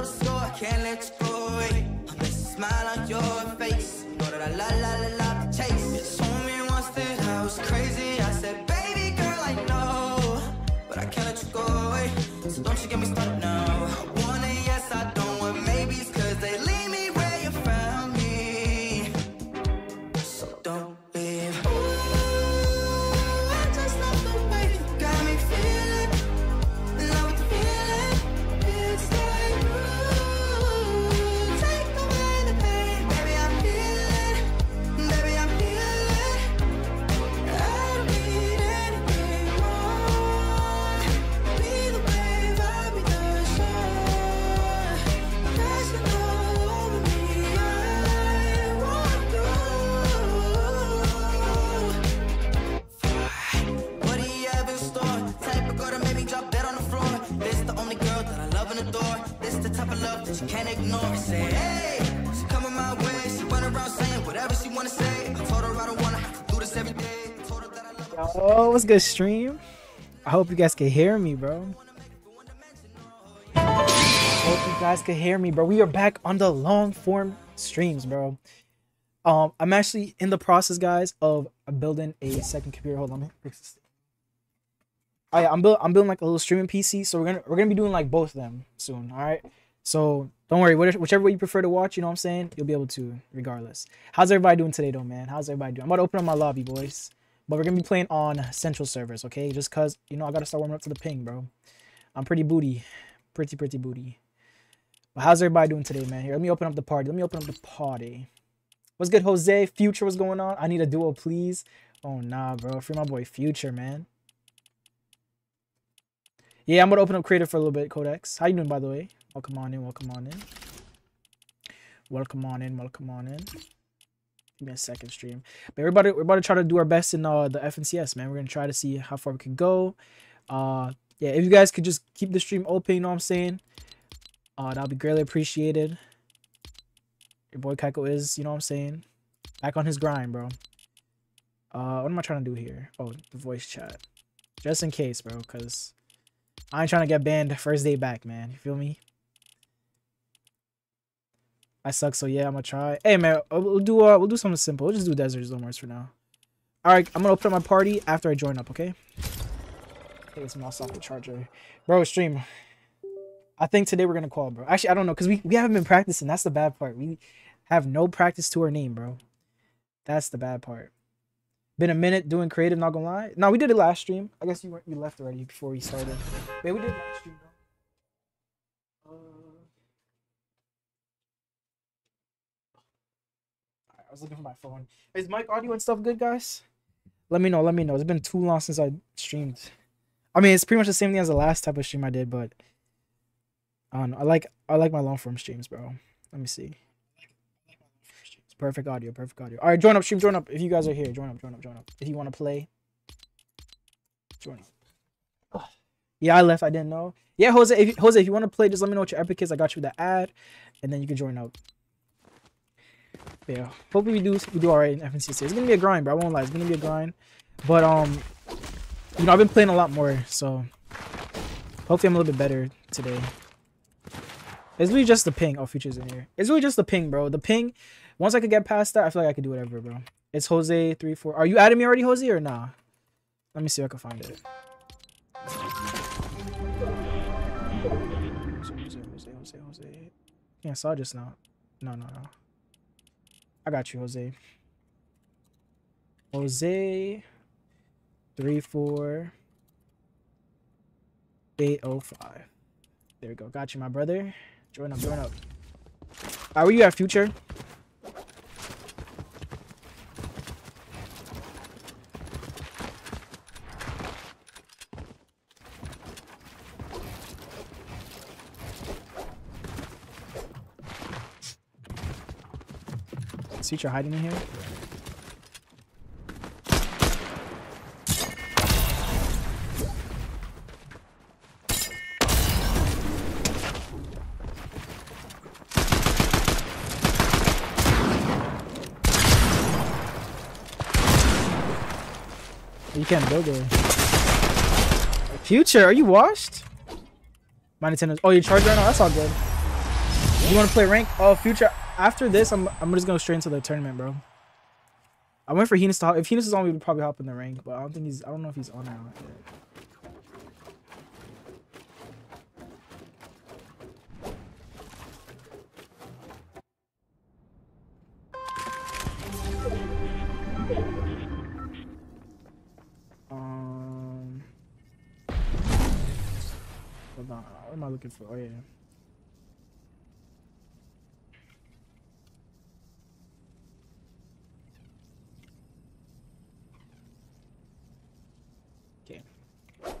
the score, I can't let you go away. I'm gonna smile on your face. Know that I la to chase. You told me once that I was crazy. I said, baby girl, I know, but I can't let you go away. So don't you get me started now. I want it, yes, I don't want maybes, cause they leave me where you found me. So don't leave. She can't ignore. Say, hey, she coming my way. She run around saying whatever she wanna say. I told her I don't wanna have to do this every day. I told her that I love her. Oh, what's good, stream? I hope you guys can hear me, bro. We are back on the long form streams, bro. I'm actually in the process, guys, of building a second computer. Hold on, fix this. Oh yeah, I'm building like a little streaming PC, so we're gonna be doing like both of them soon. All right. So don't worry, whichever way you prefer to watch, you know what I'm saying? You'll be able to regardless. How's everybody doing today though, man? How's everybody doing? I'm about to open up my lobby, boys. But we're going to be playing on central servers, okay? Just because, you know, I got to start warming up to the ping, bro. I'm pretty booty. Pretty booty. But how's everybody doing today, man? Here, let me open up the party. What's good, Jose? Future, what's going on? I need a duo, please. Oh, nah, bro. Free my boy Future, man. Yeah, I'm going to open up creative for a little bit, Codex. How you doing, by the way? Welcome on in, welcome on in. Give me a second, stream. But everybody, we're about to try to do our best in the FNCS, man. We're going to try to see how far we can go. Yeah, if you guys could just keep the stream open, you know what I'm saying? That'll be greatly appreciated. Your boy Qayko is, you know what I'm saying? Back on his grind, bro. What am I trying to do here? Oh, the voice chat. Just in case, bro, because I ain't trying to get banned first day back, man. You feel me? I suck, so yeah, I'm gonna try. Hey man, we'll do something simple. We'll just do Desert Zone Wars for now. Alright, I'm gonna open up my party after I join up, okay? Take this mouse off the charger. Bro, stream. I think today we're gonna call, bro. Actually, I don't know, because we haven't been practicing. That's the bad part. We have no practice to our name, bro. That's the bad part. Been a minute doing creative, not gonna lie. No, we did it last stream. I guess you left already before we started. Wait, we did last stream, bro. I was looking for my phone. Is mic audio and stuff good, guys? Let me know. It's been too long since I streamed. I mean, it's pretty much the same thing as the last type of stream I did, but I don't know. I like my long form streams, bro. Let me see. It's perfect audio. All right, join up, stream. Join up if you guys are here. Join up. If you want to play, join up. Oh. Yeah, I left. I didn't know. Yeah, Jose, if you want to play, just let me know what your epic is. I got you the ad, and then you can join up. Yeah, hopefully we do all right in FNCS. It's gonna be a grind, bro. I won't lie, it's gonna be a grind. But you know, I've been playing a lot more, so hopefully I'm a little bit better today. It's really just the ping. Oh, Future's in here. It's really just the ping, bro. The ping. Once I could get past that, I feel like I could do whatever, bro. It's Jose34. Are you adding me already, Jose, or nah? Let me see if I can find it. Jose. Yeah, I saw it just now. No. I got you, Jose. Jose34805. There we go. Got you, my brother. Join up. Alright, where you at, Future? Is Future hiding in here? You can't build it. Future, are you washed? My Nintendo's. Oh, you're charged right now? That's all good. You want to play rank? Oh, Future. After this, I'm just going straight into the tournament, bro. I went for Heinous to hop. If Heinous is on, we would probably hop in the rank, but I don't think he's. I don't know if he's on now. Hold on. What am I looking for? Oh yeah.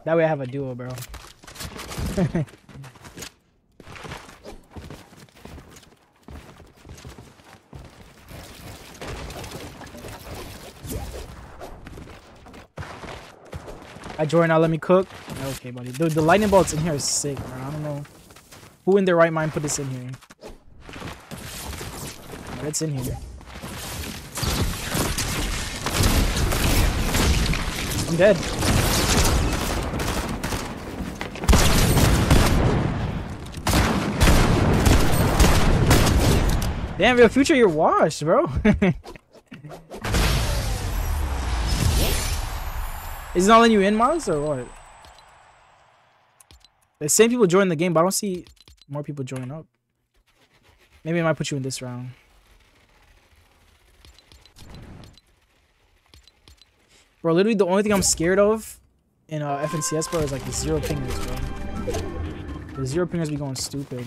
That way I have a duo, bro. I Jordan, now let me cook. Okay, buddy. The lightning bolts in here is sick, bro. I don't know who in their right mind put this in here. But it's in here. I'm dead. Damn, real Future, you're washed, bro. Is it not letting you in, Miles, or what? The same people join the game, but I don't see more people join up. Maybe I might put you in this round. Bro, literally the only thing I'm scared of in FNCS, bro, is like the zero pingers, bro. The zero pingers be going stupid.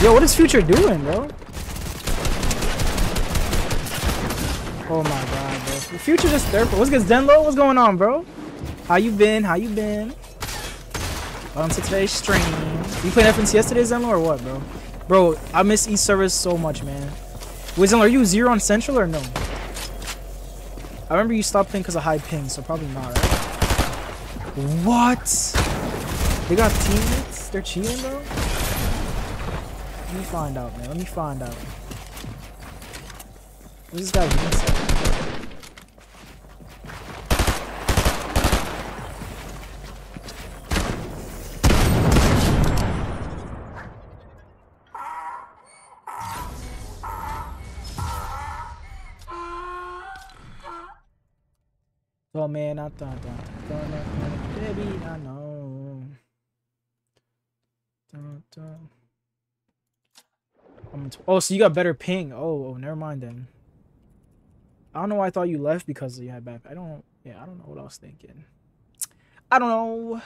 Yo, what is Future doing, bro? Oh my god, bro. Future just there. What's good, Zenlo? What's going on, bro? How you been? How you been? Welcome to today's stream. You playing FNCS today, Zenlo, or what, bro? Bro, I miss East servers so much, man. Wait, Zenlo, are you zero on Central or no? I remember you stopped playing because of high ping, so probably not, right? What? They got teammates? They're cheating, bro? Let me find out, man. Let me find out. What is this guy doing? Oh man, I thought that baby, I know. Oh, so you got better ping. Oh, never mind then. I don't know why I thought you left because you had bad. I don't know what I was thinking. I don't know.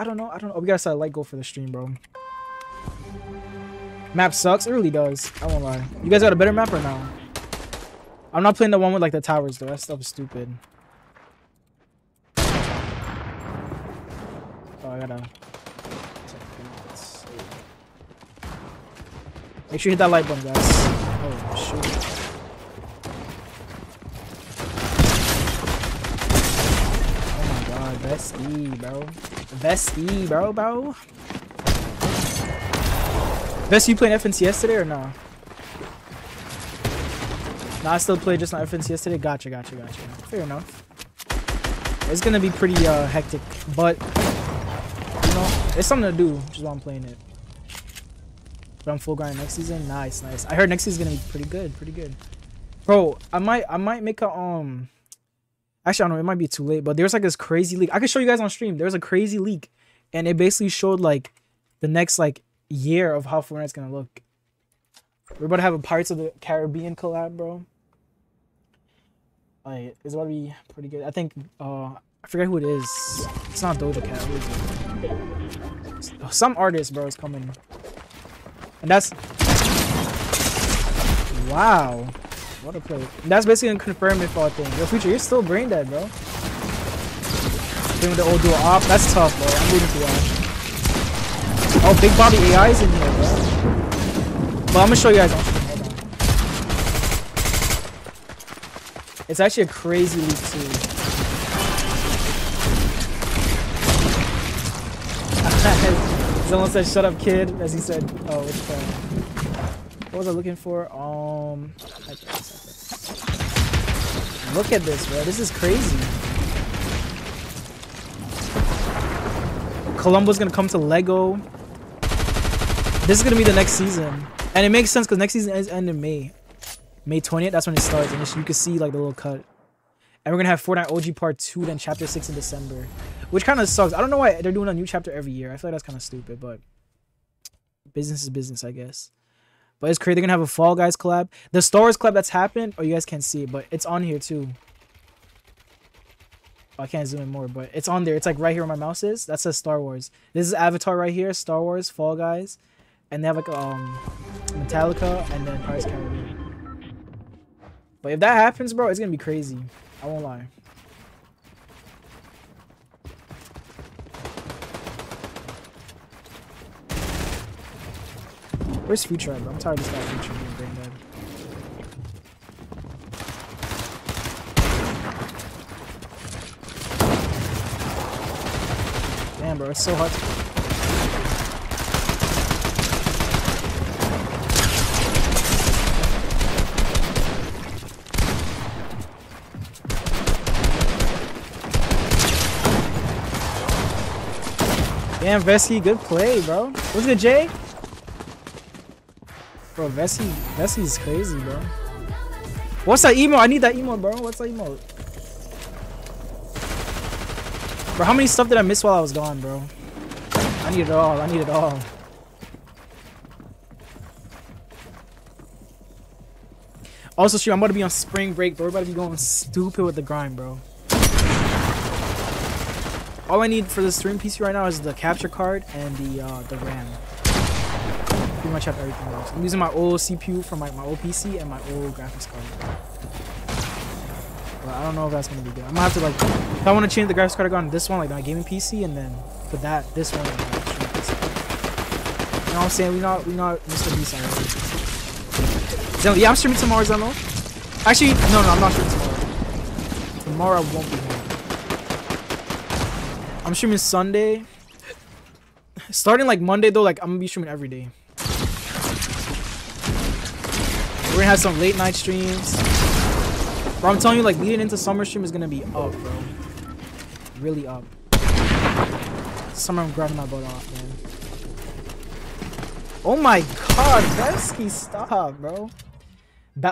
Oh, we gotta set a light goal for the stream, bro. Map sucks. It really does. I won't lie. You guys got a better map or no? I'm not playing the one with like the towers though. That stuff is stupid. Oh, I gotta. Make sure you hit that light button, guys. Oh, shoot. Oh my god, Vesky, bro. Vesky, bro. Vesky, you playing FNCS today or no? Nah, I still play just not FNCS today. Gotcha. Fair enough. It's gonna be pretty hectic, but, you know, it's something to do, which is why I'm playing it. But I'm full grind next season. Nice. I heard next season's gonna be pretty good. Bro, I might make a actually I don't know, it might be too late, but there's like this crazy leak. I could show you guys on stream. There was a crazy leak and it basically showed like the next like year of how Fortnite's gonna look. We're about to have a Pirates of the Caribbean collab, bro. Like it's about to be pretty good. I think I forget who it is. It's not Doja Cat, who is it? Some artist, bro, is coming. And that's Wow. What a play. That's basically gonna confirm if all things. Yo, Future, you're still brain dead, bro. Doing the old dual op. That's tough, bro. I'm rooting for y'all. Oh, Big Bobby AI is in here, bro. But I'm gonna show you guys. Hold on. It's actually a crazy leak, too. Someone said, "Shut up, kid," as he said, "Oh, which phone? What was I looking for?" Look at this, bro. This is crazy. Columbo's gonna come to Lego. This is gonna be the next season, and it makes sense because next season ends in May. May 20th. That's when it starts, and you can see like the little cut. And we're gonna have Fortnite OG Part 2, then Chapter 6 in December. Which kind of sucks. I don't know why they're doing a new chapter every year. I feel like that's kind of stupid, but business is business, I guess. But it's crazy. They're going to have a Fall Guys collab. The Star Wars collab that's happened. Oh, you guys can't see it, but it's on here too. Oh, I can't zoom in more, but it's on there. It's like right here where my mouse is. That says Star Wars. This is Avatar right here. Star Wars, Fall Guys. And they have like Metallica and then Pirates Caribbean. But if that happens, bro, it's going to be crazy. I won't lie. Where's Future at, bro? I'm tired of this guy Future being brain dead. Damn, bro, it's so hard to... Damn, Vesky, good play, bro. What's good, Jay? Bro, Vessi's crazy, bro. What's that emote? I need that emote, bro. What's that emote? Bro, how many stuff did I miss while I was gone, bro? I need it all. I need it all. Also, shoot, I'm about to be on spring break, bro. We're about to be going stupid with the grind, bro. All I need for the stream PC right now is the capture card and the RAM. Pretty much have everything else. I'm using my old CPU from my old PC and my old graphics card. But I don't know if that's gonna be good. I'm gonna have to like, if I want to change the graphics card, I go on this one, like my gaming PC, and then put that this one. Like, you know what I'm saying? We not Mr. Beast already. Zenlo, yeah, I'm streaming tomorrow, Zenlo. Actually, no, I'm not streaming tomorrow. Tomorrow I won't be here. I'm streaming Sunday. Starting like Monday though, like I'm gonna be streaming every day. We're gonna have some late night streams. Bro, I'm telling you, like leading into summer stream is gonna be up, bro. Really up. Summer, I'm grabbing my butt off, man. Oh my god, Vesky, stop, bro.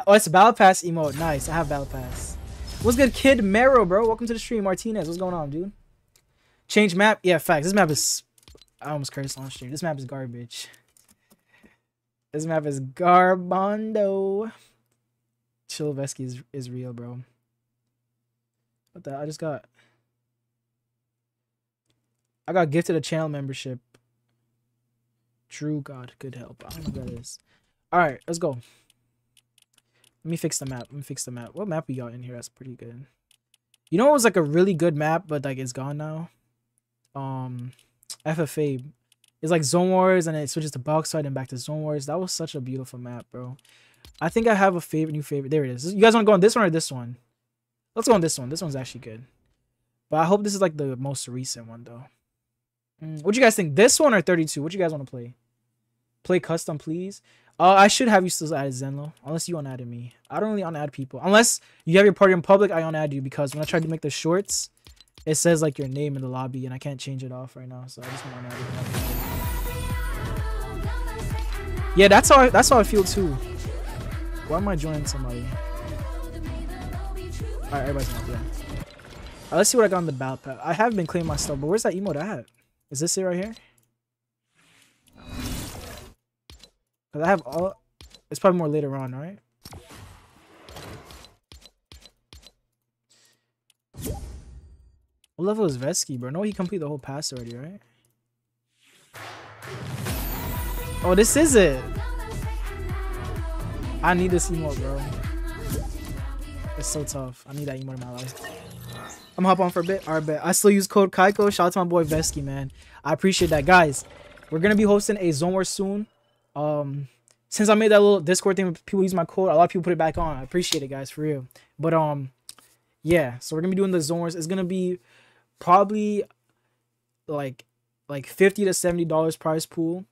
Oh, it's Battle Pass emote. Nice, I have Battle Pass. What's good, Kid Mero, bro? Welcome to the stream, Martinez. What's going on, dude? Change map? Yeah, facts. This map is... I almost cursed on stream. This map is garbage. This map is garbondo. Chill Vesky is real, bro. What the hell? I got gifted a channel membership. True God could help. I don't know what that is. Alright, let's go. Let me fix the map. What map we got in here? That's pretty good. You know, it was like a really good map, but like it's gone now. FFA. It's like Zone Wars, and it switches to Bauxite and back to Zone Wars. That was such a beautiful map, bro. I think I have a new favorite. There it is. You guys want to go on this one or this one? Let's go on this one. This one's actually good. But I hope this is like the most recent one, though. What do you guys think? This one or 32? What do you guys want to play? Play custom, please. I should have you still added, Zenlo. Unless you unadded me. I don't really unadd people. Unless you have your party in public, I unadd you. Because when I tried to make the shorts... It says like your name in the lobby, and I can't change it off right now, so I just want to. Yeah, that's how I feel too. Why am I joining somebody? All right, everybody's not there. All right, let's see what I got on the battle pass. I have been claiming my stuff, but where's that emote at? Is this it right here? Cause I have all. It's probably more later on, right? What level is Vesky, bro? No, he completed the whole pass already, right? Oh, this is it. I need this emote, bro. It's so tough. I need that emote in my life. I'm gonna hop on for a bit. Alright, bet. I still use code Qayko. Shout out to my boy Vesky, man. I appreciate that. Guys, we're gonna be hosting a Zone War soon. Since I made that little Discord thing, people use my code. A lot of people put it back on. I appreciate it, guys, for real. But yeah, so we're gonna be doing the Zone Wars. It's gonna be probably like $50 to $70 prize pool,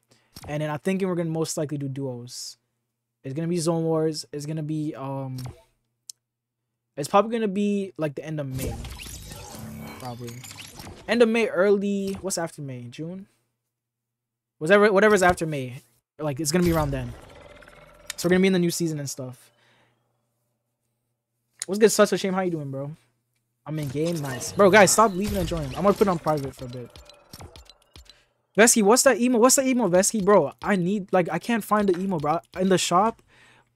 and then I'm thinking we're gonna most likely do duos. It's gonna be Zone Wars. It's gonna be it's probably gonna be like the end of May, probably end of May, early. What's after May? June. Whatever's after May, like it's gonna be around then. So we're gonna be in the new season and stuff. What's good, Such a Shame? How you doing, bro? I'm in game, nice, bro. Guys, stop leaving and joining. I'm gonna put it on private for a bit. Vesky, what's that emo? What's the emo, Vesky, bro? I need, like, I can't find the emo, bro. In the shop,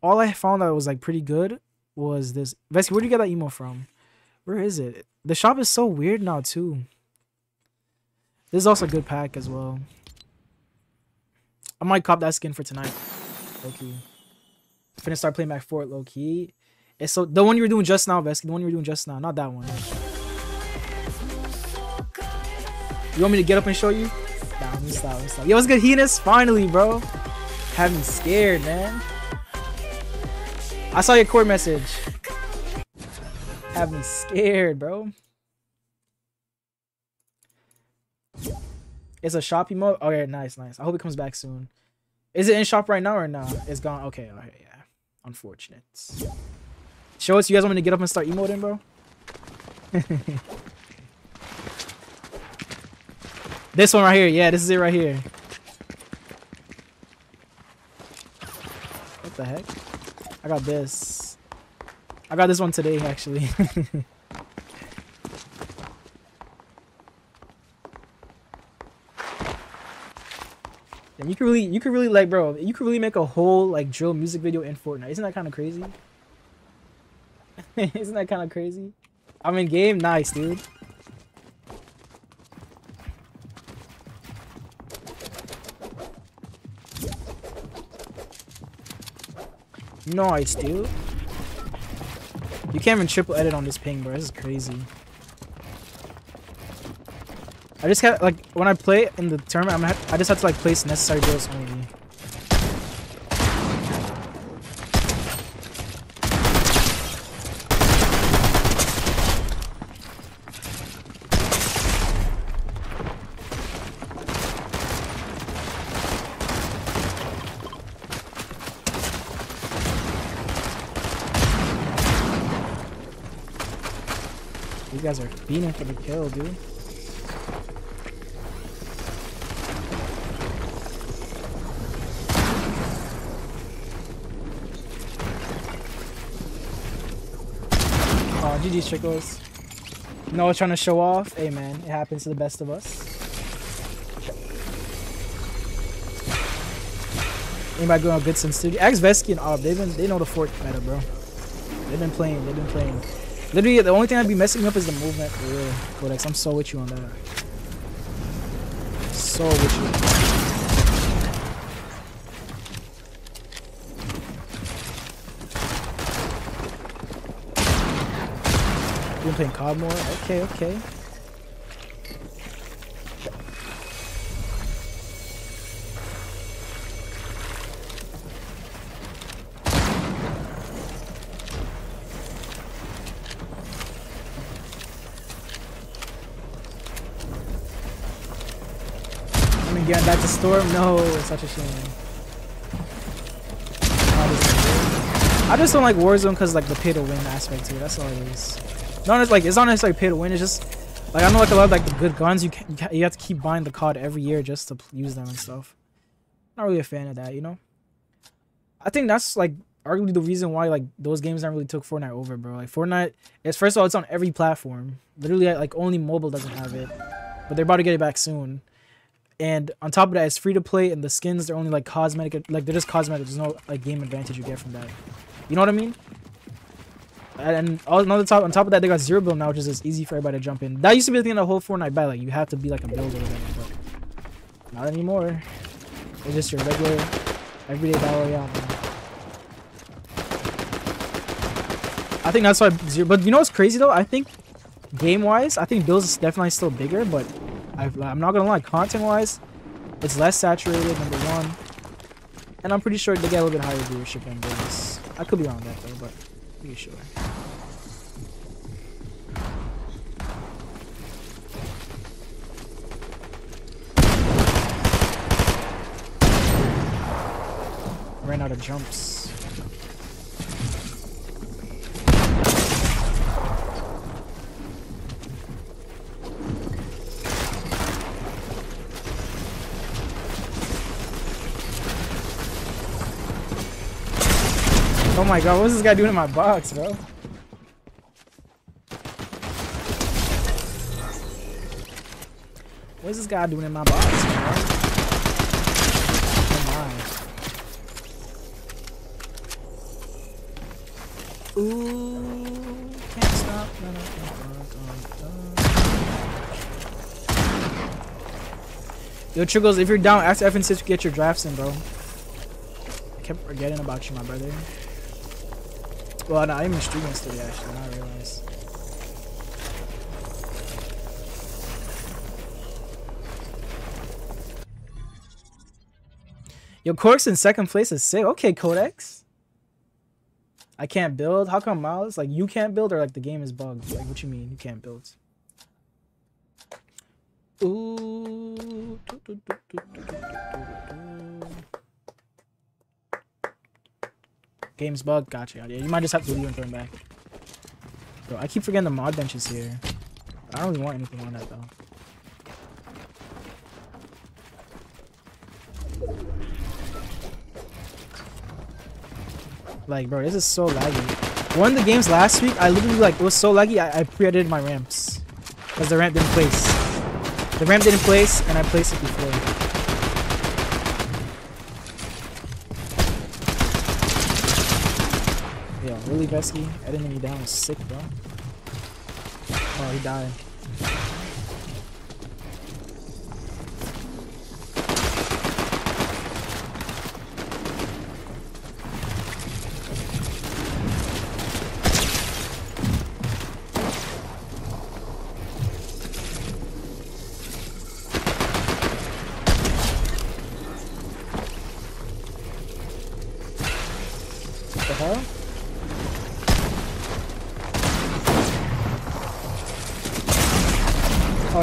all I found that was like pretty good was this. Vesky, where do you get that emo from? Where is it? The shop is so weird now too. This is also a good pack as well. I might cop that skin for tonight. Low key. I'm finna start playing back for it, low key. It's so the one you were doing just now, Vesky. The one you were doing just now, not that one. You want me to get up and show you? Nah, let me stop. Yo, what's good, Heinous? Finally, bro. Have me scared, man. I saw your core message. Have me scared, bro. It's a shop emote? Okay, nice. I hope it comes back soon. Is it in shop right now or not? It's gone. Okay, all right, yeah. Unfortunate. Show us. You guys want me to get up and start emoting, bro? This one right here. Yeah, this is it right here. What the heck? I got this. I got this one today, actually. And you could really like, bro, you could really make a whole like drill music video in Fortnite. Isn't that kind of crazy? Isn't that kind of crazy? I'm in game. Nice, dude. Nice, dude. You can't even triple edit on this ping, bro. This is crazy. I just have, like, when I play in the tournament, I just have to, like, place necessary drills only. You guys are beating for the kill, dude. Oh, GG's, Trickles. Noah trying to show off. Hey, man, it happens to the best of us. Anybody going on good since studio? Ask Vesky and Ob. They know the Fork meta, bro. They've been playing. Literally, the only thing I'd be messing up is the movement. Really, Codex, I'm so with you on that. So with you. You've been playing COD more? Okay. Getting back to Storm? No, it's such a shame. I just don't like Warzone because like the pay to win aspect to it. That's all it is. Not as, like, it's not necessarily pay to win. It's just like I know like a lot of like the good guns you have to keep buying the COD every year just to use them and stuff. Not really a fan of that, you know. I think that's like arguably the reason why like those games never really took Fortnite over, bro. Like Fortnite, it's first of all it's on every platform. Literally like only mobile doesn't have it, but they're about to get it back soon. And on top of that, it's free to play, and the skins, they're only like cosmetic, like they're just cosmetic. There's no like game advantage you get from that. You know what I mean? And on top of that, they got zero build now, which is just easy for everybody to jump in. That used to be the thing in the whole Fortnite battle. Like, you have to be like a builder, but not anymore. It's just your regular, everyday battle royale. I think that's why zero. But you know what's crazy though? I think game-wise, I think Bill's is definitely still bigger, but I'm not gonna lie, content-wise, it's less saturated, number one. And I'm pretty sure they get a little bit higher viewership on Bill's. I could be wrong on that though, but I'm pretty sure. Ran out of jumps. Oh my god, what's this guy doing in my box, bro? What's this guy doing in my box, bro? Ooh, can't stop. Yo, Chuggles, if you're down, ask FNCS to get your drafts in, bro. I kept forgetting about you, my brother. Well, no, I didn't even stream yesterday, actually. I didn't realize. Yo, Quark's in second place is sick. Okay, Codex. I can't build? How come Miles? Like, you can't build or like the game is bugged? Like, what you mean you can't build? Ooh. Game's bugged? Gotcha. Yeah, you might just have to leave and throw him back. Bro, I keep forgetting the mod benches here. I don't really want anything on that, though. Like, bro, this is so laggy. One of the games last week, I literally, like, it was so laggy, I pre-edited my ramps. Because the ramp didn't place. The ramp didn't place, and I placed it before. Yo, really, Vesky? Editing me down was sick, bro. Oh, he died.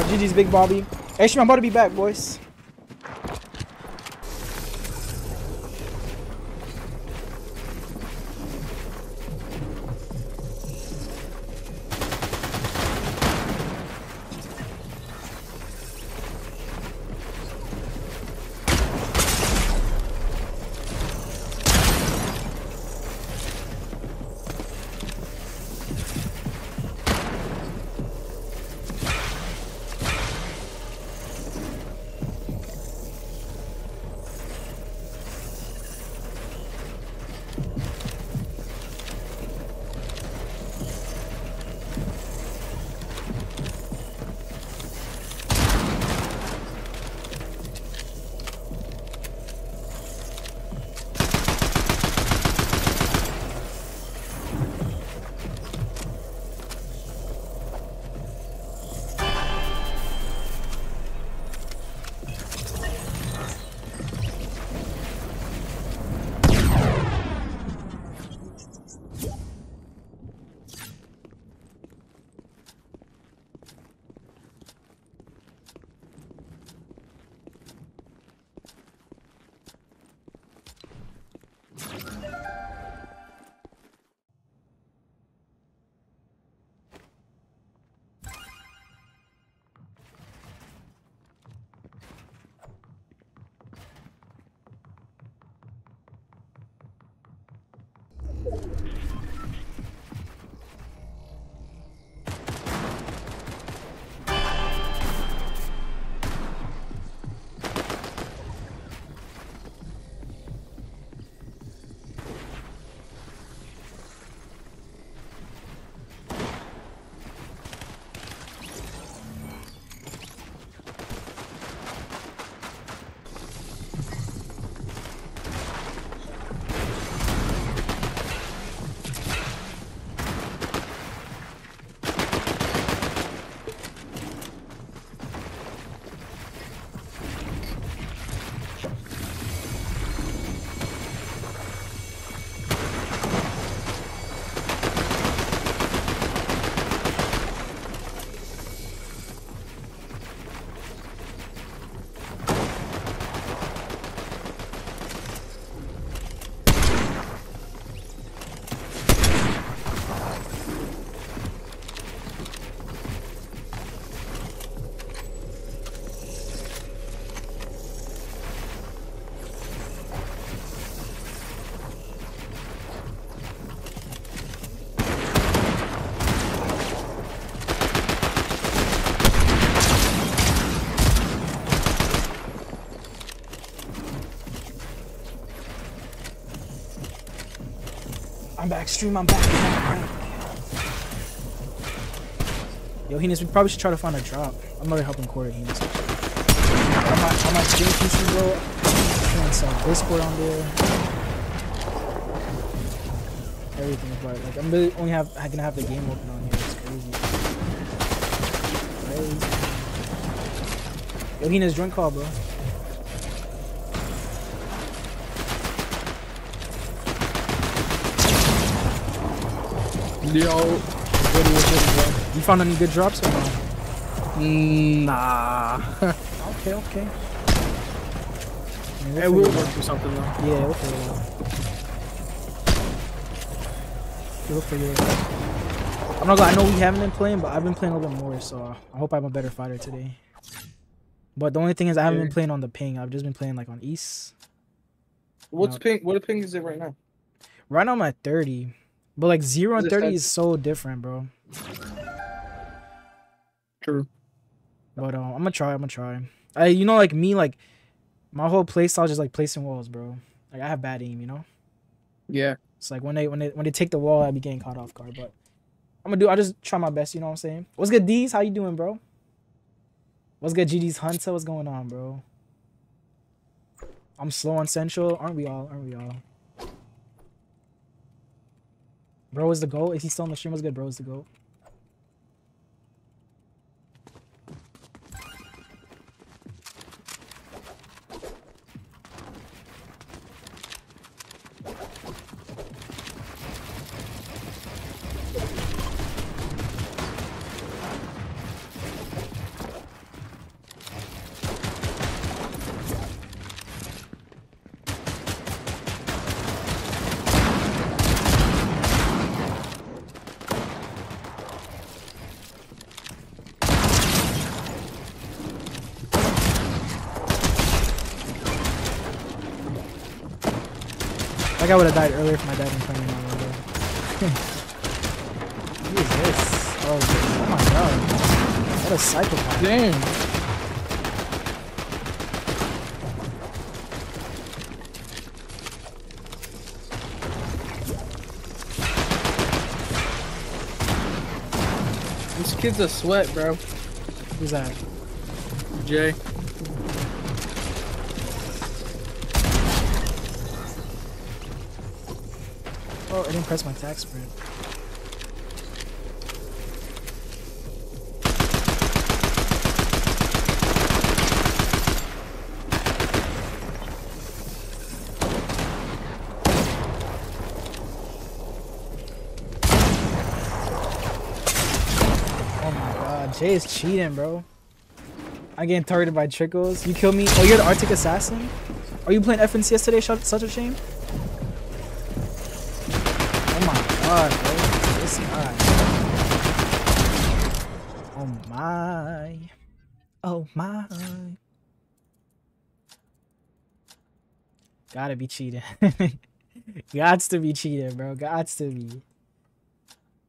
GG's Big Bobby. Actually, I'm about to be back, boys. I'm back, stream, I'm back. Yo, Heinous, we probably should try to find a drop. I'm already helping Quarter, Heinous. I'm not stream Future, bro. I'm on some Discord on there. Everything apart. Like, I'm really only gonna have the game open on here. It's crazy. Crazy. Yo, Heinous, drink call, bro. Yo, you found any good drops or no? Nah. Okay, okay. Hey, we'll work for something though. Yeah, we'll figure it out. We'll figure it out. I'm not gonna, I know we haven't been playing, but I've been playing a little more, so I hope I'm a better fighter today. But the only thing is I haven't been playing on the ping. I've just been playing like on East. What's ping? What ping is it right now? Right now I'm at 30. But like 0 and 30 is so different, bro. True. But I'm gonna try. You know, like me, like my whole play style is just like placing walls, bro. Like I have bad aim, you know. Yeah. It's like when they take the wall, I be getting caught off guard. But I just try my best. You know what I'm saying? What's good, D's? How you doing, bro? What's good, GD's Hunter? What's going on, bro? I'm slow on Central, aren't we all? Aren't we all? Bro is the goal. Is he still on the stream? What's good, bro? Is the goal. I think I would have died earlier if my dad didn't play me on the Who is this? Oh my god. What a psychopath. Damn. This kid's a sweat, bro. Who's that? Jay. Oh, I didn't press my attack sprint. Oh my god, Jay is cheating, bro. I'm getting targeted by Trickles. You killed me. Oh, you're the Arctic Assassin? Are you playing FNCS today? Such a shame. God, bro. This guy. Oh my. Oh my. Gotta be cheating. Gots to be cheating, bro. Gots to be.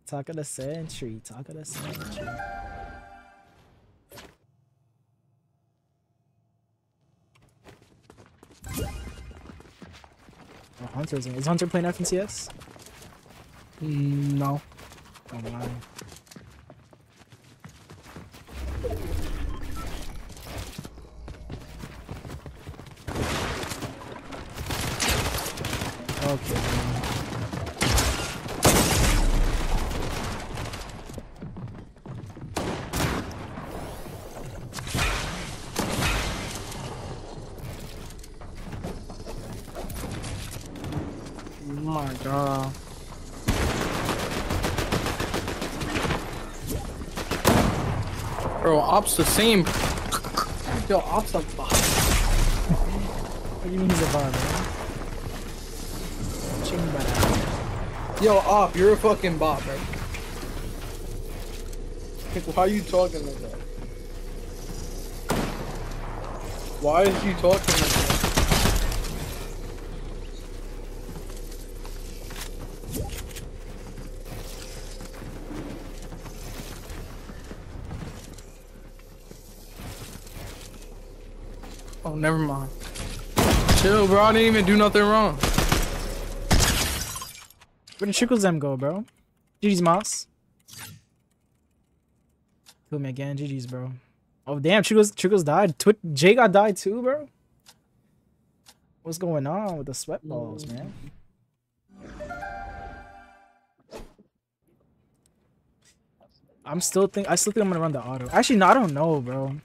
Talk of the century. Talk of the century. Oh, Hunter's in. Is Hunter playing FNCS? No. Oh my. Okay. Oh my god. Bro, Ops the same. Yo, Ops a bot. What do you mean he's a bot, bro? Yo, Op, you're a fucking bot, bro. Why are you talking like that? Why is you talking like that? Oh, never mind. Chill, bro. I didn't even do nothing wrong. Where did Chuggles them go, bro? GG's, Moss. Kill me again. GG's, bro. Oh, damn. Chuggles died. Jay got died, too, bro. What's going on with the sweat balls, man? I still think I'm gonna run the auto. Actually, no, I don't know, bro.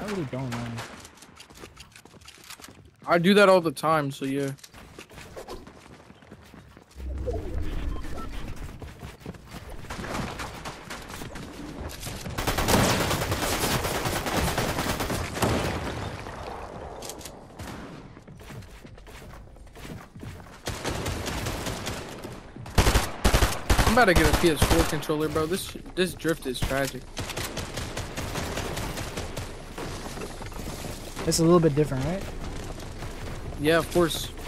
I really don't know. I do that all the time, so yeah. I'm about to get a PS4 controller, bro. This drift is tragic. It's a little bit different, right? Yeah, of course. Bro,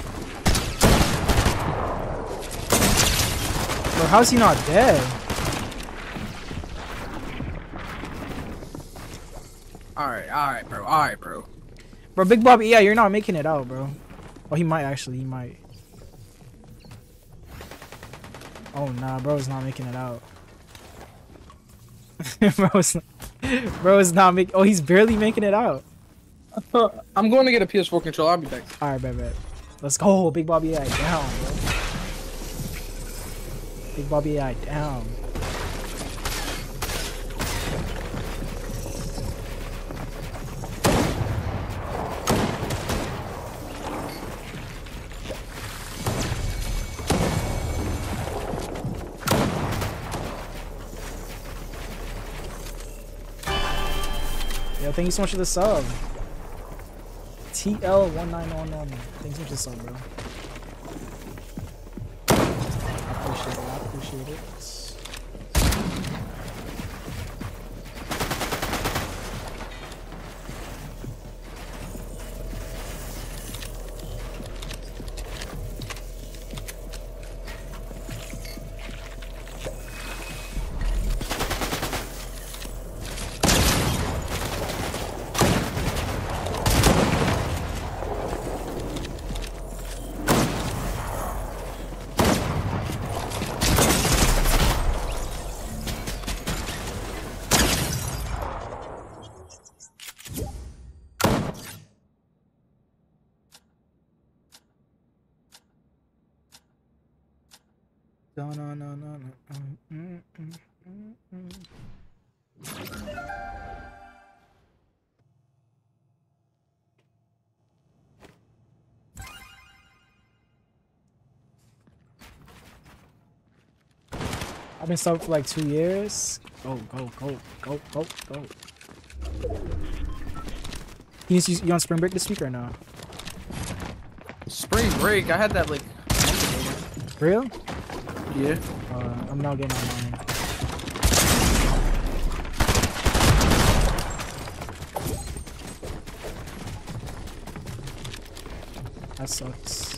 how's he not dead? Alright, bro. Bro, Big Bobby, yeah, you're not making it out, bro. Oh, he might actually. He might. Oh, nah, bro's not making it out. bro's not making... Oh, he's barely making it out. I'm going to get a PS4 controller. I'll be back. Alright, bet. Let's go. Big Bobby AI down, bro. Big Bobby AI down. Thank you so much for the sub. TL1911. Thanks so much for the sub, bro. I appreciate it. I've been subbed for like 2 years. Go. You on spring break this week or no? Spring break? I had that like... Real? Yeah. I'm now getting online. That sucks.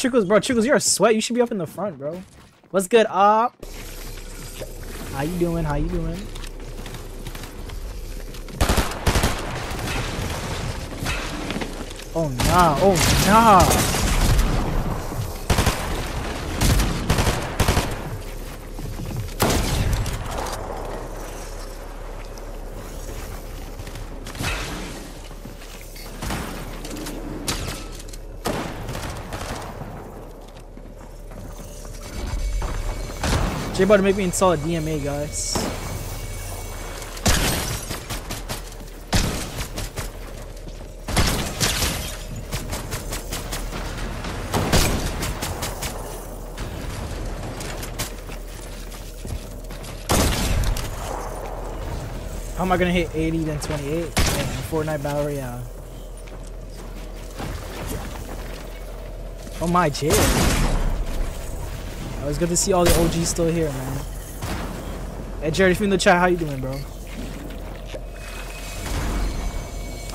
Trickles, bro. Trickles, you're a sweat. You should be up in the front, bro. What's good, op? How you doing? Oh, nah. Jay about to make me install a DMA, guys. How am I gonna hit 80 then 28? Yeah, Fortnite Battle Royale. Oh my, Jay. It's good to see all the OGs still here, man. Hey, Jared, if you're in the chat, how you doing, bro? I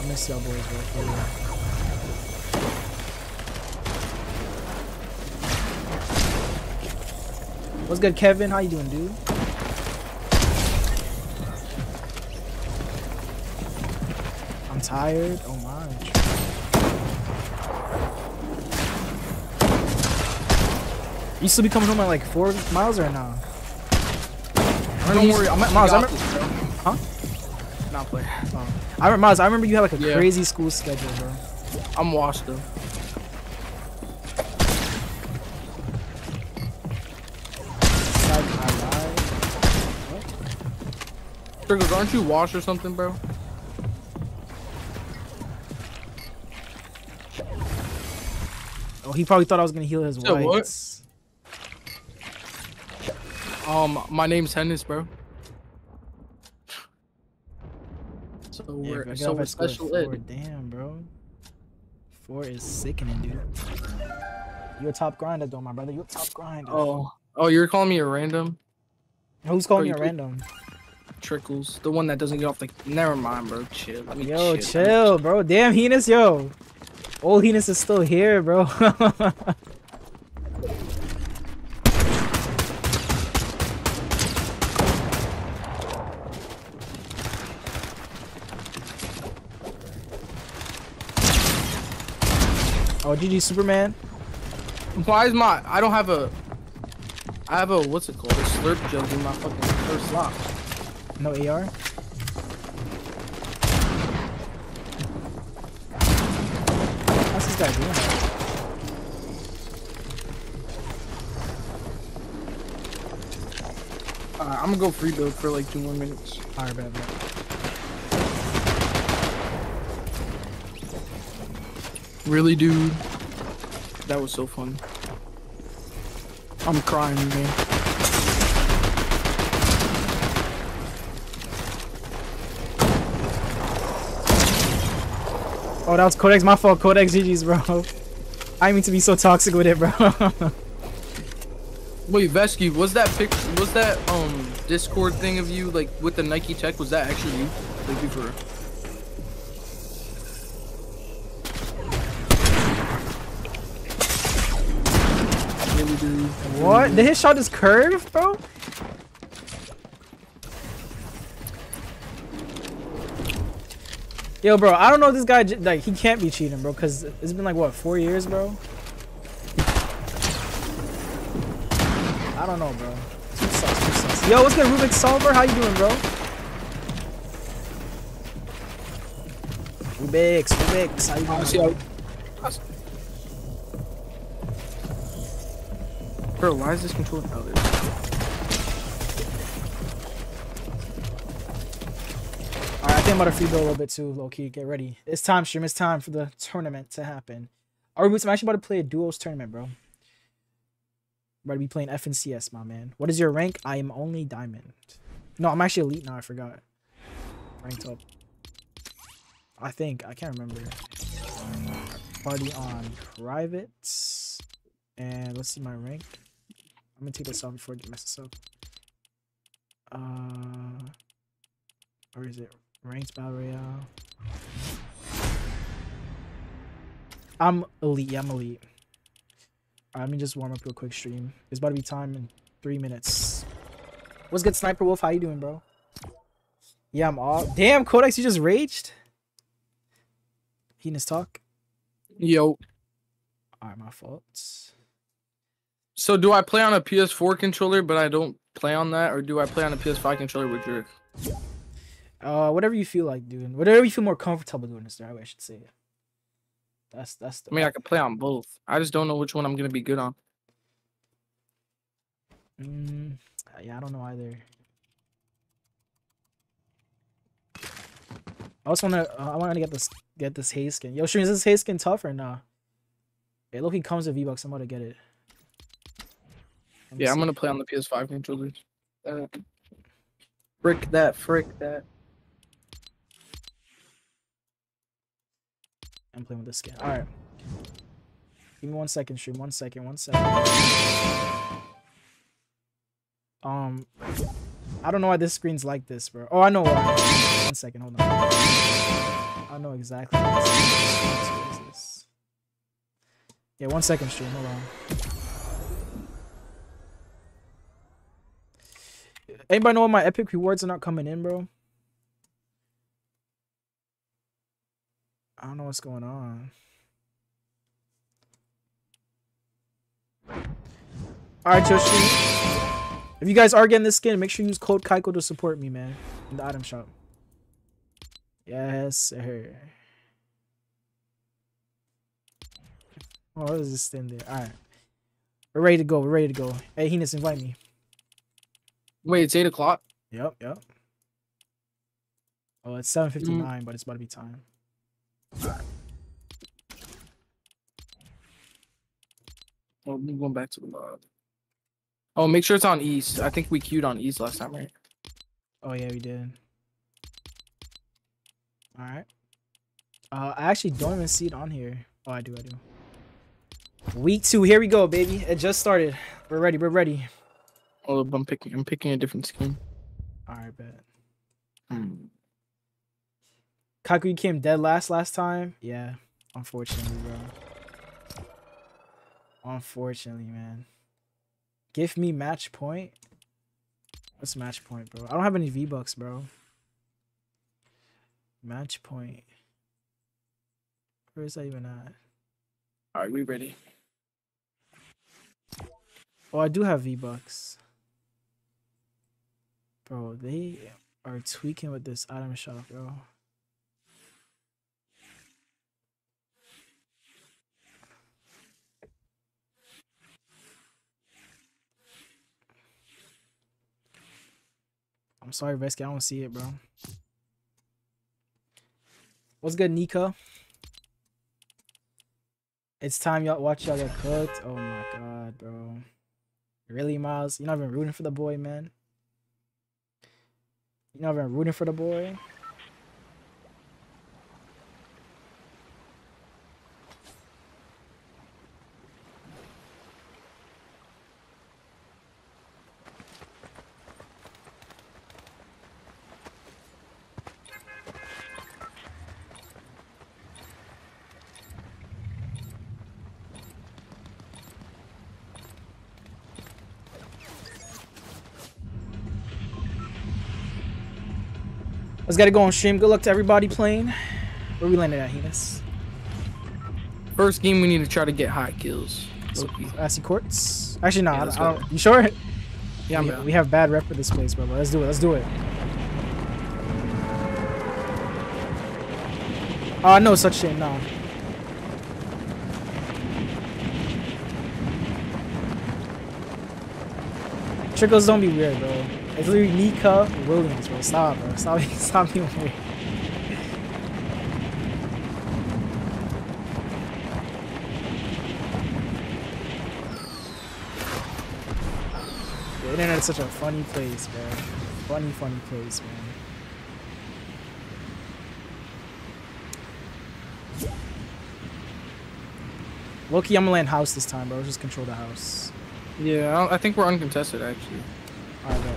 miss y'all boys, bro. For real. What's good, Kevin? How you doing, dude? I'm tired. Oh my. You still be coming home at like 4 miles right now? Don't worry, I'm at Miles. I remember, huh? Not play. Oh. I remember Miles. I remember you had like a crazy school schedule, bro. I'm washed though. Trickles, aren't you washed or something, bro? Oh, he probably thought I was gonna heal his whites. What? My name's Heinous, bro. So yeah, we're so special ed. Damn, bro. 4 is sickening, dude. You're a top grinder, though, my brother. You're a top grinder. Oh, you're calling me a random? Who's calling me a random? Trickles, the one that doesn't get off the. Never mind, bro. Chill. Let me chill, bro. Damn, Heinous, yo. Old Heinous is still here, bro. Oh, GG, Superman. Why is my? I don't have a. I have a what's it called? A slurp jug in my fucking first slot. No AR? What's this guy doing? I'm gonna go free build for like 2 more minutes. Alright, bad, bad. Really, dude? That was so fun. I'm crying, man. Oh, that was Codex. My fault. Codex, GG's, bro. I didn't mean to be so toxic with it, bro. Wait, Vesky, was that picture? Was that Discord thing of you, like with the Nike tech? Was that actually you? Thank you for. Really, dude. What? Did his shot just curve, bro? Yo, bro, I don't know if this guy, like, he can't be cheating, bro, because it's been, like, what, 4 years, bro? I don't know, bro. Too sus, too sus. Yo, what's good, Rubik's Solver? How you doing, bro? Rubik's, Rubik's, how you doing? Bro, why is this controller out there? I'm about to free build a little bit too, low key. Get ready. It's time, stream. It's time for the tournament to happen. All right, I'm actually about to play a duos tournament, bro. I'm about to be playing FNCS, my man. What is your rank? I am only diamond. No, I'm actually elite now. I forgot. Ranked up. I think. I can't remember. Party on private. And let's see my rank. I'm going to take this off before I mess this up. Or is it? Ranked Battle Royale. I'm elite. Yeah, I'm elite. Alright, let me just warm up real quick, stream. It's about to be time in 3 minutes. What's good, Sniper Wolf? How you doing, bro? Yeah, I'm off. Damn, Codex, you just raged? Heinous talk? Yo. Alright, my fault. So do I play on a PS4 controller, but I don't play on that? Or do I play on a PS5 controller with your... whatever you feel like doing, whatever you feel more comfortable doing is the right way I should say it. That's the. I mean, I can play on both. I just don't know which one I'm gonna be good on. Yeah, I don't know either. I also wanna, I wanna get this hay skin. Yo, stream, is this hay skin tough or nah? Hey, look, he comes with V-Bucks. I'm about to get it. Yeah, I'm gonna play on the PS5 controllers. Frick that! Frick that! I'm playing with this skin. Alright. Give me 1 second, stream. 1 second, 1 second. I don't know why this screen's like this, bro. Oh, I know why. 1 second, hold on. I know exactly what this is. Yeah, 1 second, stream. Hold on. Anybody know when my Epic rewards are not coming in, bro? I don't know what's going on. Alright, Yoshi. If you guys are getting this skin, make sure you use code Qayko to support me, man. In the item shop. Yes, sir. Oh, what is this thing there? Alright. We're ready to go. We're ready to go. Hey, Heinous, invite me. Wait, it's 8 o'clock? Yep, yep. Oh, it's 7:59, but it's about to be time. Oh, I'm going back to the mod. Oh, make sure it's on East. I think we queued on East last time, right? Oh, yeah, we did. Alright. I actually don't even see it on here. Oh, I do, I do. Week 2, here we go, baby. It just started. We're ready, we're ready. Oh, I'm picking a different skin. Alright, bet. Qayko, you came dead last time? Yeah. Unfortunately, bro. Unfortunately, man. Give me match point. What's match point, bro? I don't have any V-Bucks, bro. Match point. Where is that even at? Alright, we ready. Oh, I do have V-Bucks. Bro, they are tweaking with this item shop, bro. I'm sorry, Vesky, I don't see it, bro. What's good, Nika? It's time y'all watch y'all get cooked. Oh my god, bro. Really, Miles? You're not even rooting for the boy, man. You know, I've been rooting for the boy. Let's gotta go on stream. Good luck to everybody playing. Where we landed at, Heinous? First game, we need to try to get high kills. So, I see courts. Actually, no. Yeah, I don't, you sure? Yeah, man. We have bad rep for this place, bro. Let's do it. Let's do it. No such shit. No. Trickles, don't be weird, bro. It's literally Nika Williams, bro. Stop, bro. Stop being weird. The internet is such a funny place, bro. Funny place, man. Loki, I'm gonna land house this time, bro. Just control the house. Yeah, I think we're uncontested, actually. Alright, bro.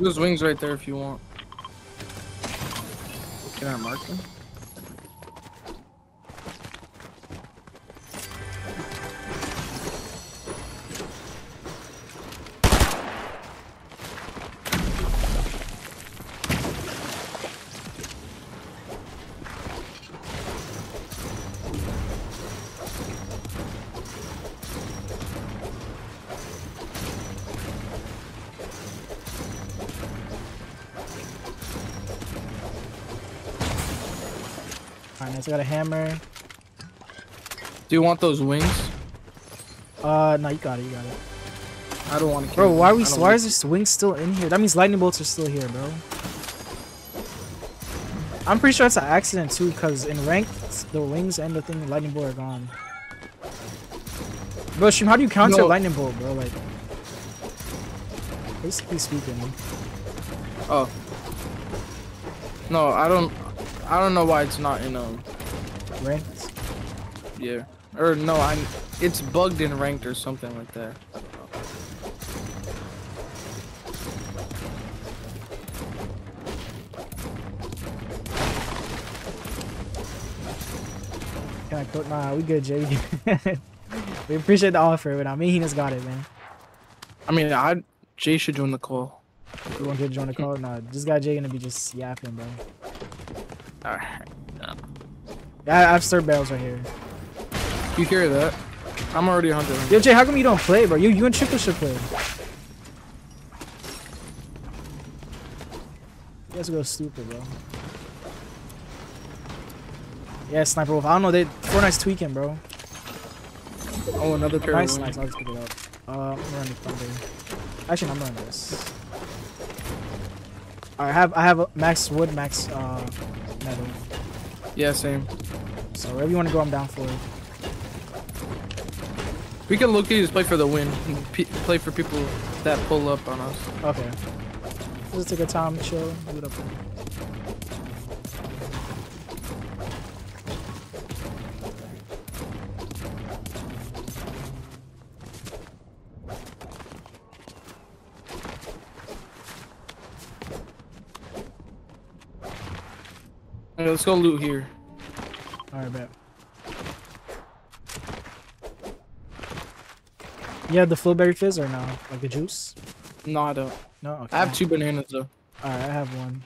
There's wings right there if you want. Can I mark them? Heinous. I got a hammer. Do you want those wings? No, you got it. You got it. I don't want to. Bro, why are we? Why is this wing still in here? That means lightning bolts are still here, bro. I'm pretty sure it's an accident too, cause in ranked, the wings and the thing lightning bolt are gone. Bro, Shim, how do you counter lightning bolt, bro? Like, basically speaking. Oh. No, I don't know why it's not in ranked. Yeah. Or no, it's bugged in ranked or something like that. Nah, we good, Jay. We appreciate the offer, but I mean, he just got it, man. I mean, Jay should join the call. You want to join the call? Nah, this guy Jay gonna be just yapping, bro. All right. I have stir barrels right here. You hear that? I'm already 100. Yo, Jay, how come you don't play, bro? You and Trickles should play. You guys go stupid, bro. Yeah, Sniper Wolf. I don't know. Fortnite's tweaking, bro. Oh, another pair of snipes. I'll just pick it up. I'm running Thunder. Actually, I'm running this. Alright, I have a max wood, max metal. Yeah, same. So wherever you want to go, I'm down for it. We can look at you just play for the win. Play for people that pull up on us. Okay. Let's take a time to chill. Do it up there. Let's go loot here. Alright, bet. You have the flowberry fizz or no? Like the juice? No, I don't. No, okay. I have 2 bananas though. Alright, I have 1.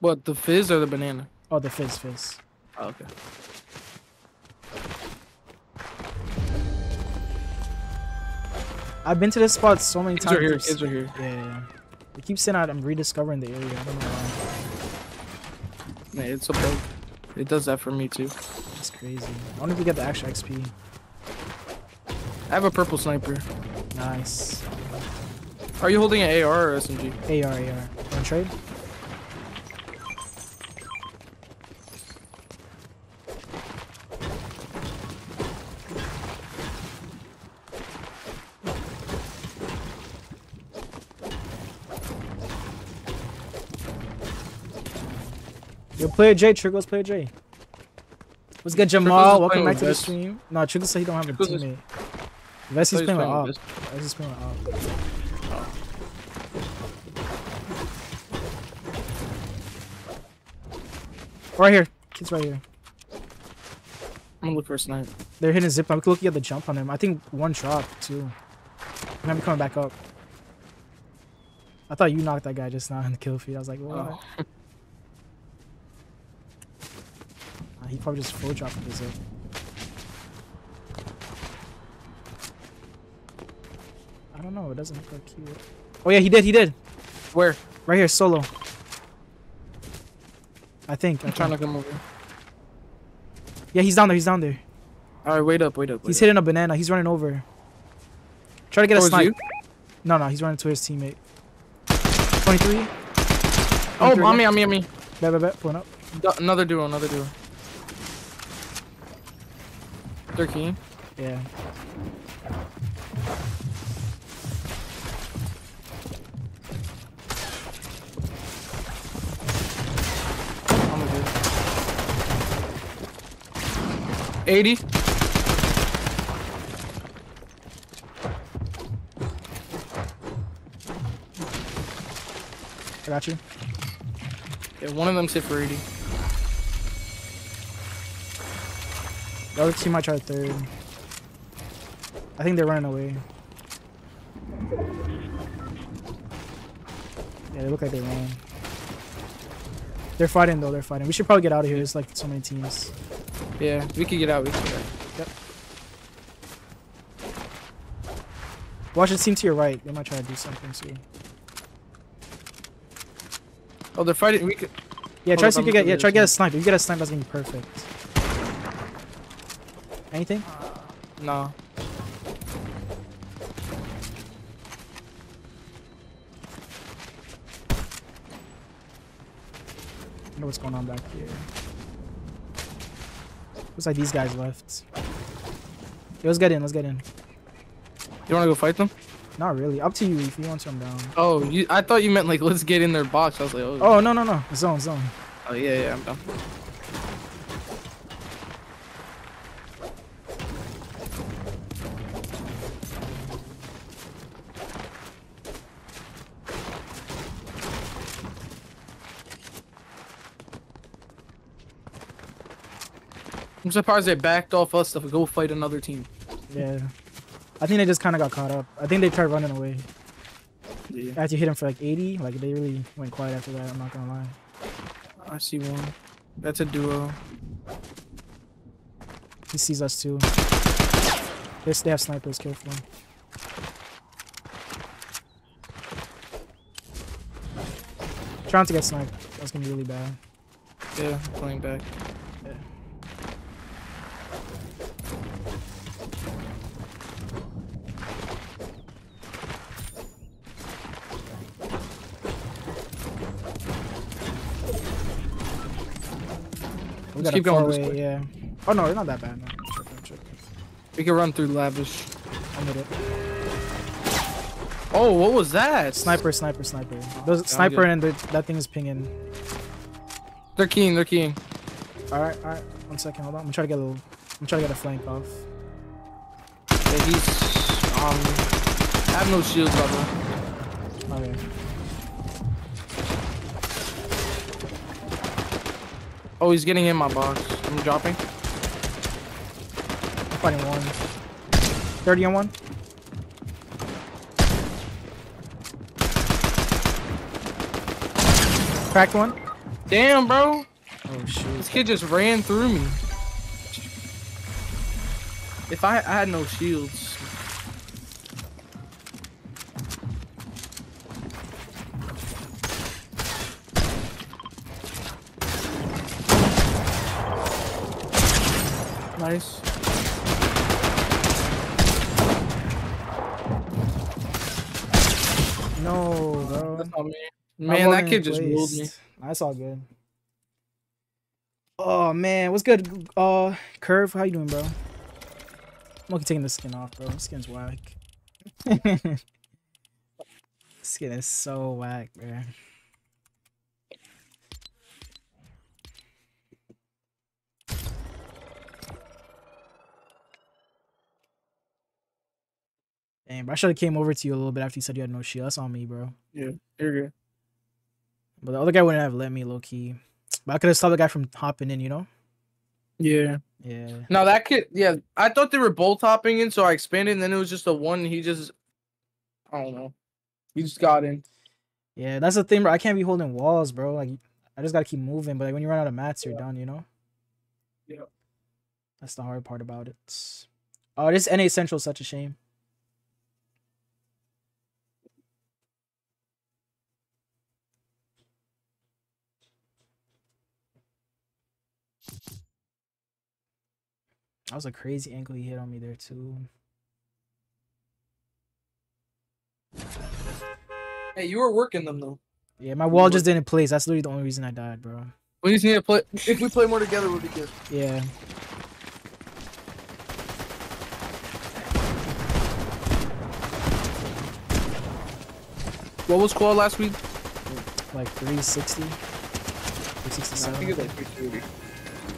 What, the fizz or the banana? Oh, the fizz. Oh, okay. I've been to this spot so many times. Kids are here. Yeah. They keep saying I'm rediscovering the area. I don't know why. Man, it's a bug. It does that for me too. It's crazy. I wonder if we get the extra XP. I have a purple sniper. Nice. Are you holding an AR or SMG? AR. Want to trade? Player J, Trickles, player J. What's good, Jamal? Welcome back to the stream. No, Trickles said he don't have a teammate. Vessi's playing with AWP. Vessi's playing with AWP. Right here. Kid's right here. I'm gonna look for a snipe. They're hitting zip. I'm looking at the jump on him. I think one drop, too. And I'm coming back up. I thought you knocked that guy just now in the kill feed. I was like, what? Oh. He probably just full dropped his zip. I don't know. It doesn't look like he. Oh yeah, he did. Where? Right here, solo. I think. I'm trying to come over. Yeah, he's down there. All right, wait up. He's hitting a banana. He's running over. Try to get a snipe. No, he's running to his teammate. 23. Oh, on me. Bet. Pulling up. Another duo. 13. Yeah. I'm a dude. 80. I got you. Yeah, one of them hit for 80. The other team might try third. I think they're running away. Yeah, they look like they ran. They're fighting though, We should probably get out of here. There's like so many teams. Yeah, we could get out. Yep. Watch the team to your right. They might try to do something soon. Oh, they're fighting. Yeah, try to get. Yeah, try to get a snipe. If you get a snipe, that's gonna be perfect. Anything? No. I know what's going on back here. Looks like these guys left. Yo, let's get in. Let's get in. You want to go fight them? Not really. Up to you if you want to. I'm down. Oh, you, I thought you meant like let's get in their box. I was like, oh, oh no no no, zone zone. Oh yeah yeah, I'm down. I'm surprised they backed off us to go fight another team. Yeah. I think they just kind of got caught up. I think they tried running away. Yeah. After you hit them for like 80, like they really went quiet after that, I'm not gonna lie. I see one. That's a duo. He sees us too. They have snipers, careful. Trying to get sniped. That's gonna be really bad. Yeah, playing back. Just keep going this way. Yeah. Oh no, they're not that bad. No. We can run through lavish. I made it. Oh, what was that? Sniper, sniper, sniper. Those sniper and that thing is pinging. They're keying. They're keying. All right, all right. 1 second, hold on. I'm trying to get a little. I'm trying to get a flank off. Yeah, he's I have no shields, brother. Okay. Oh, he's getting in my box. I'm dropping. I'm fighting one. 30 on one. Cracked one. Damn, bro. Oh, shoot. This kid just ran through me. If I had no shields. Nice. No, bro. That's not me. Man, that kid just ruled me. That's all good. Oh man, what's good? Curve, how you doing, bro? I'm looking taking the skin off, bro. This skin's whack. Skin is so whack, man. Damn, bro. I should have came over to you a little bit after you said you had no shield. That's on me, bro. Yeah, you're good. But the other guy wouldn't have let me, low key. But I could have stopped the guy from hopping in, you know? Yeah. Yeah. No, that kid. Yeah, I thought they were both hopping in, so I expanded, and then it was just the one. He just, I don't know. He just got in. Yeah, that's the thing, bro. I can't be holding walls, bro. Like, I just gotta keep moving. But like, when you run out of mats, you're done, you know? Yeah. That's the hard part about it. Oh, this NA Central is such a shame. That was a crazy ankle he hit on me there, too. Hey, you were working them, though. Yeah, my wall just didn't place. That's literally the only reason I died, bro. We just need to play. If we play more together, we'll be good. Yeah. What was Quad last week? Like 360? 367? I think it was like 330.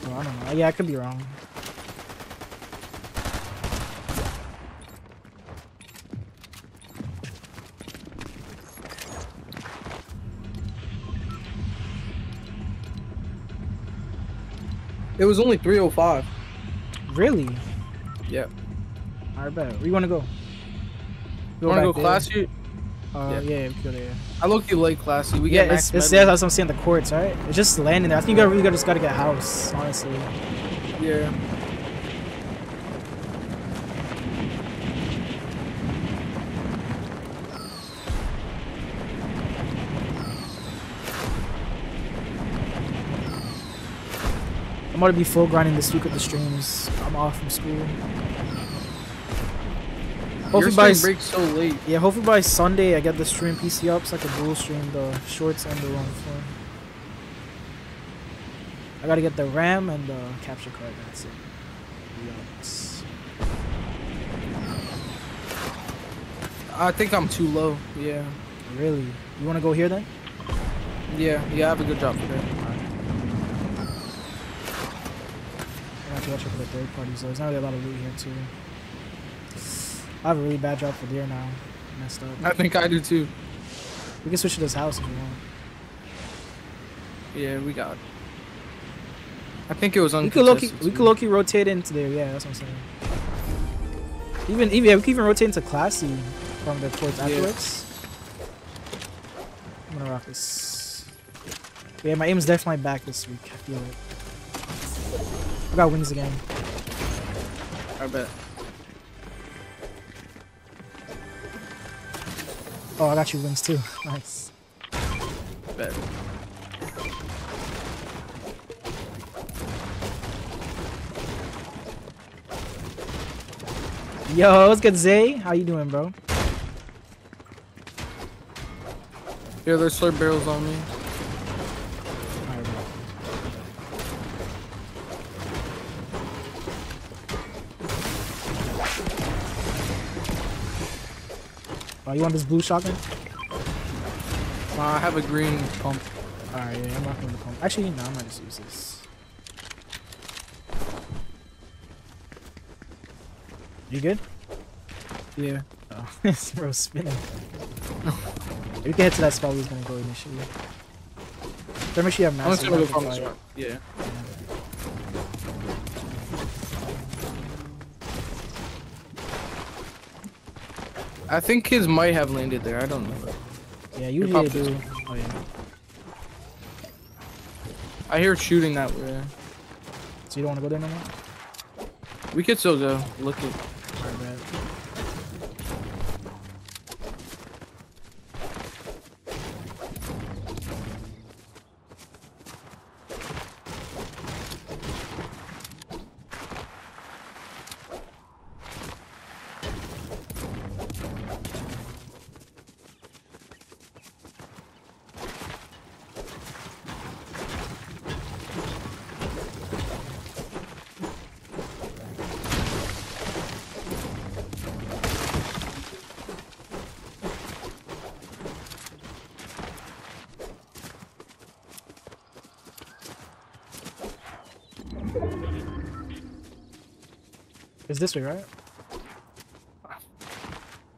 Oh, I don't know. Yeah, I could be wrong. It was only 305. Really? Yeah. Alright, bet. Where you want to go? You want to go classy? Yeah, we go there. I look you late classy. We get max. It's that's what I'm seeing the courts, right? It's just landing there. I think you really gotta get house, honestly. Yeah. I'm going to be full grinding this week with the streams. I'm off from school. Hopefully by break's so late. Yeah, hopefully by Sunday I get the stream PC up so I can dual stream the shorts and the long form. I gotta get the RAM and the capture card. That's it. Yikes. I think I'm too low. Yeah. Really? You wanna go here then? Yeah. Yeah, I have a good job today. I have to watch out for the third parties. So there's not really a lot of loot here too. I have a really bad drop for deer now. I messed up. I think I do too. We can switch to this house if you want. Yeah, we got it. I think it was on. We could low-key rotate into there. Yeah, that's what I'm saying. Even we could even rotate into classy from the towards afterwards. I'm gonna rock this. Yeah, my aim's definitely back this week. I feel it. I got wins again. I bet. Oh, I got you wings too. Nice. Bet. Yo, what's good, Zay? How you doing, bro? Here, there's slurp barrels on me. Alright, bro. Oh, you want this blue shotgun? I have a green pump. Alright, yeah, I'm not going to pump. Actually, no, I might just use this. You good? Yeah. Oh, this bro's spinning. We can head to that spot we was gonna go initially. Remember, she have massive. I'm gonna go. Yeah. I think his might have landed there. I don't know. Yeah, usually they do. Oh yeah. I hear shooting that way. So you don't want to go there no more? We could still go. Look it. It's this way, right?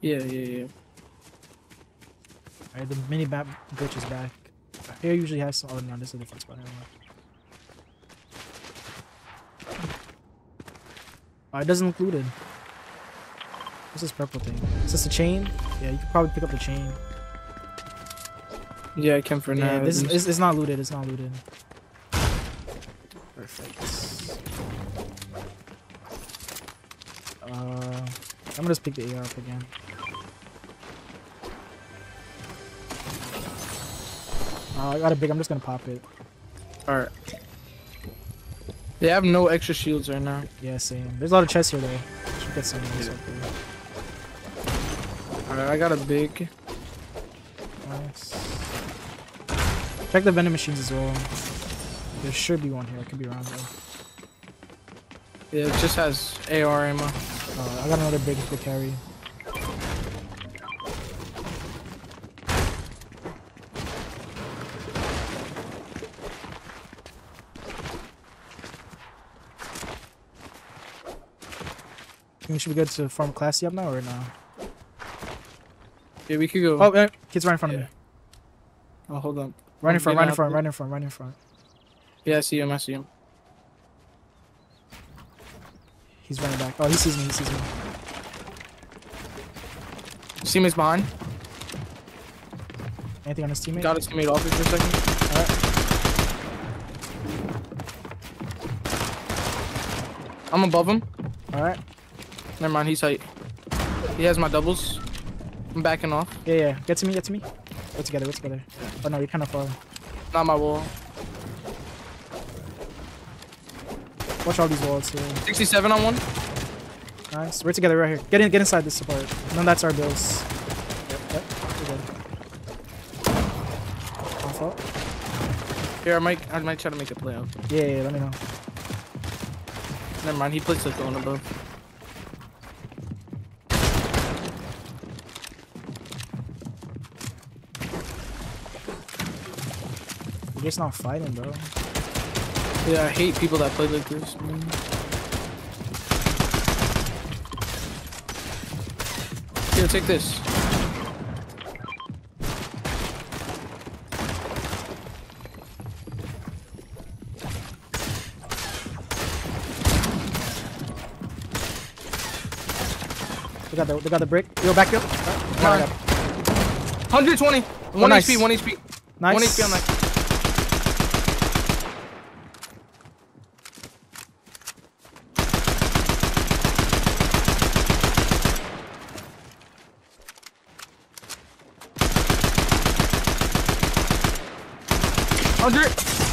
Yeah. Alright, the mini map glitch is back. Here usually has some. Oh no, this is a different spot. Oh, it doesn't look looted. What's this purple thing? Is this a chain? Yeah, you could probably pick up the chain. Yeah, I can for now. Yeah, this is not looted. It's not looted. Perfect. I'm gonna just pick the AR up again. I got a big. I'm just gonna pop it. Alright. They have no extra shields right now. Yeah, same. There's a lot of chests here though. Should get some nice up there. Alright, I got a big. Nice. Check the vending machines as well. There should be one here. I could be wrong though. Yeah, it just has AR ammo. I got another big for carry. We should be good to farm classy up now or no? Yeah, we could go. Oh, kid's right in front of me. Oh, hold on. Right in front. Yeah, I see him. He's running back. Oh, he sees me. His teammate's behind. Anything on his teammate? Got his teammate off for a second. Alright. I'm above him. Alright. Never mind, he's tight. He has my doubles. I'm backing off. Yeah. Get to me. We're together. Oh no, you're kind of far. Not my wall. Watch all these walls here. 67 on one. Nice. We're together right here. Get in. Get inside this support. And then that's our bills. Yep. Yep. We're good. Off up. Here, I might try to make a play out. Yeah, yeah. Let me know. Never mind. He plays the zone above. You're just not fighting, bro. Yeah, I hate people that play like this, man. Here, take this. They got the brick. Yo, back up. Right. 120. One nice. HP. One HP. Nice. One HP on that.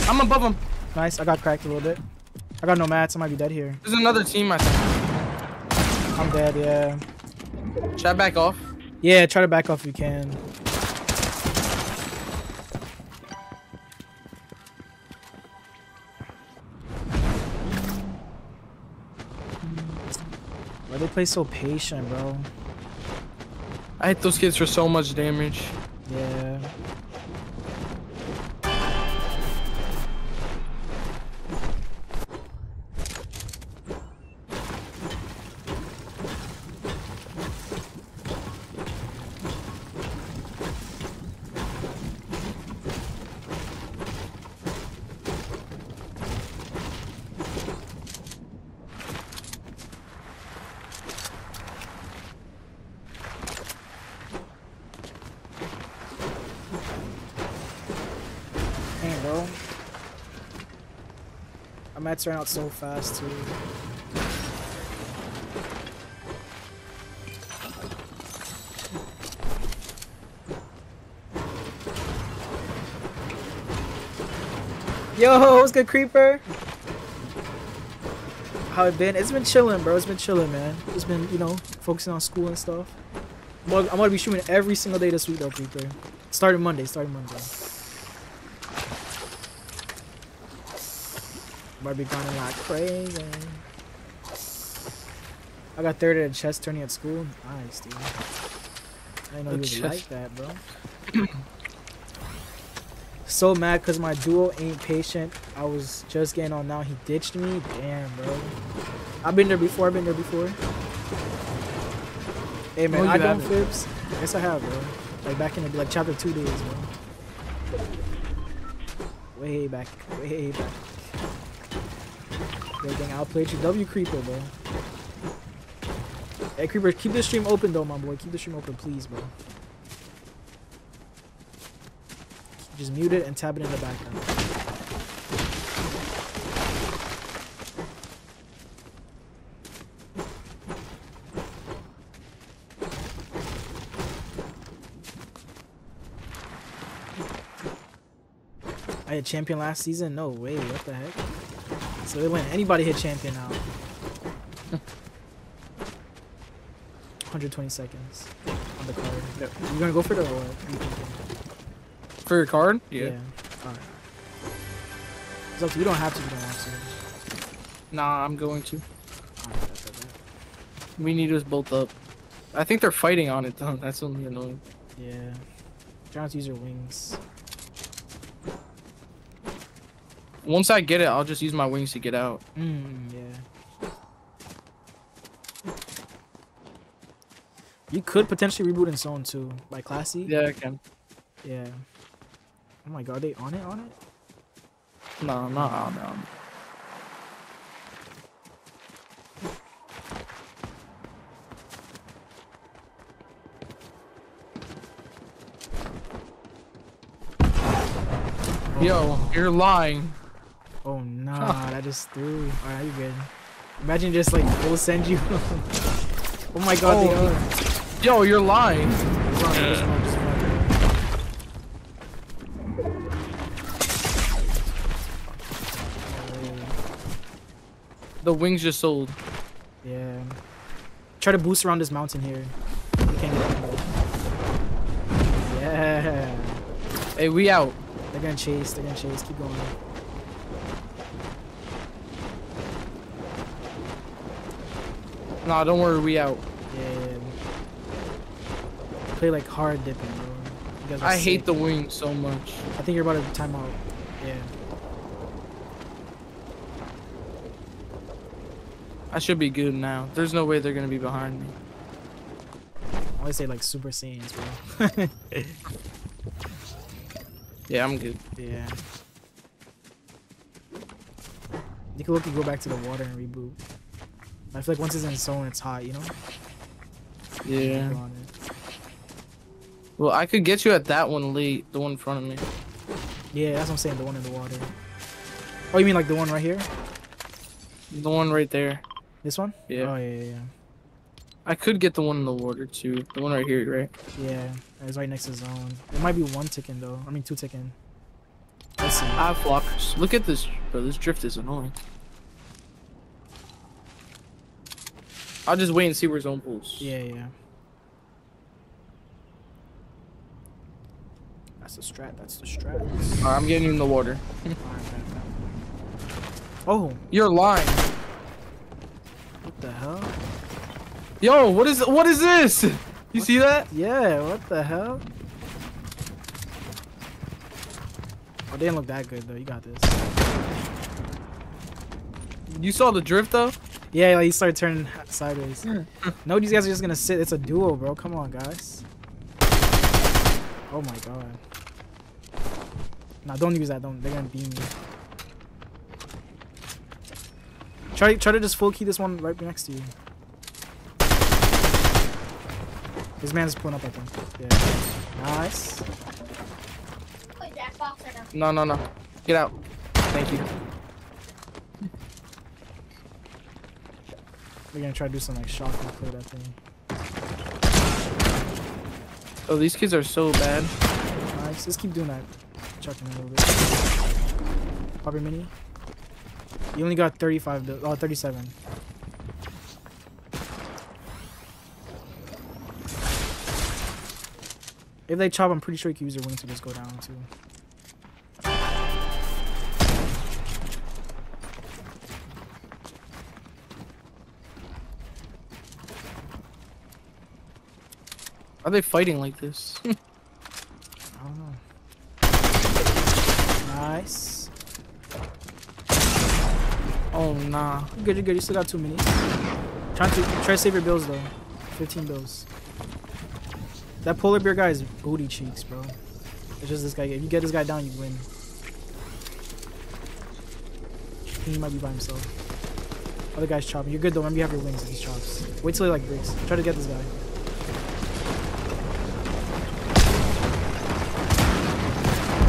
I'm above him. Nice. I got cracked a little bit. I got no mats. I might be dead here. There's another team. I think. I'm dead. Yeah. Try to back off. Yeah. Try to back off if you can. Why they play so patient, bro? I hit those kids for so much damage. Yeah. My mats ran out so fast too. Yo, what's good, Creeper? How it been? It's been chilling, bro. It's been chilling, man. It's been, you know, focusing on school and stuff. I'm gonna be streaming every single day this week, though, Creeper. Starting Monday. I'd be grinding like crazy. I got third at a chess tourney at school. Nice, dude. I didn't know you would like that, bro. So mad because my duo ain't patient. I was just getting on now. He ditched me. Damn, bro. I've been there before. Hey, man, I done flips. Yes, I have, bro. Like back in the, like, chapter 2 days, bro. Way back. Dang, outplayed you. W Creeper, bro. Hey, Creeper, keep the stream open, though, my boy. Keep the stream open, please, bro. Just mute it and tap it in the background. I had champion last season? No way. What the heck? So they win. Anybody hit champion now. 120 seconds on the card. Yep. You gonna go for it or what? For your card? Yeah. Alright. It's up to you. You don't have to if you don't want to. Nah, I'm going to. We need us both up. I think they're fighting on it, though. That's only annoying. Yeah. Trying to use your wings. Once I get it, I'll just use my wings to get out. Yeah. You could potentially reboot in zone too, by Classy. Yeah, I can. Yeah. Oh my god, are they on it? No, not on it. Oh. Yo, you're lying. Oh no, nah, that just threw. Alright, you good. Imagine just like we'll send you. Oh my god, oh. They are. Yo, you're lying. The wings just sold. Yeah. Try to boost around this mountain here. We can't get out of it. Yeah. Hey, we out. They're gonna chase. They're gonna chase. Keep going. Nah, don't worry. We out. Yeah. Play like hard dipping, bro. You guys are sick. I hate the wings so much. I think you're about to time out. Yeah. I should be good now. There's no way they're gonna be behind me. I always say like Super Saiyans, bro. Yeah, I'm good. Yeah. You can look and go back to the water and reboot. I feel like once it's in zone, it's hot, you know? Yeah. Well, I could get you at that one late, the one in front of me. Yeah, that's what I'm saying, the one in the water. Oh, you mean like the one right here? The one right there. This one? Yeah. Oh, yeah. I could get the one in the water, too. The one right here, right? Yeah, it's right next to zone. It might be one ticking, though. I mean, two ticking. Let's see. I have blockers. Look at this, bro. This drift is annoying. I'll just wait and see where zone pulls. Yeah. That's the strat. Alright, I'm getting you in the water. Oh, you're lying. What the hell? Yo, what is this? You see that? Yeah, what the hell? Oh, they didn't look that good, though. You got this. You saw the drift, though? Yeah, like, you started turning sideways. No, these guys are just going to sit. It's a duo, bro. Come on, guys. Oh, my God. Nah, don't use that. They're going to beam me. Try to just full key this one right next to you. This man's pulling up, I think. Yeah. Nice. No. Get out. Thank you. We're gonna try to do some like shock and clear that thing. Oh, these kids are so bad. Nice. Just keep doing that. Chucking a little bit. Popper mini. You only got 35. Oh, 37. If they chop, I'm pretty sure you can use your wings to just go down too. Are they fighting like this? I don't know. Nice. Oh nah. You're good. You still got 2 minutes. Try to save your bills though. 15 bills. That polar bear guy is booty cheeks, bro. It's just this guy. If you get this guy down, you win. He might be by himself. Other guy's chopping. You're good though. Remember, you have your wings if he chops. Wait till he like breaks. Try to get this guy.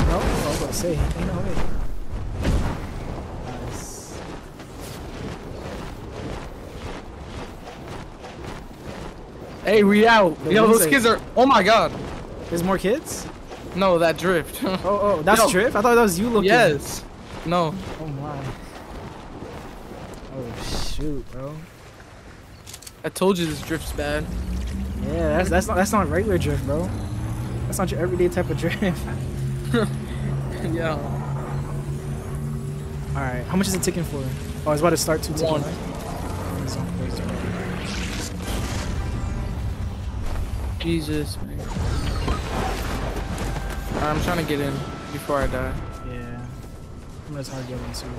No, I was about to say. Ain't no way. Nice. Hey, we out. Yo, those kids are. Oh my God. There's more kids? No, that drift. oh, that's drift? I thought that was you looking. Yes. No. Oh my. Oh shoot, bro. I told you this drift's bad. Yeah, that's not regular drift, bro. That's not your everyday type of drift. Yeah. All right. How much is it ticking for? Oh, it's about to start 2 ticking. Jesus, man. Right, I'm trying to get in before I die. Yeah. I'm just hard getting into it.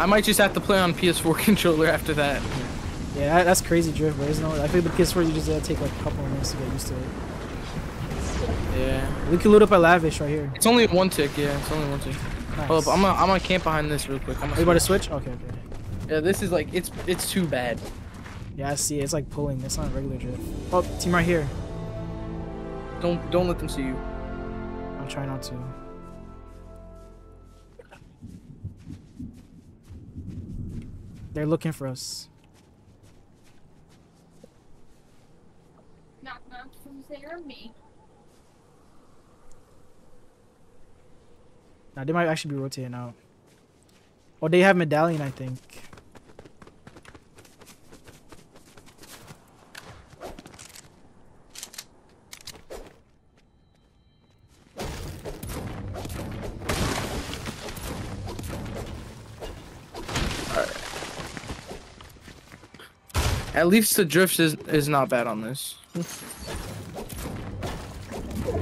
I might just have to play on PS4 controller after that. Yeah, that's crazy drift, but there's no. I think the PS4 you just gotta take like a couple of minutes to get used to it. Yeah. We can loot up a lavish right here. It's only 1 tick, yeah. It's only 1 tick. Nice. Hold up, I'm gonna camp behind this real quick. Are you about to switch? Okay. Yeah, this is like it's too bad. Yeah, I see. It's like pulling. It's not a regular drift. Oh, team right here. Don't let them see you. I'm trying not to. They're looking for us. Knock, who's there? Me. Now they might actually be rotating out. Oh, they have medallion, I think. At least the drift is not bad on this.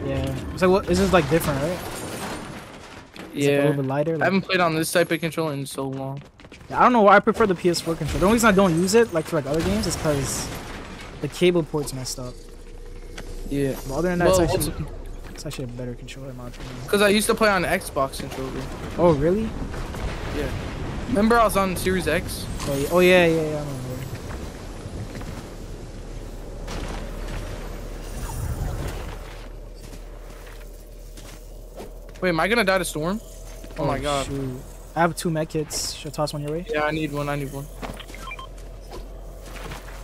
Yeah. So what is this like different, right? It's like a little bit lighter. Like... I haven't played on this type of controller in so long. Yeah, I don't know why I prefer the PS4 controller. The only reason I don't use it like for like other games is because the cable port's messed up. Yeah. But other than that, it's actually a better controller in my opinion. Because I used to play on Xbox controller. Oh really? Yeah. Remember I was on Series X? Oh yeah, yeah, yeah. I remember. Wait, am I gonna die to storm? Oh my god. Shoot. I have 2 med kits. Should I toss one your way? Yeah, I need one. I need one.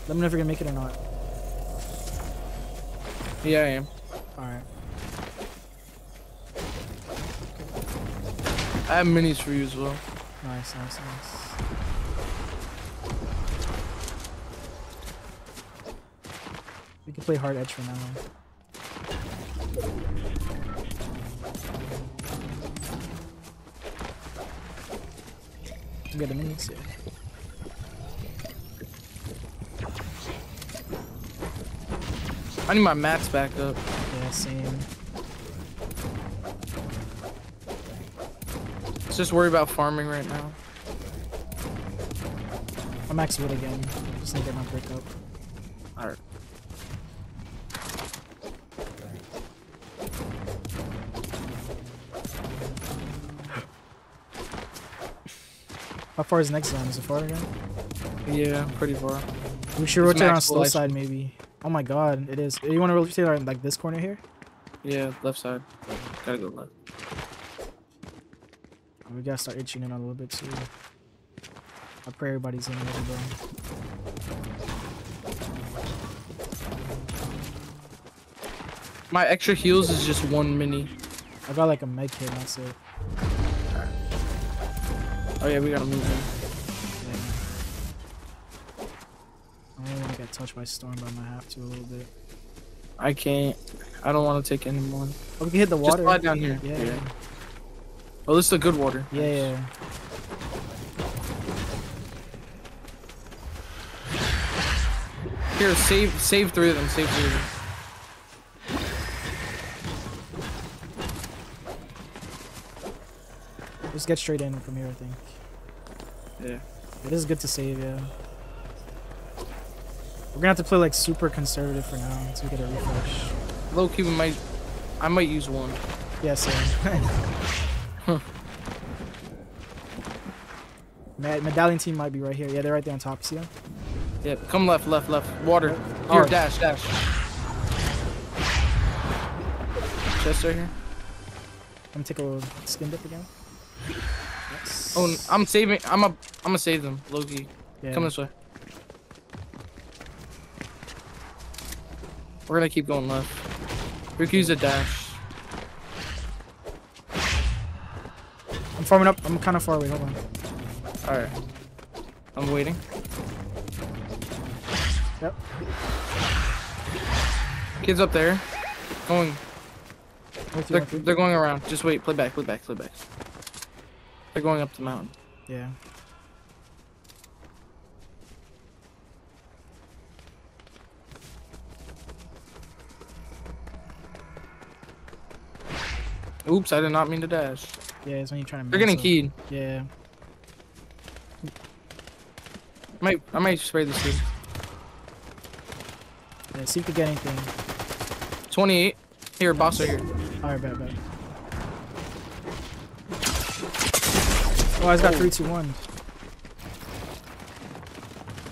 Let me know if you're gonna make it or not. Yeah, I am. Alright. I have minis for you as well. Nice, nice, nice. We can play hard edge for now. Got the minis. I need my mats back up. Yeah, same. Let's just worry about farming right now. I'm maxed wood again. Just need to get my brick up. Alright. How far is the next zone? Is it far again? Yeah, pretty far. We should rotate on slow side maybe. Oh my god, it is. You want to rotate on like this corner here? Yeah, left side. Gotta go left. We gotta start itching in a little bit too. I pray everybody's in a little bit. My extra heals is just 1 mini. I got like a med kit, that's it. Oh yeah, we gotta move in. I don't want to get touched by storm, but I'm gonna have to a little bit. I can't. I don't want to take any more. Oh, we can hit the water. Just slide down here. Yeah. Oh, this is a good water. Yeah, nice. Yeah. Here, save 3 of them. Save 3 of them. Just get straight in from here, I think. Yeah. It is good to save, yeah. We're gonna have to play like super conservative for now until we get a refresh. Low key, I might use one. Yeah, same. Huh. Medallion team might be right here. Yeah, they're right there on top. See them? Yeah, come left, left, left. Water. Oh. Here, dash. Chest right here. I'm gonna take a little skin dip again. Yes. Oh, I'm saving. I'm gonna save them, Loki. Yeah. Come this way. We're gonna keep going left. We could use a dash. I'm farming up. I'm kind of far away. Hold on. All right. I'm waiting. Yep. Kids up there. Going. They're going around. Just wait. Play back. They're going up the mountain. Yeah. Oops, I did not mean to dash. Yeah, it's when you're trying to. They're getting keyed. Yeah. I might spray this dude. Yeah, see if you get anything. 28. Here, boss right here. Alright, bad. Oh, I just got 3, 2, 1.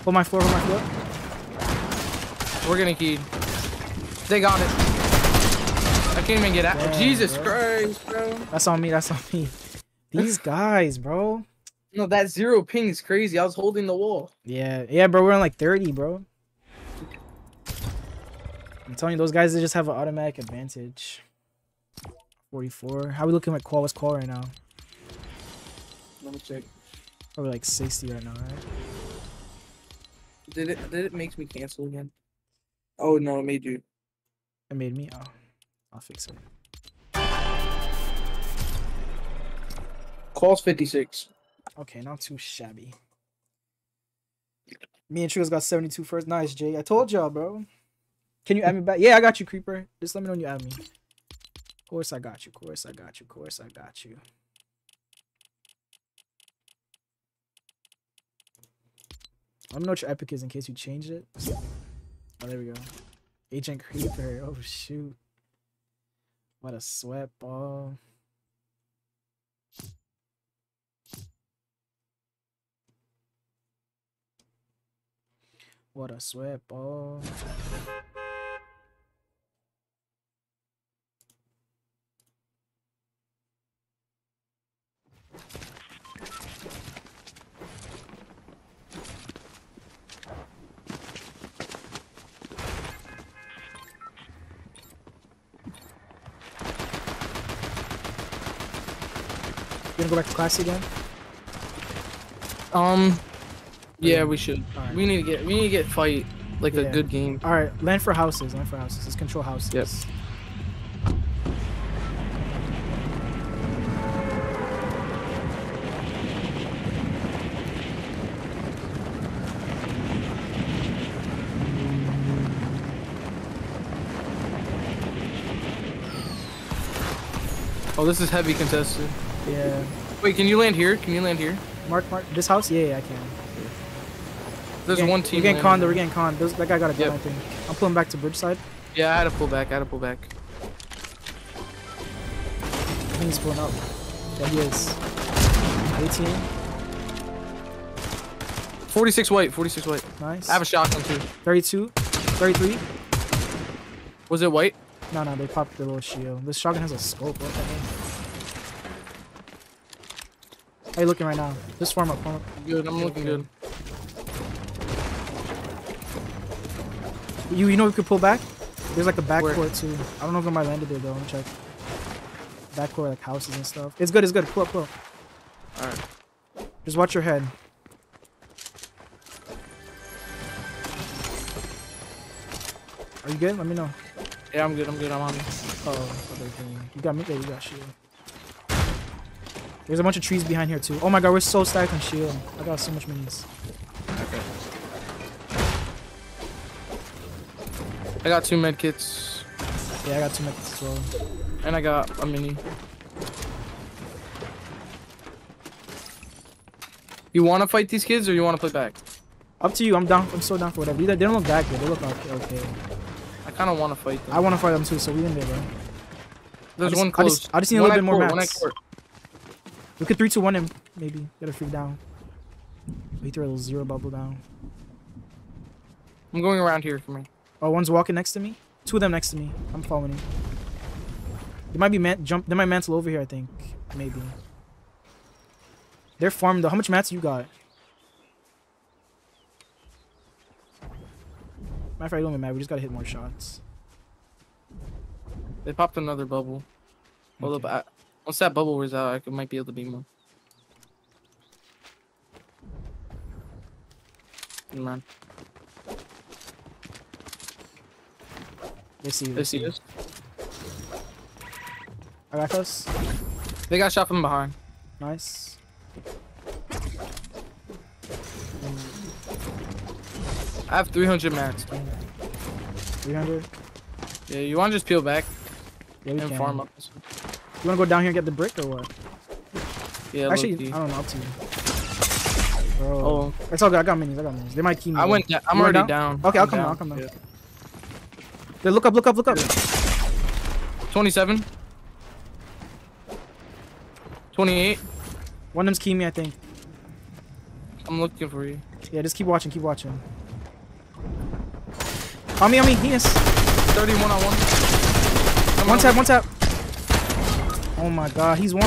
Hold my floor. We're gonna keyed. They got it. I can't even get out. Damn, Jesus Christ, bro. That's on me. These guys, bro. No, that 0 ping is crazy. I was holding the wall. Yeah, bro. We're on like 30, bro. I'm telling you, those guys, they just have an automatic advantage. 44. How are we looking at Qual? What's Qual right now? Let me check. Probably like 60 right now, right? Did it make me cancel again? Oh no, it made you. It made me? Oh. I'll fix it. Calls 56. Okay, not too shabby. Me and Trickles got 72 first. Nice, Jay. I told y'all, bro. Can you add me back? Yeah, I got you, Creeper. Just let me know when you add me. Of course I got you. Of course I got you. Of course I got you. I don't know what your epic is in case you changed it. Oh, there we go. Agent Creeper. Oh, shoot. What a sweat ball. What a sweat ball. Go back to class again. Yeah, we should. Right. We need to get fight like a good game. All right, land for houses. Land for houses. Let's control houses. Yes. Oh, this is heavy contested. Yeah. Wait, can you land here? Can you land here? Mark this house? Yeah, yeah, I can. There's one team. We're getting conned. We're getting conned. That guy got a gun, I think. I'm pulling back to bridge side. Yeah, I had to pull back. I think he's pulling up. Yeah, he is. 18. 46 white. 46 white. Nice. I have a shotgun too. 32. 33. Was it white? No, no. They popped the little shield. This shotgun has a scope. What the heck? How you looking right now? Just farm up, Good, I'm looking good. You know we could pull back? There's like a backcourt too. I don't know if I landed there though, let me check. Backcourt, like houses and stuff. It's good, it's good. Pull up, pull up. Alright. Just watch your head. Are you good? Let me know. Yeah, I'm good, I'm on me. Oh, you got me there, you got shield. There's a bunch of trees behind here too. Oh my god, we're so stacked on shield. I got so much minis. Okay. I got 2 med kits. Yeah, I got 2 med kits as well. And I got a mini. You want to fight these kids or you want to play back? Up to you. I'm down. I'm so down for whatever. They don't look that good. They look okay. I kind of want to fight them. I want to fight them too, so we in there, bro. There's one close. I just need a little bit more maps. We could 3-2-1 him, maybe. Get a free down. We threw a little zero bubble down. I'm going around here for me. Oh, one's walking next to me. 2 of them next to me. I'm following him. They might be They might mantle over here, I think. Maybe. They're farmed though. How much mats you got? Matter of fact, don't be mad. We just gotta hit more shots. They popped another bubble. Hold up. Once that bubble wears out, I might be able to beam him. Come on. They see us. I got close. They got shot from behind. Nice. I have 300 mats. 300? Yeah, you want to just peel back and farm up this one. You wanna go down here and get the brick or what? Yeah, actually, I don't know, up to you. Bro. Oh. It's all good, I got minis. They might keep me. I'm already down. Okay, I'll come down. Yeah. Dude, look up. 27. 28. One of them's keying me, I think. I'm looking for you. Yeah, just keep watching. On me, Heinous. 31 on one. One tap. Oh my god, he's one.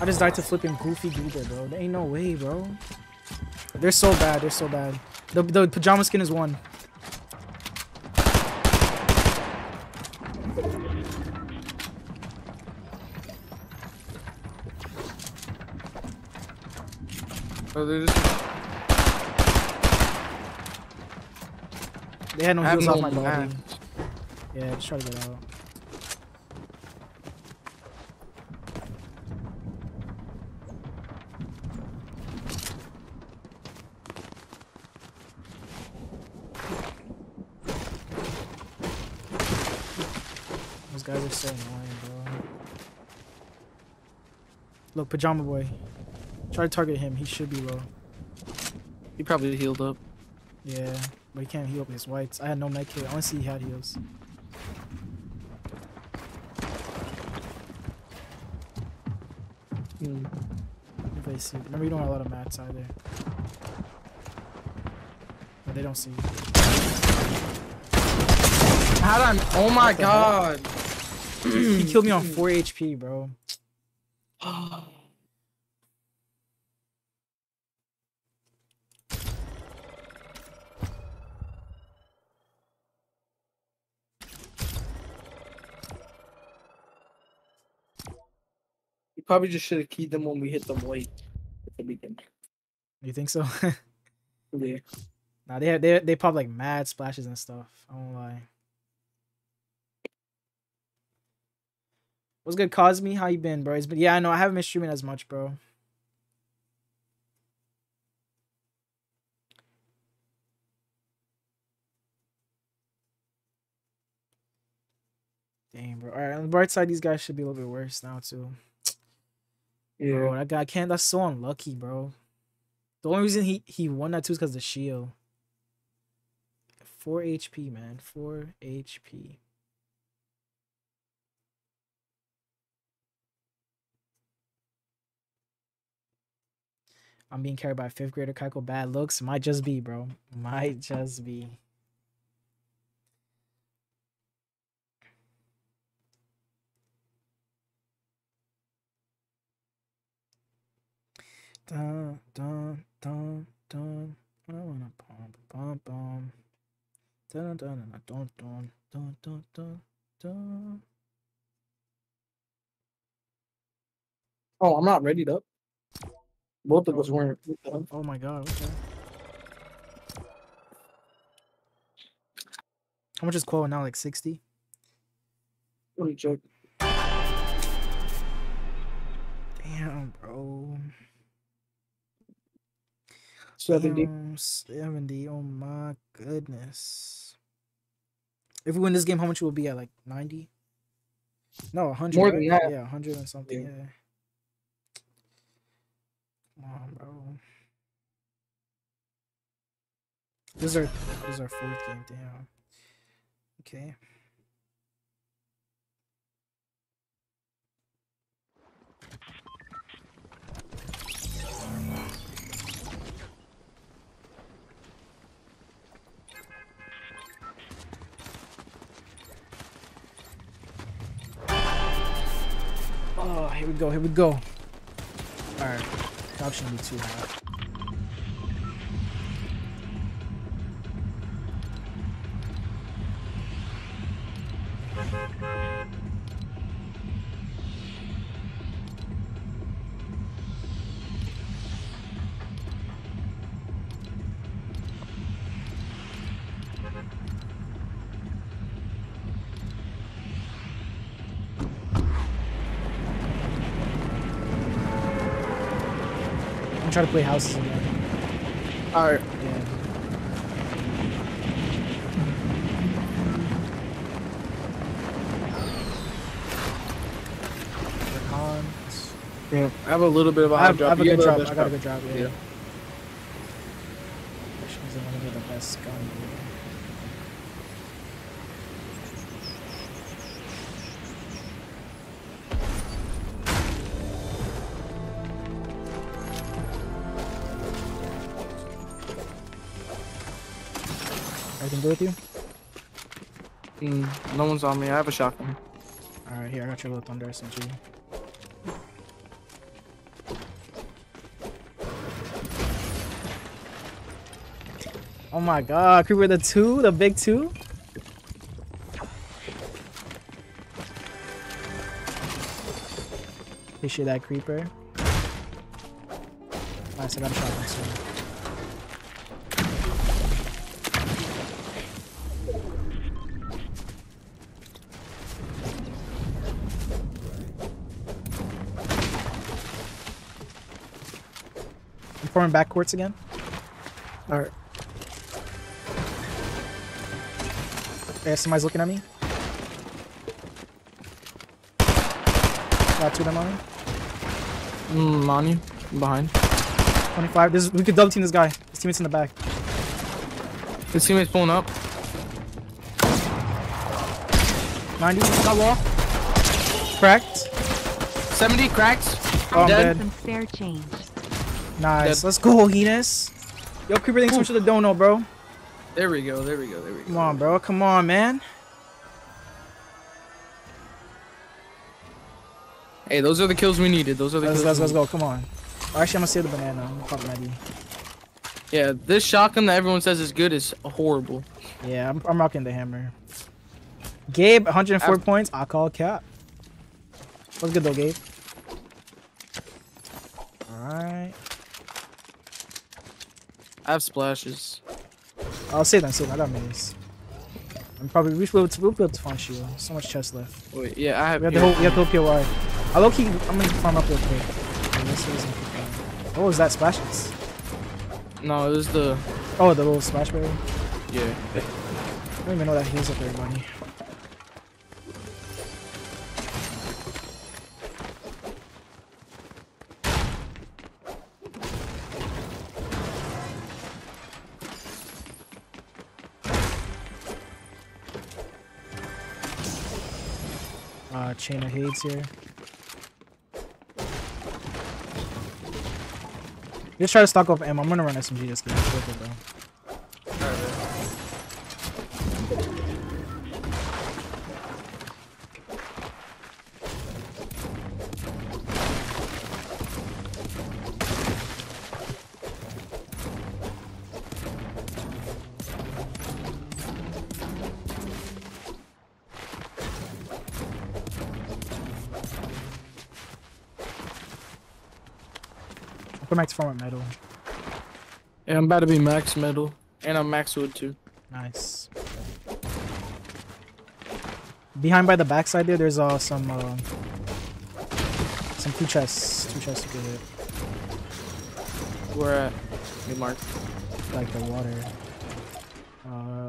I just died to flipping goofy goober, bro. There ain't no way, bro. They're so bad. The pajama skin is one. Oh, they just... They had no heals off my body. Yeah, just try to get out. Those guys are so annoying, bro. Look, Pajama Boy. Try to target him. He should be low. He probably healed up. Yeah. But he can't heal up his whites. I had no med kit. I only see he had heals. Remember, you don't have a lot of mats either. But they don't see. How did I? Oh my god! He killed me on 4 HP, bro. Probably just should have keyed them when we hit them late at the beginning. You think so? Yeah. Nah, they pop like mad splashes and stuff. I won't lie. What's good, Cosme? How you been, bro? It's been, yeah, I know. I haven't been streaming as much, bro. Damn, bro. All right, on the bright side, these guys should be a little bit worse now too. Yeah. Bro, that guy can't. That's so unlucky, bro. The only reason he won that too is because of the shield. 4 HP, man. 4 HP. I'm being carried by a 5th grader. Qayko, bad looks. Might just be, bro. Might just be. Dun, dun, dun, dun. I wanna bum, bum, bum. Dun, dun, dun, dun, dun, dun, dun, dun. Oh, I'm not readied up. Both of us weren't. Oh my god, okay. How much is Quo now? Like 60? What a joke. Damn, bro. 70. Damn, 70. Oh my goodness. If we win this game, how much will it be at? Like 90? No, 100. More than that. Yeah, 100 and something. Yeah. Come on, bro. This is our 4th game. Damn. Okay. Oh, here we go, here we go. Alright, that shouldn't be too hot. Try to play houses again. Alright. Yeah. Yeah. I have a little bit of a high drop. I have a good drop. I got a good drop. Yeah. Which means I'm gonna get the best gun. Go with you? No one's on me. I have a shotgun. Alright, here, I got your little Thunder SMG. Oh my god, Creeper, the 2? The big 2? Appreciate that, Creeper. I nice. I got a shot next to him. I'm forming back courts again. All right. Yeah, somebody's looking at me. Got two of them on me. On you. I'm behind. 25. We could double team this guy. His teammate's in the back. His teammate's pulling up. 90. Got wall. Cracked. 70. Cracked. Oh, I'm dead. Some spare change. Nice. Dead. Let's go, Heinous. Yo, Creeper, thanks so much for the dono, bro. There we go. There we go. There we go. Come on, bro. Come on, man. Hey, those are the kills we needed. Those are the kills. Let's go. Come on. Actually, I'm gonna save the banana. I'm gonna pop an ID. Yeah, this shotgun that everyone says is good is horrible. Yeah, I'm rocking the hammer. Gabe, 104 points. I call cap. What's good though, Gabe? All right. I have splashes. I'll save them. I got minis. I'm probably we'll be able to find shield. So much chest left. Wait, yeah, I have. We have the whole POI. I low key, I'm gonna farm up real quick. What was that? Splashes? No, it was the. Oh, the little splash barrier? Yeah. I don't even know that heals up everybody. Chain of Hades here. Just try to stock up ammo. I'm gonna run SMG this game. Max farm at metal. Yeah, I'm about to be max metal. And I'm max wood too. Nice. Behind by the backside there, there's some two chests you could hit. Where at? You marked. Like the water.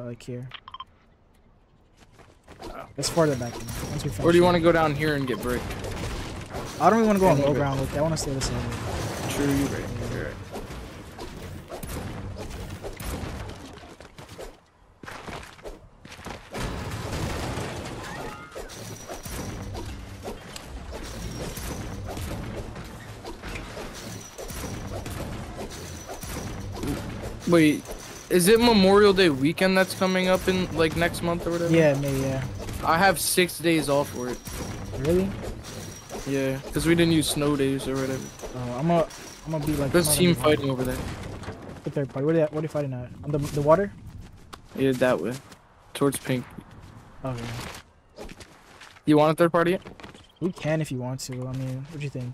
Like here. It's farther back. Or do you want to go down here and get brick? I don't even want to go on low ground. Look, I want to stay this level. You're right. You're right. Wait, is it Memorial Day weekend that's coming up in like next month or whatever? Yeah, maybe. Yeah. I have 6 days off for it. Really? Yeah, because we didn't use snow days or whatever. Oh, I'm gonna be like. There's a team fighting over there. The third party. What are you fighting at? On the water? Yeah, that way. Towards pink. Okay. You want a third party yet? We can if you want to. I mean, what do you think?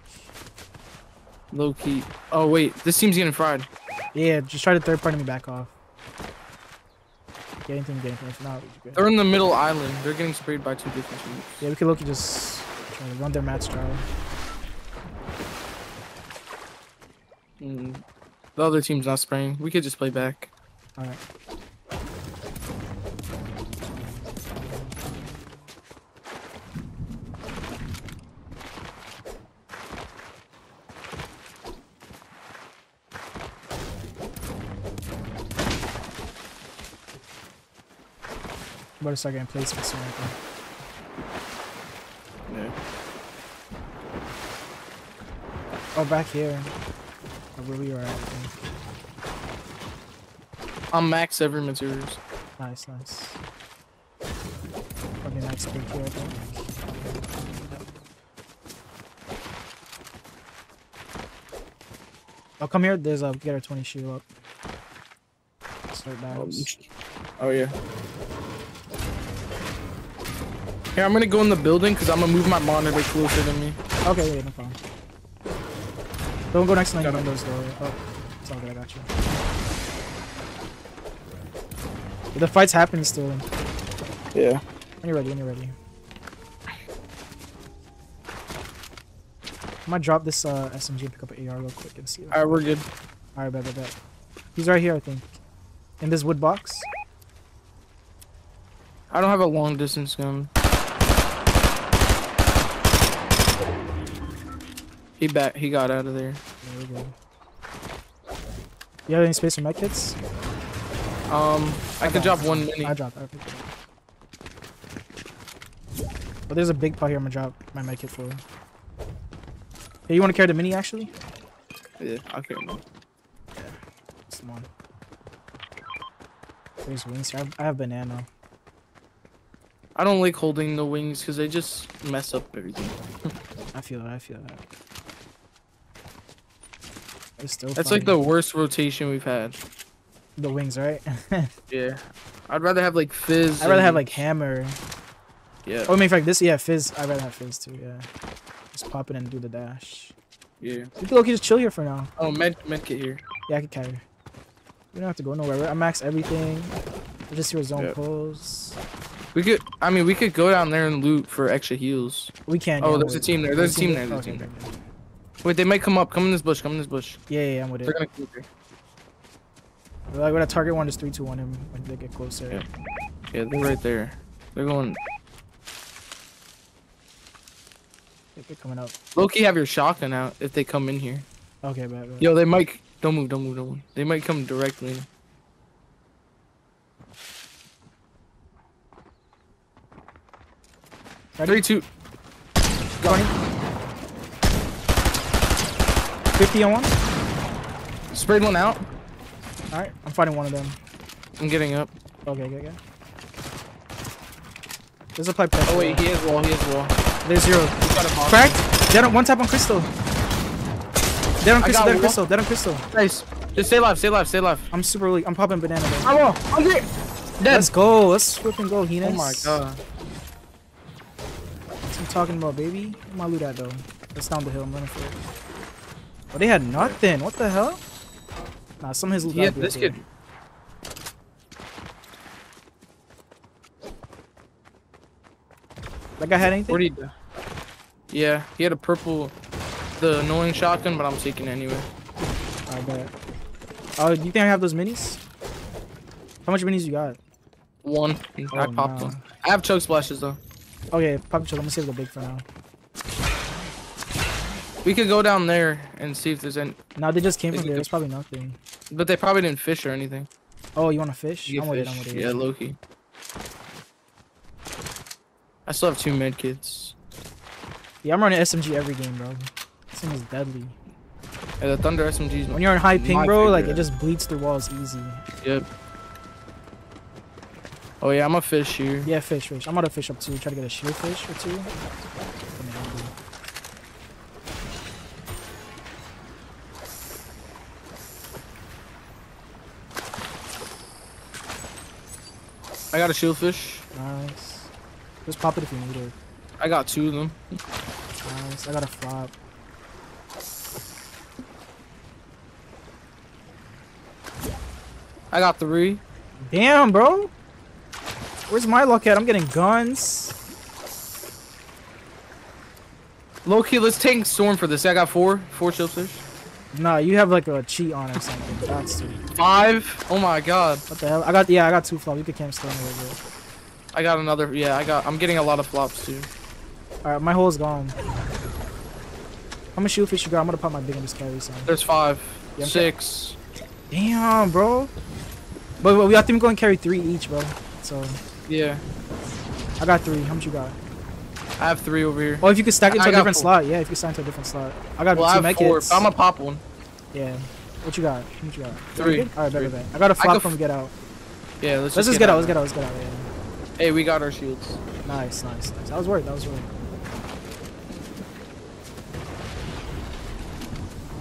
Low key. Oh wait, this team's getting fried. Yeah, just try to third party me back off. Get anything getting finished. No, they're in the middle island. They're getting sprayed by two different teams. Yeah, we can look at just try to run their match trial. The other team's not spraying. We could just play back. Alright. Better start getting placed for soon. Yeah. Oh, back here. Really right, I think. I'm max every materials. Nice, nice. Okay, max big here, I think. Oh, come here. There's a get our 20 shield up. Start dives. Oh, yeah. Here, I'm gonna go in the building because I'm gonna move my monitor closer to me. Okay, yeah, no problem. Don't go next to my windows, though. It's all good, I got you. But the fight's happening still. Yeah. When you're ready, when you're ready. I'm gonna drop this SMG and pick up an AR real quick and see. Alright, we're good. Alright, bet. He's right here, I think. In this wood box. I don't have a long distance gun. He back. He got out of there. There we go. You have any space for medkits? I can drop one mini. I dropped. I picked it up. But there's a big pot here. I'm gonna drop my medkit for. Hey, you want to carry the mini actually? Yeah, I'll carry one. Yeah, it's the one. There's wings here. I have banana. I don't like holding the wings because they just mess up everything. I feel that. I feel that. It's still. That's fun. Like the worst rotation we've had. The wings, right? Yeah. I'd rather have like fizz. I'd rather have like hammer. Yeah. Oh, I mean, like this. Yeah, fizz. I'd rather have fizz too. Yeah. Just pop it and do the dash. Yeah. We can just chill here for now. Oh, medkit here. Yeah, I can carry. We don't have to go nowhere. I max everything. We're just here with zone pulls. We could. I mean, we could go down there and loot for extra heals. We can. Oh, yeah, there's a team there. There's a team there. There's a team there. Wait, they might come up. Come in this bush. Come in this bush. Yeah, yeah, I'm with it. They're gonna keep it. We're gonna target one. Just 3, 2, 1 him when they get closer. Yeah. Yeah, they're right there. They're going. If they're coming up. Loki, have your shotgun out if they come in here. Okay, bad. Yo, they might. Don't move. Don't move. Don't move. They might come directly. Ready? 3, 2. Go. 20. 50 on one. Sprayed one out. Alright, I'm fighting one of them. I'm getting up. Okay, good, good. There's a pipe. Oh, wait, he has wall, he has wall. There's 0. Cracked. Dead on, one tap on crystal. Dead on crystal, dead on crystal, dead on crystal. Nice. Just stay alive, stay alive, stay alive. I'm super weak. I'm popping banana. I'm wall. I'm dead. Let's go. Let's flipping go, Heinous. Oh my god. I'm talking about, baby. I'm gonna loot that though. It's down the hill. I'm running for it. But they had nothing. What the hell? Nah, some of his loot. Yeah, this kid. That guy had anything? Yeah, he had a purple, the annoying shotgun, but I'm taking it anyway. I bet. Oh, you think I have those minis? How much minis you got? One. Oh, I popped one. I have chug splashes though. Okay, pop chug. I'm gonna save the big for now. We could go down there and see if there's any. No, they just came from there. There's probably nothing. But they probably didn't fish or anything. Oh, you want to fish? I'm with it. I'm with it. Yeah, Loki. I still have 2 med kits. Yeah, I'm running SMG every game, bro. This thing is deadly. Yeah, the Thunder SMGs. When you're on high ping, bro, like it just bleeds through walls easy. Yep. Oh yeah, I'm a fish here. Yeah, fish, fish. I'm gonna fish up too. Try to get a sheer fish or two. I got a shield fish. Nice. Just pop it if you need it. I got 2 of them. Nice. I got a flop. I got 3. Damn, bro. Where's my luck at? I'm getting guns. Low-key, let's tank Storm for this. I got 4 shield fish. Nah, you have like a cheat on or something. That's too. 5? Oh my god. What the hell? I got, yeah, I got 2 flops. You could camp Storm a little bit. I got another, yeah, I'm getting a lot of flops too. Alright, my hole's gone. How much shield fish you got? I'm gonna pop my big and just carry some. There's 5. Yeah, 6. Damn, bro. But we, I think we're gonna carry 3 each, bro. So. Yeah. I got 3. How much you got? I have 3 over here. Oh, if you could stack it to a different slot. Yeah, if you stack it to a different slot. I got 2 medkits. I'm gonna pop one. Yeah. What you got? How much you got? 3. Alright, better bet. I got a flop from get out. Yeah, let's just get out. Let's get out. Let's get out. Yeah. Hey, we got our shields. Nice, nice, nice. That was worth. That was worth.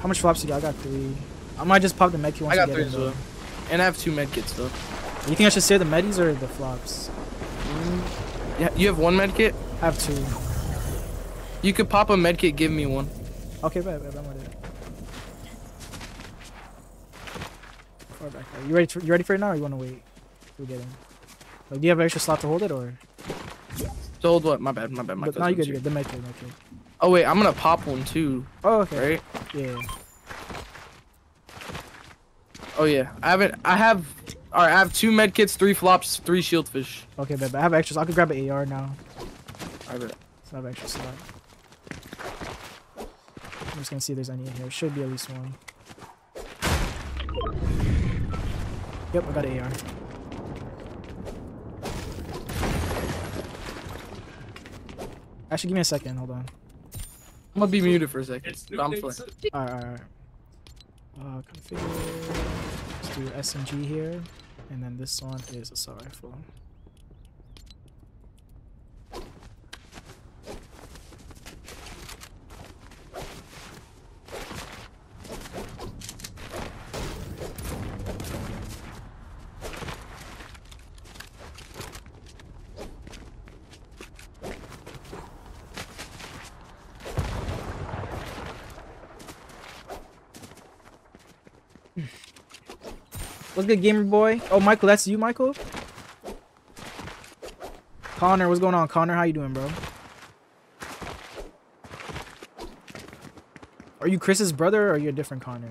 How much flops you got? I got 3. I might just pop the medkit once I got 3 as well. And I have 2 medkits though. You think I should save the medis or the flops? Yeah, you have 1 med kit? I have 2. You could pop a med kit, give me 1. Okay, bad, bad, I'm with it. Or back there. You ready for it now, or you want to wait till we get in? Like, do you have an extra slot to hold it, or? To hold what? My bad, my bad. My but, no, you're good, you're good. Then make it, make it. Oh, wait, I'm going to pop one, too. Oh, okay. Right? Yeah. Oh, yeah. I haven't... I have... Alright, I have 2 medkits, 3 flops, 3 shieldfish. Okay, but I have extras. I could grab an AR now. I bet. So I have extra slot. I'm just gonna see if there's any in here. Should be at least one. Yep, I got an AR. Actually, give me a second. Hold on. I'm gonna be muted for a second. Alright. Configure. Let's do SMG here, and then this one is assault rifle. What's good, gamer boy? Oh, Michael, that's you, Michael? Connor, what's going on? Connor, how you doing, bro? Are you Chris's brother, or are you a different Connor?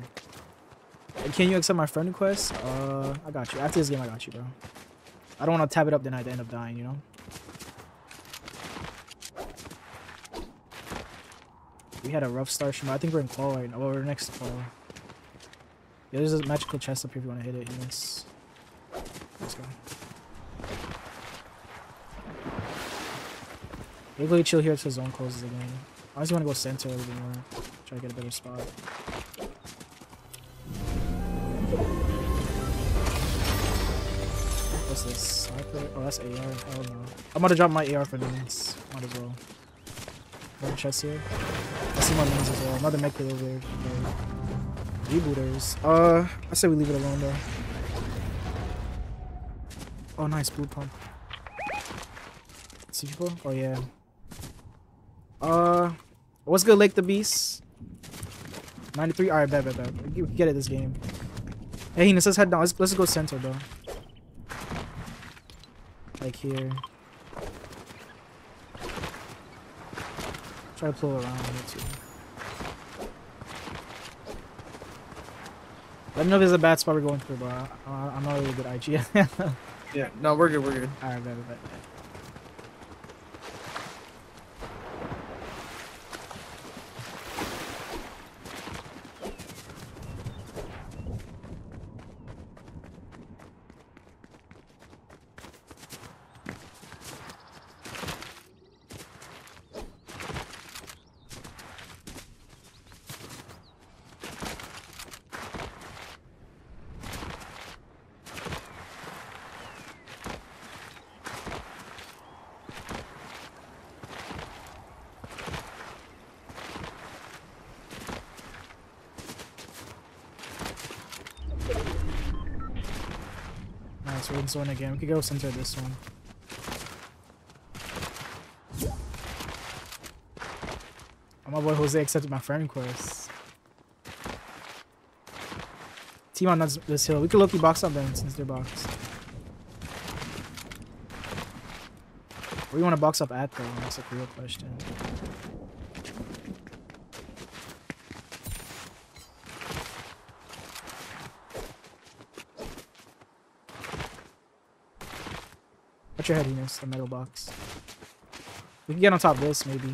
Can you accept my friend request? I got you. After this game, I got you, bro. I don't want to tab it up, then I end up dying, you know? We had a rough start, I think we're in qual right now. Well, we're next to qual. Yeah, there's a magical chest up here if you want to hit it. Let's go. Maybe we chill here until zone closes again. I just want to go center a little bit more. Try to get a better spot. What's this? Sniper? Oh, that's AR. Hell no. I'm about to drop my AR for this. Might as well. Another chest here. I see my names as well. Another mech over there. Rebooters. I say we leave it alone though. Oh, nice blue pump. See people? Oh yeah. What's good, Lake the Beast? 93. All right, bad. We can get it this game. Hey, Heinous, let's head down. Let's go center though. Like here. Try to pull around here too. Let me know if there's a bad spot we're going through, but I'm not really good at IG. Yeah, no, we're good, we're good. Alright, bad. This one again. We could go center this one. Oh, my boy Jose accepted my friend request. Team on this hill. We could low-key box up then since they're boxed. Where you want to box up at though? That's a real question. Your head, Heinous, the metal box. We can get on top of this, maybe.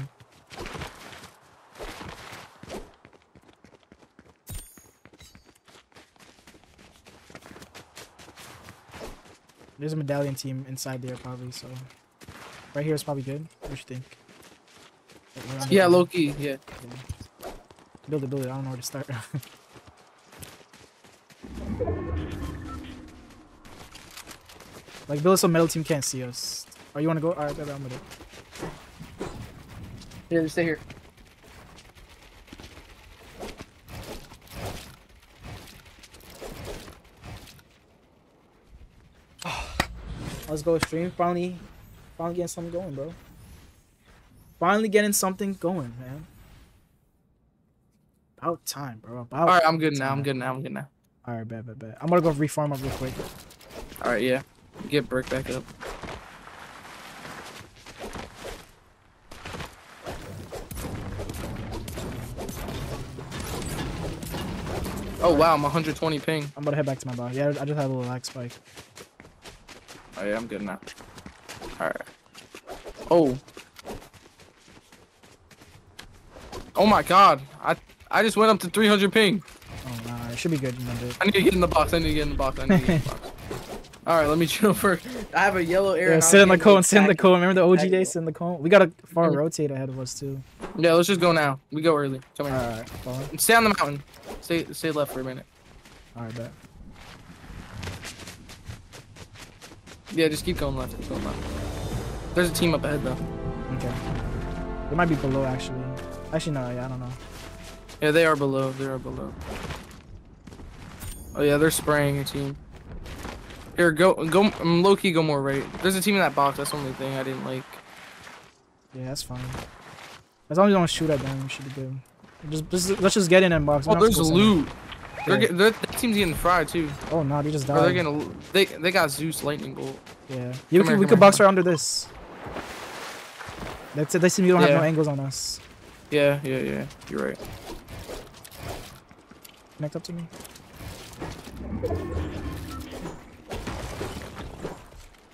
There's a medallion team inside there, probably, so... Right here is probably good. What do you think? Yeah, low-key, yeah. Build it. I don't know where to start. Like, build so metal team can't see us. Oh, you want to go? Alright, I'm with it. Yeah, just stay here. Let's go stream. Finally getting something going, bro. Finally getting something going, man. About time, bro. About time. Alright, I'm good now. Alright, bet. I'm gonna go reform up real quick. Alright, yeah. Get brick back up. Oh wow, I'm 120 ping. I'm gonna head back to my body. Yeah, I just had a little lag spike. Oh yeah, I'm good now. Alright. Oh. Oh my god. I just went up to 300 ping. Oh nah, it should be good. I need to get in the box. I need to get in the box. Alright, let me chill for. I have a yellow area. Yeah, sit in the cone. Sit in the cone. Remember the OG days? Sit in the cone. We got a far rotate ahead of us too. Yeah, let's just go now. We go early. Come here. Alright, stay on the mountain. Stay left for a minute. Alright, bet. Yeah, just keep going left. There's a team up ahead though. Okay. They might be below actually. Actually no, yeah, I don't know. Yeah, they are below. Oh yeah, they're spraying a team. Here, go. Low key, go more right. There's a team in that box. That's the only thing I didn't like. Yeah, that's fine. As long as you don't shoot at them, we should be good. Let's just get in that box. Oh, there's loot. That team's getting fried too. Oh no, they just died. Bro, they're getting they got Zeus lightning bolt. Yeah. We could box right under this. That's it. They seem you don't have no angles on us. Yeah. You're right. Connect up to me.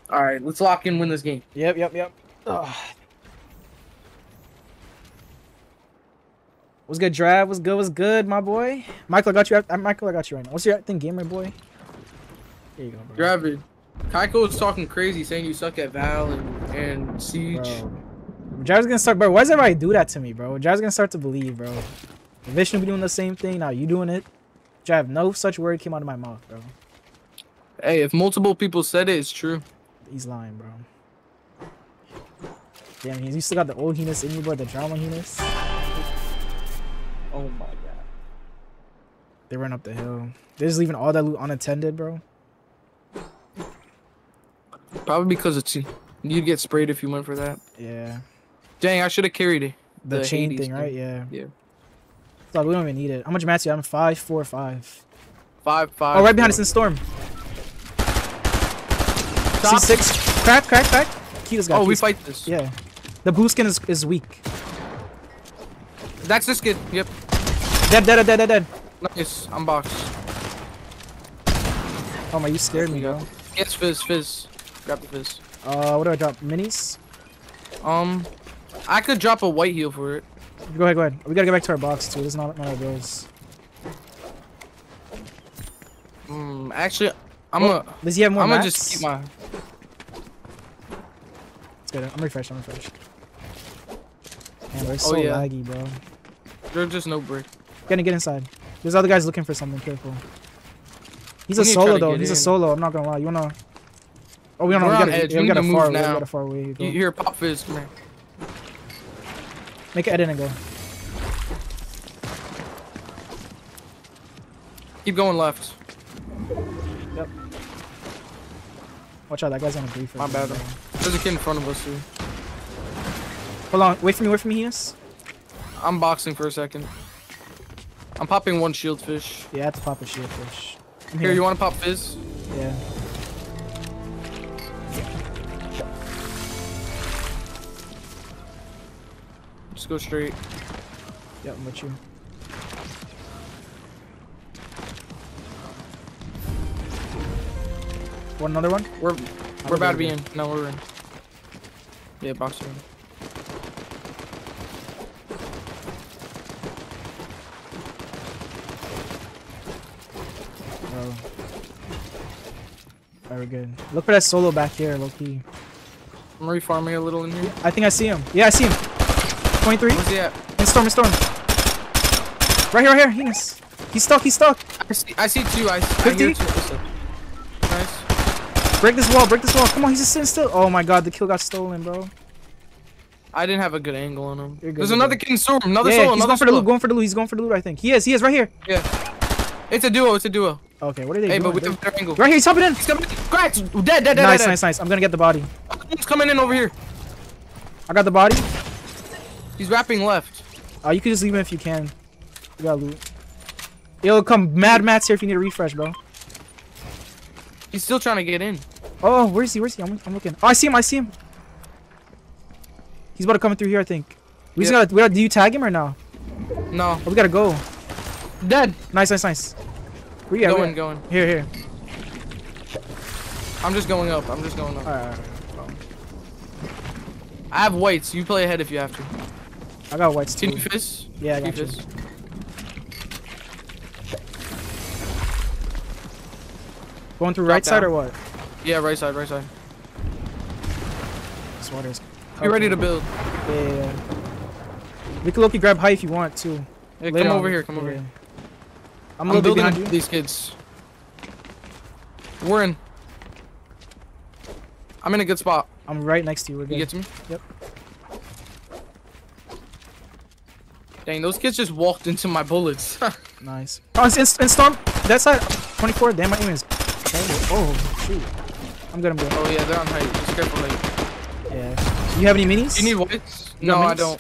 All right, let's lock in, win this game. Yep. Ugh. What's good, Draft? What's good, my boy? Michael, I got you right now. What's your thing, gamer boy? There you go, bro. Draft, Qayko was talking crazy, saying you suck at Val and Siege. Draft's gonna suck, bro. Why does everybody do that to me, bro? Draft's gonna start to believe, bro. Vishnu be doing the same thing. Now you doing it. Draft, no such word came out of my mouth, bro. Hey, if multiple people said it, it's true. He's lying, bro. Damn, you still got the old Heinous in you, bro. The drama Heinous. Oh my god. They ran up the hill. They're just leaving all that loot unattended, bro. Probably because it's you'd get sprayed if you went for that. Yeah. Dang, I should have carried it. The chain Hades thing, right? Yeah. Yeah. So we don't even need it. How much match you? I'm 5-4-5. 5-5. Oh, right behind us in Storm. C6. Crack. Kita's got. Oh, we fight this. Yeah. The blue skin is weak. That's this kid. Yep. Dead. Nice. I'm boxed. Oh my, you scared me, bro. Yes, Fizz. Grab the Fizz. What do I drop? Minis? I could drop a white heal for it. Go ahead. We gotta get back to our box, too. This is not our goals. Actually, I'm gonna just keep my... It's good. I'm refreshed. Man, they're so laggy, bro. There's just no brick. Gonna get inside. There's other guys looking for something. Careful. He's a solo, though. I'm not gonna lie. You wanna... Oh, we gotta far away. You hear Pop Fizz. Come here. Make an edit and go. Keep going left. Yep. Watch out, that guy's on a briefer. My bad. There's a kid in front of us, too. Hold on, wait for me, Heinous. I'm boxing for a second. I'm popping one shield fish. Yeah, I have to pop a shield fish. Here, you want to pop Fizz? Yeah. Just go straight. Yeah, I'm with you. Want another one? We're about to be in. No, we're in. Yeah, boxer. Alright, we're good. Look for that solo back here, low key. I'm refarming a little in here. I think I see him. Yeah, I see him. 23. Where's he at? In storm. Right here. Heinous. He's stuck. I see two. I hear two. Nice. Break this wall. Come on, he's just sitting still. Oh my god, the kill got stolen, bro. I didn't have a good angle on him. There's another King Storm. Another solo. He's going for the loot. He's going for the loot, I think. He is right here. Yeah. It's a duo. Okay, what are they doing? Hey, but with the right angle. Right here, he's hopping in. He's coming in. Cracks. Dead. Nice. I'm gonna get the body. He's coming in over here. I got the body. He's wrapping left. You can just leave him if you can. You got loot. Yo, come, Mad Matt's here if you need a refresh, bro. He's still trying to get in. Oh, where is he? Where's he? I'm looking. Oh, I see him. I see him. He's about to come through here, I think. We just gotta. Do you tag him or no? No. Oh, we gotta go. Dead. Nice, nice, nice. Where you at? Going, going. Here, here. I'm just going up. I'm just going up. Alright. I have whites. You play ahead if you have to. I got whites too. Can you fist? Yeah, I got you. Fist. Going through right side or what? Yeah, right side, right side. This water is... You're ready to build. Yeah, yeah. We can low-key grab high if you want, too. Yeah, come over here, come over here. I'm building on these kids. We're in. I'm in a good spot. I'm right next to you. We're good. You get to me? Yep. Dang, those kids just walked into my bullets. Nice. Oh, it's in storm. That side. 24. Damn, my aim is... Oh, shoot. I'm good, I'm good. Oh, yeah, they're on height. Just careful height. Yeah. You have any minis? You need whites? No, I don't.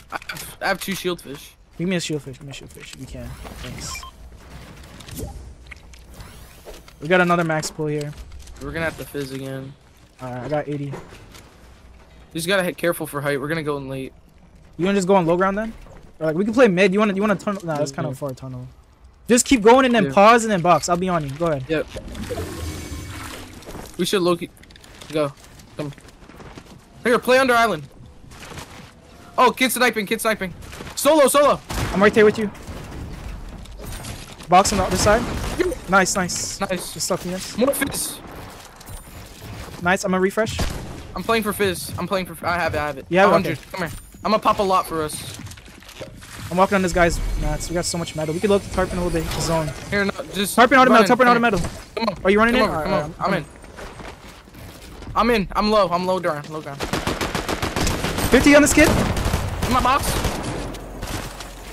I have two shieldfish. Give me a shieldfish. Give me a shieldfish. You can. Thanks. We got another max pull here. We're gonna have to fizz again. Alright, I got 80. You just gotta hit careful for height. We're gonna go in late. You wanna just go on low ground then? Or like we can play mid. You wanna tunnel? Nah, that's kind of far tunnel. Just keep going and then pause and then box. I'll be on you. Go ahead. Yep. We should low key. Go. Come. Here, play under island. Oh, kid sniping, kid sniping. Solo, solo. I'm right there with you. Box on the other side. Nice, nice. Nice. Just stuck in this. More fizz. Nice, I'm gonna refresh. I'm playing for fizz. I'm playing for... I have it. Yeah, 100. Okay. Come here. I'm gonna pop a lot for us. I'm walking on this guy's mats. We got so much metal. We could look the tarp in a little bit. Zone. Here, no, just... Tarp in auto metal. Tarp in auto metal. Come on. Are you running in? Come on. I'm in. I'm in. I'm low. I'm low down. Low down. 50 on this kid. In my box.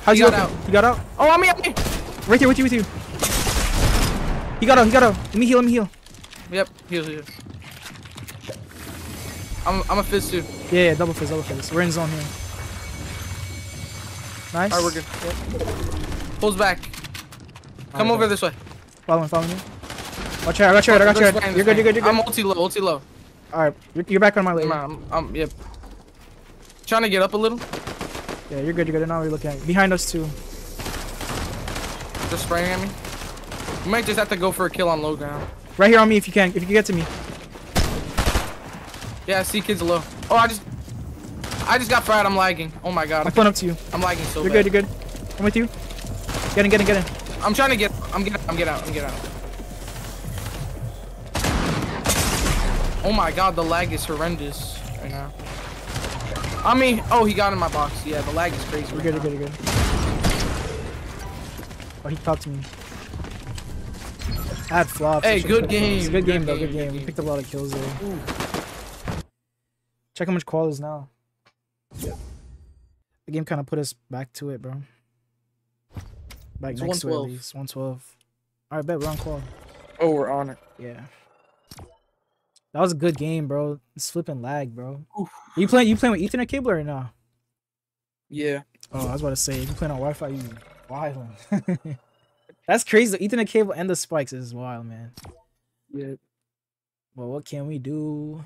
How's you out? You got out? Oh, I'm here. Right here with you, with you. He got out. He got out. Let me heal. Let me heal. Yep. Heal. Heal. I'm a fizz too. Yeah, yeah, double fizz, double fizz. We're in zone here. Nice. Alright, we're good. Yep. Pulls back. Come over this way. Follow me, follow me. Watch out, watch out, watch out. You're good, you're good, you're good. I'm ulti low, ulti low. Alright, you're back on my leg. I'm yep. Trying to get up a little. Yeah, you're good, you're good. They're not really looking at me. Behind us too. They're spraying at me. You might just have to go for a kill on low ground. Right here on me if you can. If you can get to me. Yeah, I see kids low. Oh, I just got fried. I'm lagging. Oh my god. I'm pulling up to you. I'm lagging so bad. You're good. I'm with you. Get in, get in, get in. I'm trying to get. I'm getting out. Oh my god, the lag is horrendous right now. I mean, oh, he got in my box. Yeah, the lag is crazy. We're good. You're good. You're good. Oh, he talked to me. I had flops. Hey, good game. Good game though. Good game. We picked a lot of kills there. Ooh. Check how much qual is now. Yeah. The game kind of put us back to it, bro. Back next to it, at least. 112. All right, bet we're on qual. Oh, we're on it. Yeah. That was a good game, bro. It's flipping lag, bro. Oof. You playing with Ethernet cable or no? Yeah. Oh, I was about to say, if you playing on Wi-Fi, you wild. That's crazy. The Ethernet cable and the spikes is wild, man. Yeah. Well, what can we do?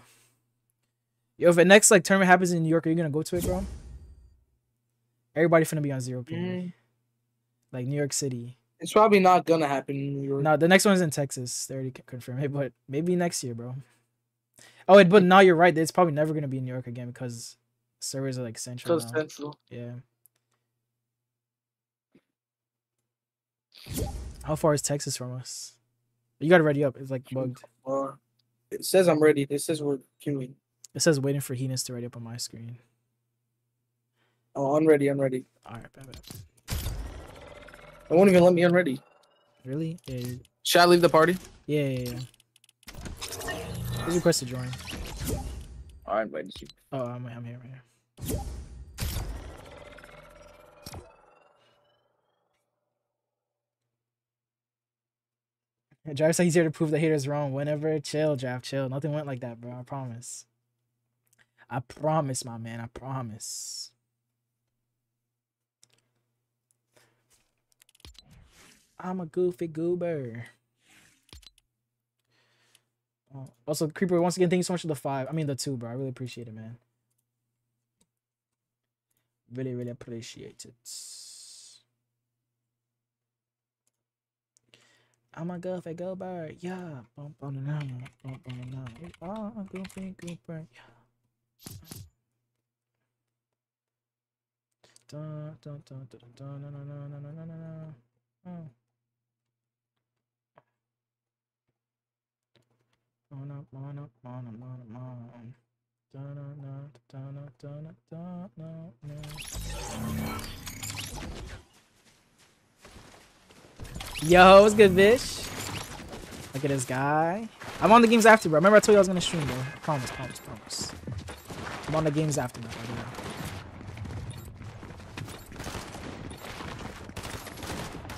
Yo, if the next like tournament happens in New York, are you gonna go to it, bro? Everybody finna be on 0 point. Like New York City. It's probably not gonna happen in New York. No, the next one is in Texas. They already confirmed it, but maybe next year, bro. Oh, but now you're right. It's probably never gonna be in New York again because servers are like central. Because central. Yeah. How far is Texas from us? You gotta ready up. It's like bugged. It says I'm ready. It says we're queuing. It says waiting for Heinous to write up on my screen. Oh, I'm ready. I'm ready. All right, bad. It won't even let me unready. Really? Yeah. Should I leave the party? Yeah, yeah, yeah. Please request to join. I invited you. Oh, I'm here, right here. Draft said he's here to prove the haters wrong. Whenever, chill, Draft, chill. Nothing went like that, bro. I promise. I promise, my man. I promise. I'm a goofy goober. Also, Creeper, once again, thank you so much for the 5. I mean, the 2, bro. I really appreciate it, man. Really, really appreciate it. I'm a goofy goober. Yeah. Bump on the nana. Bump on the nana. We are a goofy goober. Yeah. Dun, dun, dun, dun, dun, dun, dun, dun, dun, dun, dun. Oh. Yo, what's good, bitch? Look at this guy. I'm on the games after, bro. Remember I told you I was gonna stream, bro. Promise, promise, promise. I'm on the games after, bro.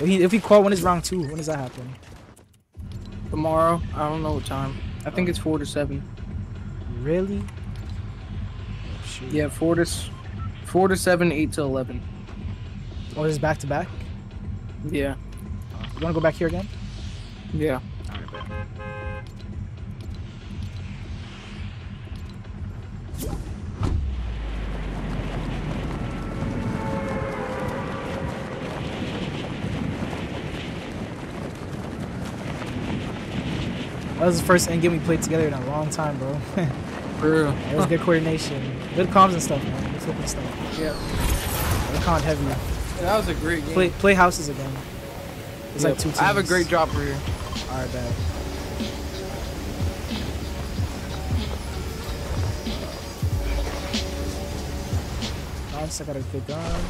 If he caught, when is round 2? When does that happen? Tomorrow. I don't know what time. I think it's 4 to 7. Really? Oh, shoot. Yeah, 4 to 7, 8 to 11. Oh, this is back to back? Yeah. You wanna go back here again? Yeah. Alright, bro. That was the first endgame we played together in a long time, bro. For real. It was good coordination. Good comms and stuff, man. Good flipping stuff. Yeah. They conned heavy. Yeah, that was a great game. Play houses again. It's like 2 teams. I have a great job for you. Alright, bad. Nice, I got a good gun.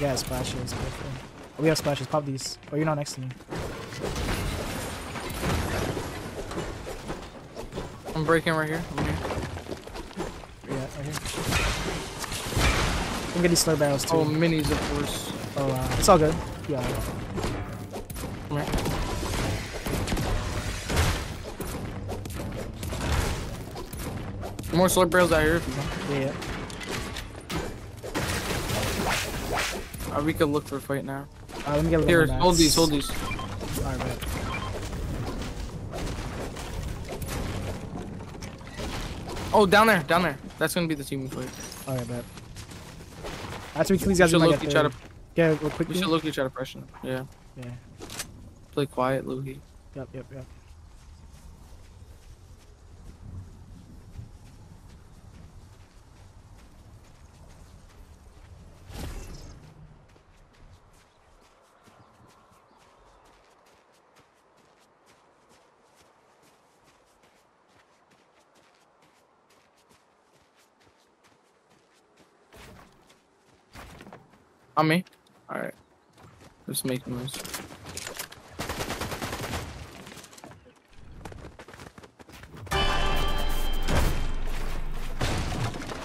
Yeah, splashes. Oh, we have splashes. Pop these. Oh, you're not next to me. I'm breaking right here. I'm here. Yeah, right here. I'm getting slurp barrels too. Oh, minis, of course. Oh, wow. It's all good. Yeah. Come here. More slurp barrels out here if you want. Yeah. We could look for a fight now. Let me get a little bit. Here, hold these, hold these. Alright, man. Oh, down there, down there. That's gonna be the team we play. Alright, bet. After we kill these guys, we should try to. Yeah, real quick. We should low-key try to pressure them. Yeah. Yeah. Play quiet, low-key. Yep, yep, yep. On me? Alright. Let's make noise.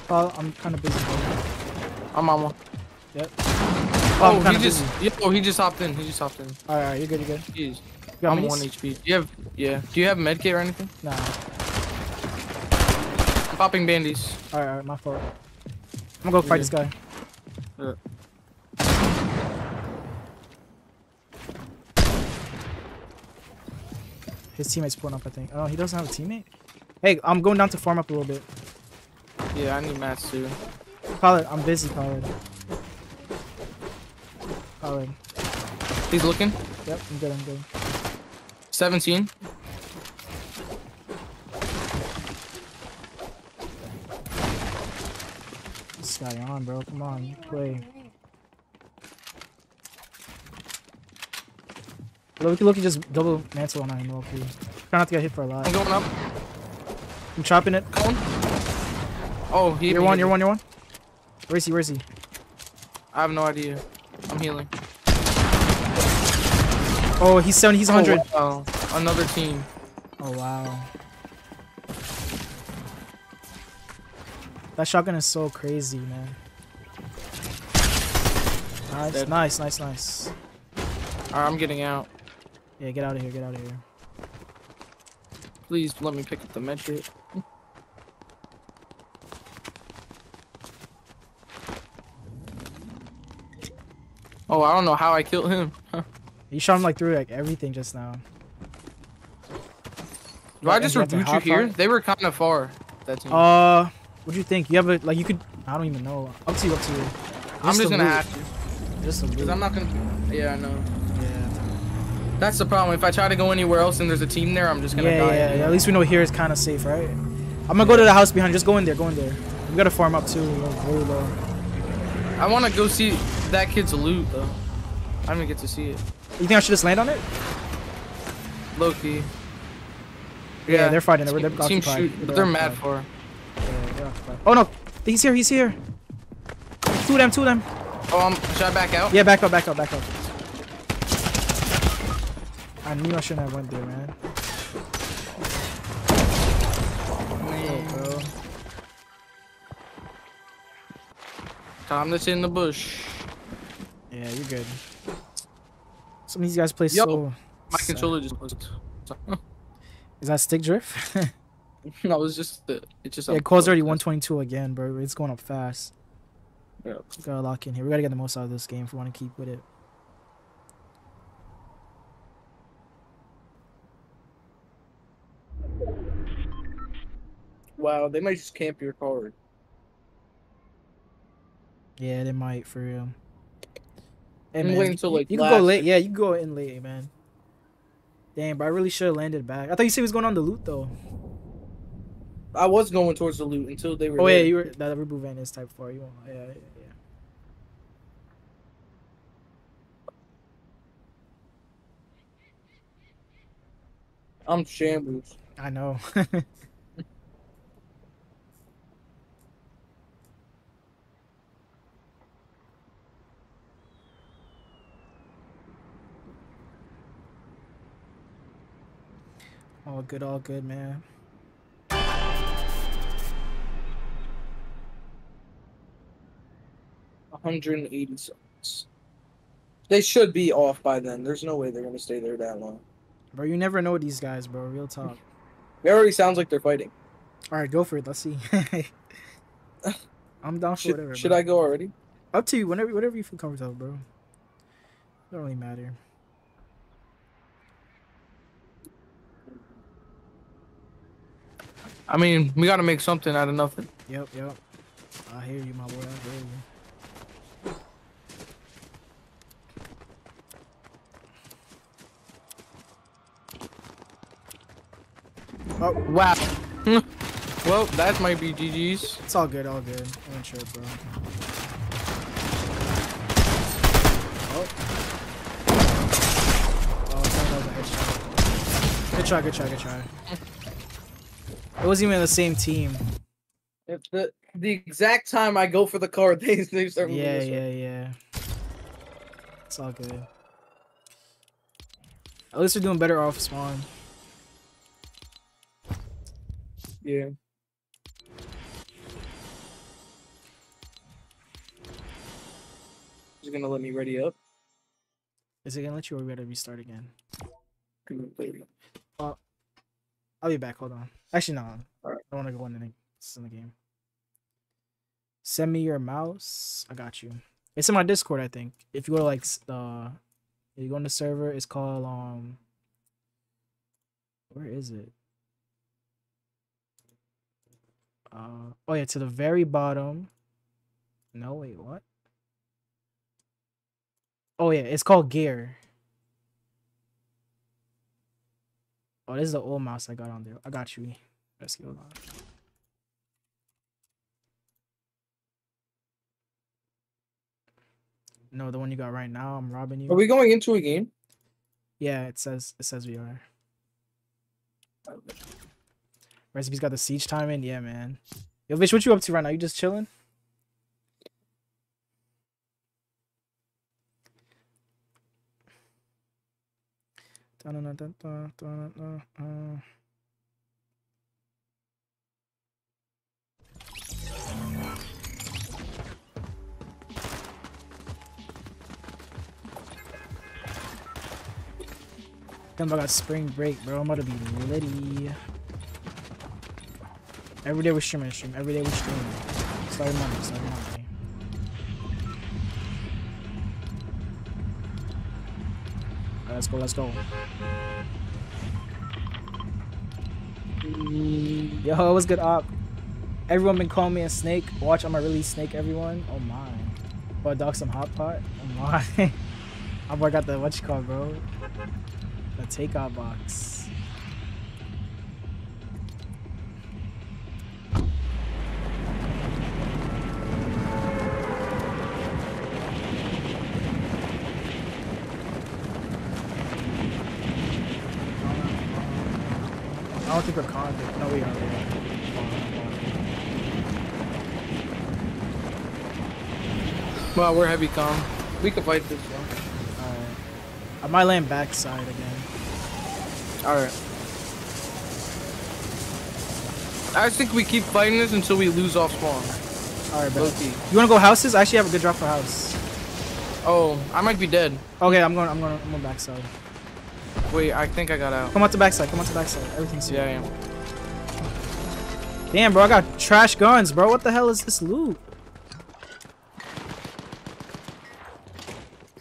Oh, I'm kind of busy. I'm on one. Yep. Oh, he just hopped in. He just hopped in. Alright, you're good, you're good. Jeez. You I'm minis? 1 HP. Do you have medkit or anything? Nah. I'm popping bandies. Alright, my fault. I'm gonna go fight this guy. Yeah. His teammate's pulling up, I think. Oh, he doesn't have a teammate? Hey, I'm going down to farm up a little bit. Yeah, I need mats too. Collard, I'm busy, Collard. Collard. He's looking? Yep, I'm good, I'm good. 17. This guy on, bro. Come on, play. Loki just double mantle on him, Loki. Try not to get hit for a lot. I'm going up. I'm chopping it. Cone. Oh, he you're one. Where is he? Where is he? I have no idea. I'm healing. Oh, he's 70. He's 100. Oh, wow. Another team. Oh, wow. That shotgun is so crazy, man. Nice, nice, nice, nice. Alright, I'm getting out. Yeah, get out of here, get out of here. Please let me pick up the medkit. Oh, I don't know how I killed him. You shot him like through like everything just now. Do I just reboot you here? They were kind of far. That team. What do you think? You have a like you could. I don't even know. Up to you, up to you. I'm just gonna have to. Just because I'm not gonna. Yeah, I know. Yeah. That's the problem. If I try to go anywhere else and there's a team there, I'm just gonna die. Yeah, yeah. At least we know here is kind of safe, right? I'm gonna go to the house behind. Just go in there. Go in there. We gotta farm up too. Really low. I wanna go see that kid's loot though. I don't even get to see it. You think I should just land on it? Low key. Yeah, they're fighting. They're occupied. They're mad for. Yeah, oh no, he's here. He's here. Two of them. Two of them. Oh, should I back out? Yeah, back up. Back up. Back up. I knew I shouldn't have went there, man. Man. Bro. Time to sit in the bush. Yeah, you're good. Some of these guys play so. My controller just buzzed. Is that stick drift? No, it was just the. It just. Yeah, Cole's already 122 again, bro. It's going up fast. Yeah. We gotta lock in here. We gotta get the most out of this game if we want to keep with it. Wow, they might just camp your card. Yeah, they might for real. And hey, wait until like you can go late. Yeah, you can go in late, man. Damn, but I really should have landed back. I thought you said he was going on the loot, though. I was going towards the loot until they were... Oh, yeah, you were... That reboot van is type 4. You won't... Yeah, yeah, yeah. I'm shambles. I know. All good, man. $180. They should be off by then. There's no way they're gonna stay there that long. Bro, you never know these guys, bro. Real talk. It already sounds like they're fighting. All right, go for it. Let's see. I'm down for whatever. Should I go already? Up to you. Whenever you feel comfortable, bro. It don't really matter. I mean, we gotta make something out of nothing. Yep, yep. I hear you, my boy. I hear you. Oh, wow. Well, that might be GG's. It's all good, all good. I'm not sure, bro. Oh. Oh, that was a headshot. Good try, good try, good try. It wasn't even the same team. If the exact time I go for the card, they start moving. Yeah, yeah, yeah. It's all good. At least we're doing better off spawn. Yeah. Is it gonna let me ready up? Is it gonna let you, or we gotta restart again? I'll be back. Hold on. Actually, no. All right. I don't want to go in the game. Send me your mouse. I got you. It's in my Discord, I think. If you go to like you go on the server. It's called Where is it? Oh yeah, to the very bottom. No wait, what? Oh yeah, it's called Gear. Oh, this is the old mouse I got on there. I got you. Vesky, hold on. No, the one you got right now. I'm robbing you. Are we going into a game? Yeah, it says we are. Recipe's got the siege time in. Yeah, man. Yo, Vish, what you up to right now? You just chilling? Damn, I got spring break, bro. I'm about to be litty. Every day we stream and stream. Every day we stream. Starting Monday. Let's go, let's go. Yo, what's good up? Everyone been calling me a snake. Watch, I'ma really snake everyone. Oh my. Boy, dog some hot pot. Oh my. I boy got the, what you call, bro? The takeout box. I don't think we're convict. No, we are. Well, we're heavy calm. We can fight this one. Alright. I might land backside again. Alright. I think we keep fighting this until we lose off spawn. Alright, bro. You wanna go houses? I actually have a good drop for house. Oh, I might be dead. Okay, I'm going backside. Wait, I think I got out. Come out to backside. Come out to backside. Everything's here. Yeah, yeah. Damn, bro. I got trash guns, bro. What the hell is this loot?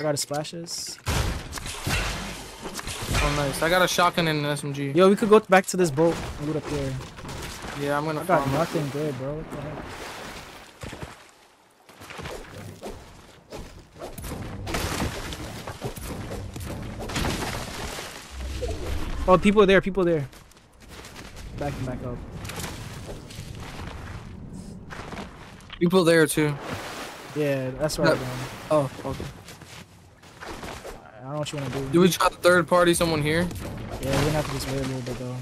I got a splashes. Oh, nice. I got a shotgun and an SMG. Yo, we could go back to this boat and loot up there. Yeah, I'm going to... I got nothing good, bro. What the heck? Oh, people are there, people are there. Back and back up. People there too. Yeah, that's right. No. Oh, okay. I don't know what you want to do. Do we try third party someone here? Yeah, we're gonna have to just wait a little bit though.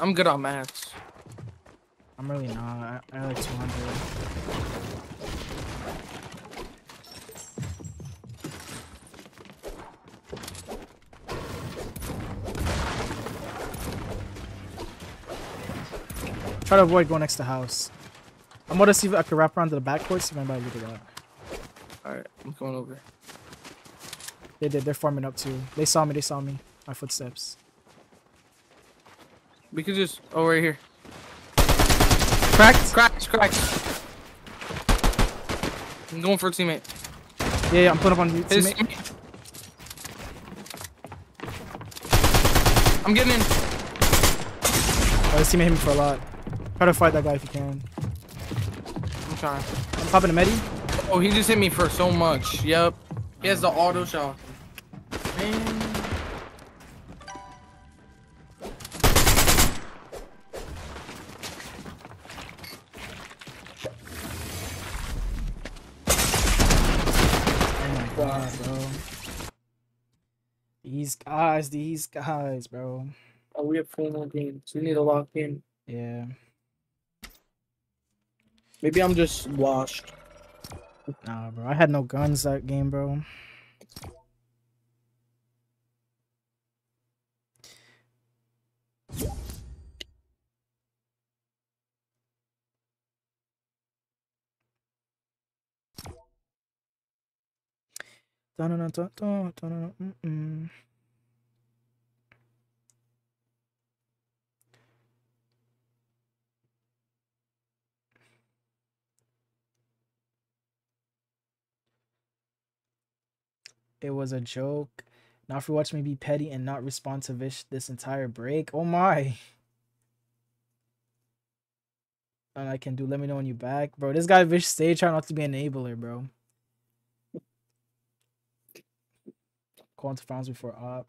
I'm good on maths. I'm really not. I like 200. Try to avoid going next to house. I'm gonna see if I can wrap around to the backcourt, see if anybody can get it out. Alright, I'm going over. They did, they're farming up too. They saw me. My footsteps. We could just... Oh, right here. Cracked? Cracked, cracked. I'm going for a teammate. Yeah, yeah, I'm putting up on the teammate. I'm getting in. Oh, this teammate hit me for a lot. Try to fight that guy if you can. I'm trying. I'm popping a medi. Oh, he just hit me for so much. Yep. He has the auto shot. Man. Oh my god, bro. These guys, bro. Oh, we have 4 more games. We need to lock in. Yeah. Maybe I'm just washed. Nah, bro. I had no guns that game, bro. It was a joke. Now for watching me be petty and not respond to Vish this entire break. Oh my. And I can do. Let me know when you back. Bro, this guy Vish stayed trying not to be an enabler, bro. Calling to frowns before op.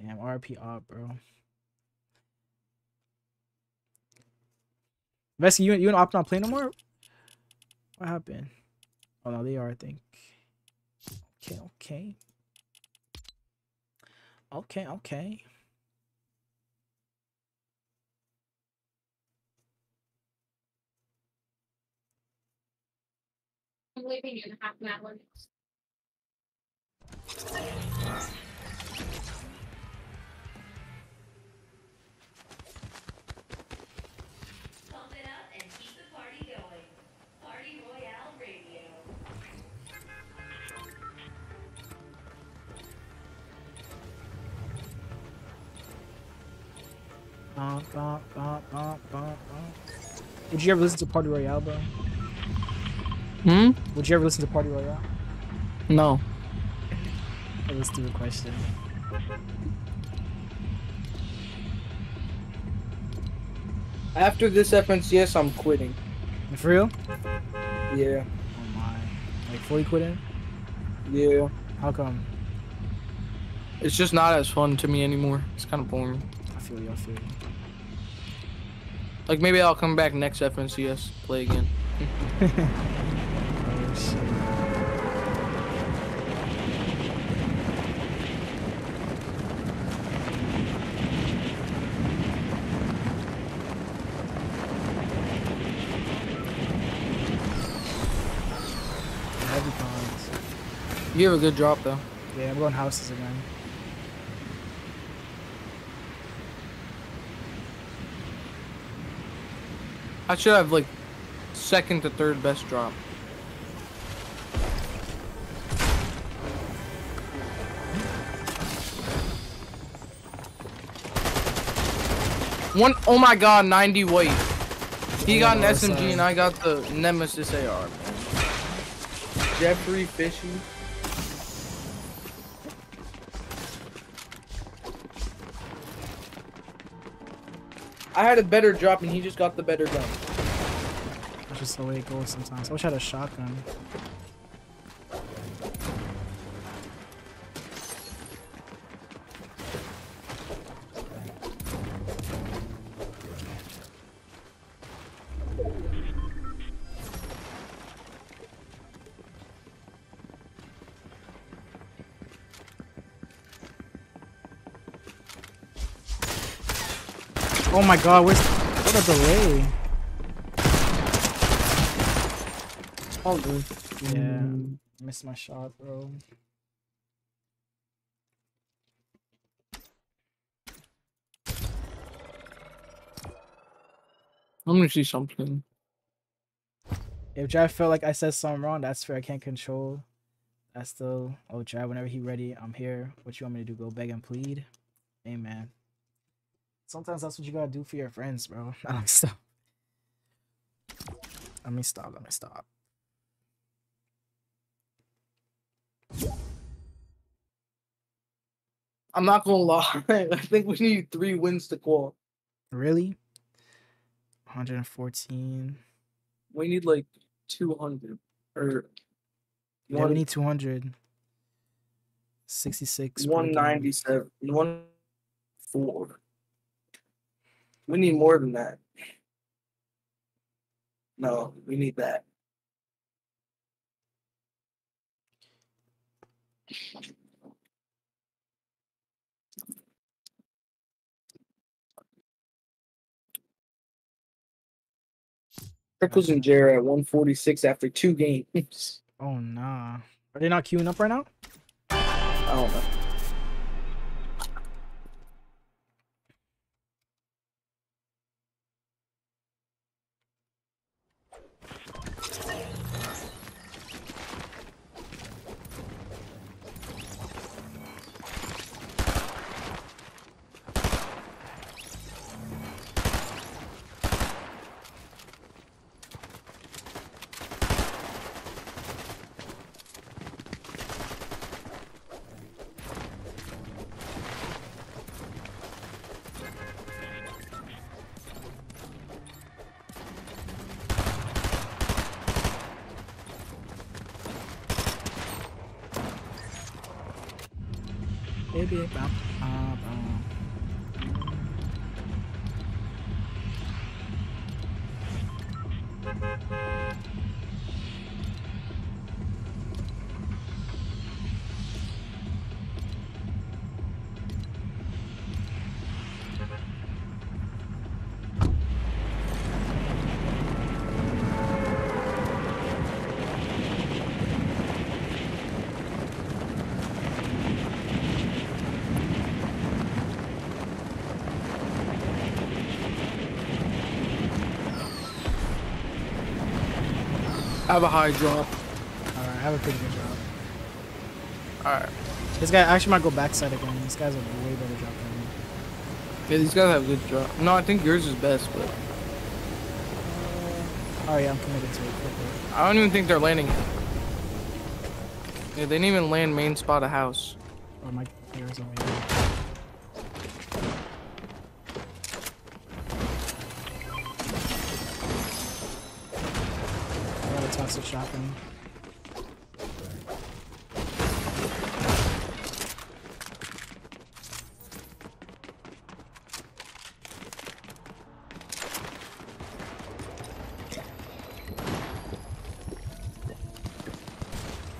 Damn, RP op, bro. Vesky, you and Op not play no more? What happened? Oh, no, they are, I think. Okay, okay. Okay, okay. I'm leaving in half an hour. Bump, bump, bump, bump, bump, bump. Would you ever listen to Party Royale, bro? Hmm? Would you ever listen to Party Royale? No. Let's do a question. After this FNCS, I'm quitting. For real? Yeah. Oh my. Like fully quitting? Yeah. How come? It's just not as fun to me anymore. It's kind of boring. I feel you, I feel you. Like maybe I'll come back next FNCS, play again. Oh shit. You have a good drop though. Yeah, I'm going houses again. I should have like second to third best drop. One, oh my god, 90 weight. He got an SMG and I got the Nemesis AR. Jeffrey Fishy. I had a better drop and he just got the better gun. That's just the way it goes sometimes. I wish I had a shotgun. Oh my god, what a delay. Oh dude. Yeah, missed my shot, bro. I'm gonna see something. If Jai felt like I said something wrong, that's fair. I can't control. That's still. Oh Jai, whenever he ready, I'm here. What you want me to do? Go beg and plead? Amen. Sometimes that's what you gotta do for your friends, bro. Let me stop. Let me stop. I'm not gonna lie. I think we need 3 wins to call. Really? 114. We need like 200. Or yeah, we need 200. 66. 197. 104. We need more than that. No, we need that. Trickles and Jared at 146 after 2 games. Oh, nah. Are they not queuing up right now? I don't know. I have a high drop. Alright, I have a pretty good drop. Alright. This guy actually might go backside again. This guy's a way better drop than me. Yeah, these guys have good drop. No, I think yours is best, but... Oh yeah, I'm committed to it. Okay. I don't even think they're landing. Yeah, they didn't even land main spot a house. Oh, my player's only here. I gotta toss the shotgun.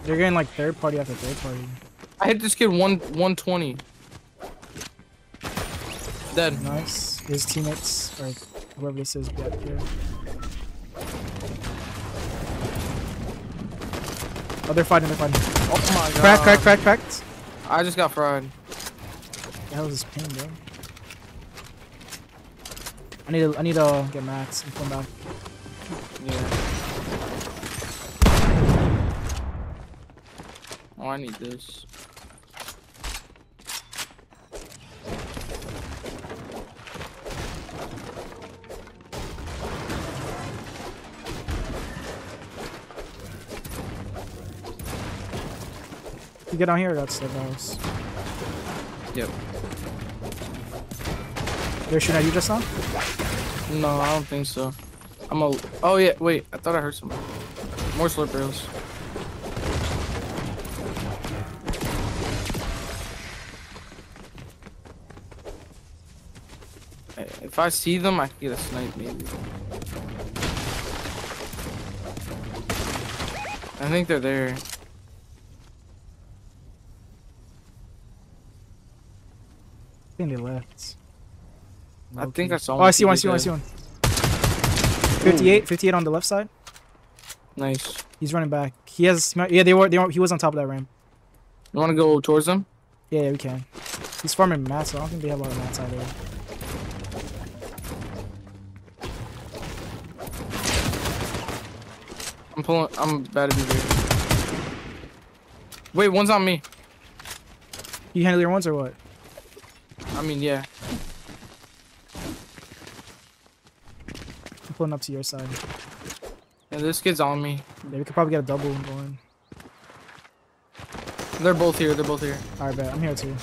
They're getting like third party after third party. I hit this kid 120. Dead. Nice. His teammates, or whoever this is, back here. Oh, they're fighting, they're fighting. Oh my god. Cracked, cracked, cracked, cracked. I just got fried. That was his pain, bro. I need to get max and come back. Yeah. Oh, I need this. You get down here, that's the house. Yep. They're shooting at you just now? No, I don't think so. Oh yeah, wait, I thought I heard something. More slurp rails. If I see them, I can get a snipe, maybe. I think they're there. I think they left. I think I saw one. Oh, I see one, I see one, I see one. 58, 58 on the left side. Nice. He's running back. He has, yeah, he was on top of that ramp. You want to go towards them? Yeah, yeah, we can. He's farming mats, so I don't think they have a lot of mats out there. I'm pulling. I'm about to be there. Wait, one's on me. You handle your ones or what? I mean, yeah. I'm pulling up to your side. Yeah, this kid's on me. Yeah, we could probably get a double going. They're both here. They're both here. All right, bet. I'm here too.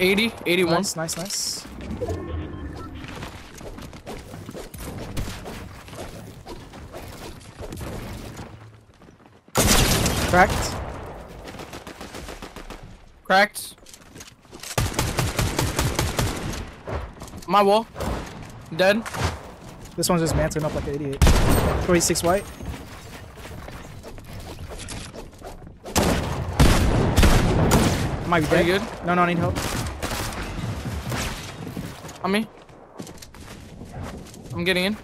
80, 81. Nice, nice, nice. Cracked. Cracked. My wall. Dead. This one's just mantling up like an idiot. 26 white. Might be dead. Are you good? No, no, I need help. On me. I'm getting in.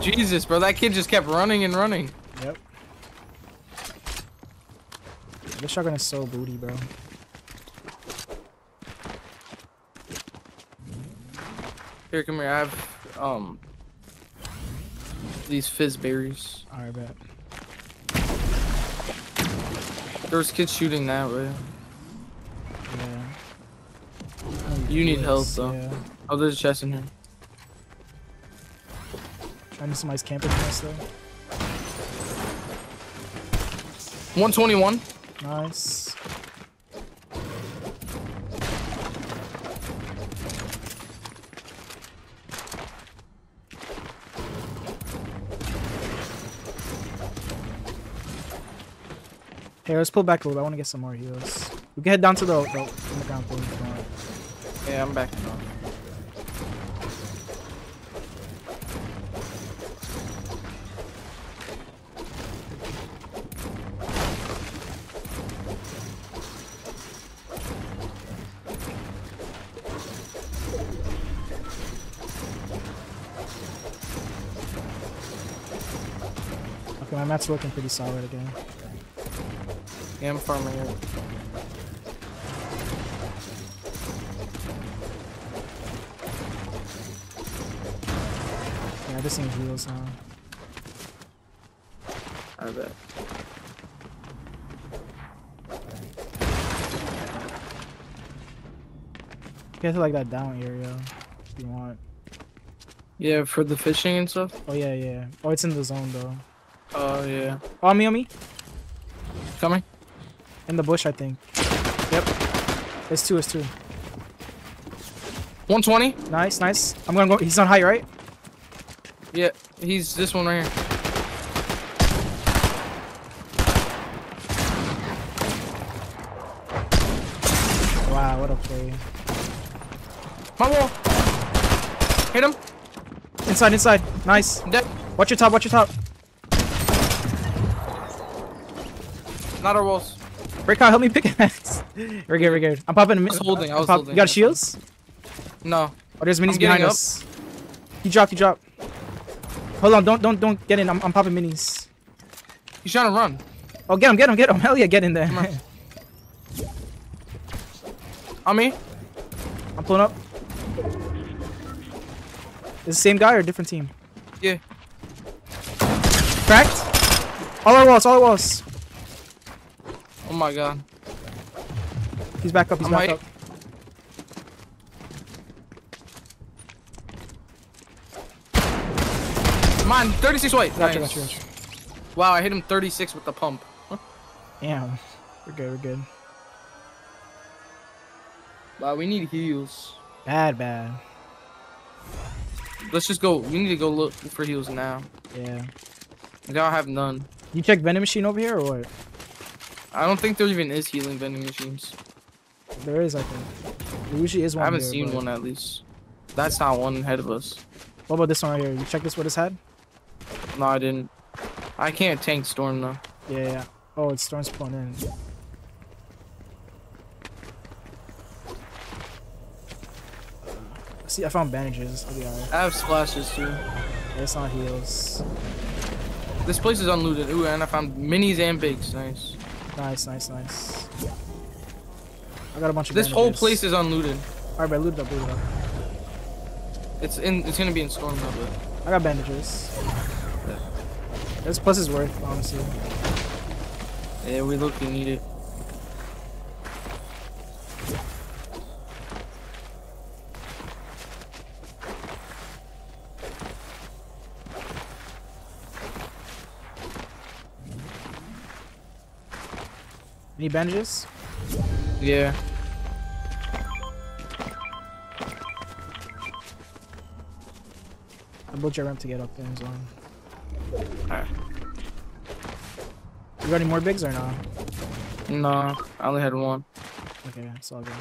Jesus, bro, that kid just kept running and running. Yep. This shotgun is so booty, bro. Here, come here. I have these fizz berries. All right, bet. There's kids shooting that way. Yeah. You need help though. Yeah. Oh, there's a chest in here. I need somebody's camping chest though. 121. Nice. Hey, let's pull back a little bit. I want to get some more heals. We can head down to the ground floor. Yeah, I'm back. My mat's looking pretty solid again. Yeah, I'm farming it. Yeah, this thing heals now. I bet. Guess like that down area if you want. Yeah, for the fishing and stuff. Oh yeah, yeah. Oh, it's in the zone though. Oh yeah. On me, on me. Coming. In the bush, I think. Yep. It's two. It's two. 120. Nice, nice. I'm gonna go. He's on height, right? Yeah, he's this one right here. Wow, what a play. My wall! Hit him! Inside, inside. Nice. Dead. Watch your top, watch your top. Not our walls. Breakout, help me pickaxe. We're good, we're good. I'm popping. I was holding. You got shields? No. Oh, there's minis behind us. He dropped, he dropped. Hold on, don't get in. I'm popping minis. He's trying to run. Oh, get him, get him, get him. Hell yeah, get in there. On me. I'm pulling up. Is it the same guy or a different team? Yeah. Cracked. All our walls, all our walls. Oh my god. He's back up, he's back up. Come on, 36 white. Gotcha, nice. Gotcha. Wow, I hit him 36 with the pump. Huh? Damn. We're good, we're good. Wow, we need heals. Bad, bad. Let's just go. We need to go look for heals now. Yeah. I don't have none. You check vending machine over here or what? I don't think there even is healing vending machines. There is, I think. There usually is one. I haven't seen one at least. That's not one ahead of us. What about this one right here? You check this with his head? No, I didn't. I can't tank Storm though. Yeah, yeah. Oh, it's Storm's pulling in. See, I found bandages. I'll be alright. I have splashes too. Yeah, it's not heals. This place is unlooted. Ooh, and I found minis and bigs. Nice. Nice, nice, nice. I got a bunch of bandages. This whole place is unlooted. Alright, but loot it up, loot it up. It's gonna be in Storm now, but I got bandages. Yeah. This plus is worth, honestly. Yeah, we look, we need it. Any bandages? Yeah. I built your ramp to get up there as well. Alright. You got any more bigs or no? No, I only had one. Okay, it's all good.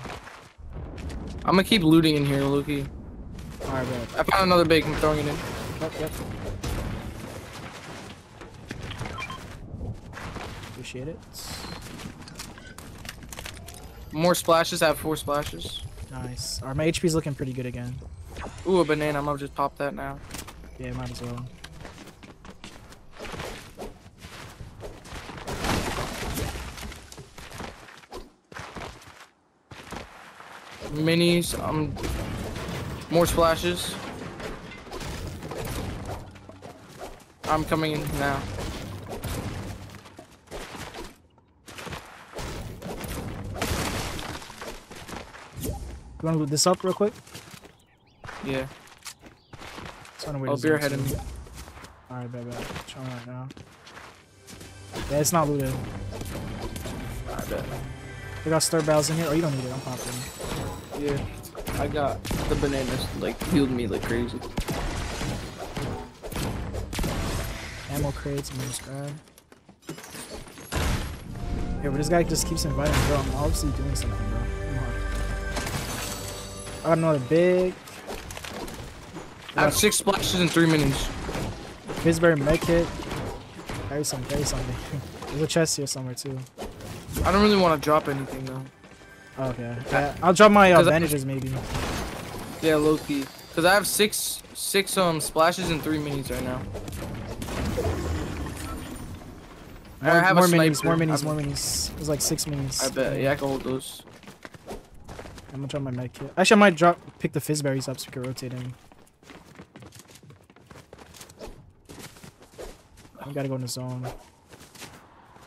I'm gonna keep looting in here, Luki. Alright, bro. I found another big. I'm throwing it in. Yep, yep. Appreciate it. More splashes. I have 4 splashes. Nice. Alright, my HP's looking pretty good again. Ooh, a banana. I'm gonna just pop that now. Yeah, might as well. Minis. More splashes. I'm coming in now. You wanna loot this up real quick? Yeah. I'll be ahead of me. Alright, bad, bad. Trying right now. Yeah, it's not looted. Alright, bad. We got stir barrels in here. Oh, you don't need it. I'm popping. Yeah. I got the bananas, like, healed me like crazy. Ammo crates, I'm gonna just grab. Yeah, but this guy just keeps inviting me, bro. I'm obviously doing something, bro. I got another big. I have 6 splashes and 3 minis. Pittsburgh make it. Carry something. There's a chest here somewhere too. I don't really want to drop anything though. Okay. Yeah, I'll drop my bandages maybe. Yeah, low key. Cause I have six splashes and 3 minis right now. I have more minis, more minis. There's like 6 minis. I bet. Yeah, I can hold those. I'm gonna drop my med kit. Actually, I might pick the fizz berries up so we can rotate him. We gotta go in the zone.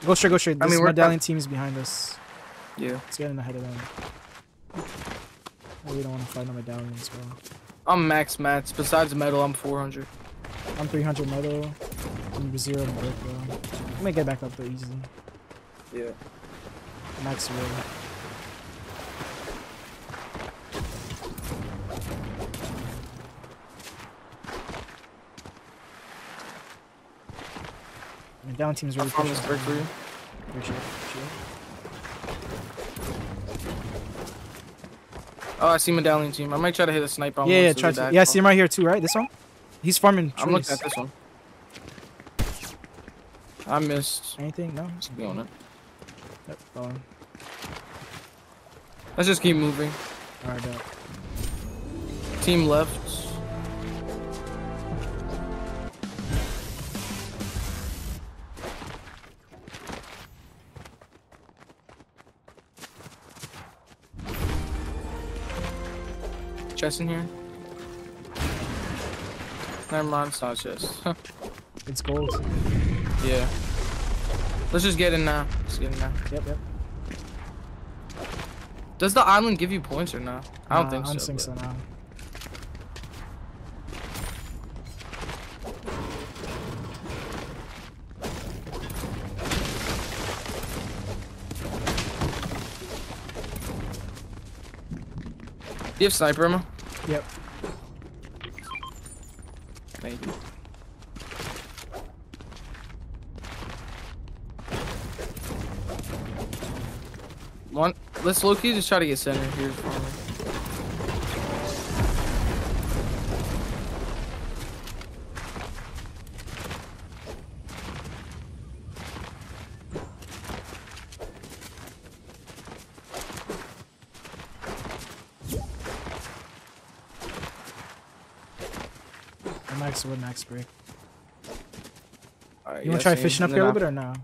Go straight, go straight. This medallion team's behind us. Yeah. Let's get in ahead of them. We don't want to fight on medallion as well. I'm max mats. Besides metal, I'm 400. I'm 300 metal. I'm 0 metal. I'm gonna get back up though easily. Yeah. Max wood. I mean, down team's really pushing. Oh, I see medallion team. I might try to hit a sniper on one. Try to. Yeah, I see him right here too, right? This one? He's farming trees. I'm looking at this one. I missed. Anything? No? Just be on it. Yep, falling. Let's just keep moving. Alright, dog. Team left. Chest in here? Never mind, it's not chest. It's gold. Yeah. Let's just get in now. Let's get in now. Yep, yep. Does the island give you points or no? I don't think so. I don't think so now. Do you have sniper ammo? Yep. Thank you. One, let's low-key just try to get center here for me. I'm max wood, max break. All right, you want to try fishing up here a little bit or no?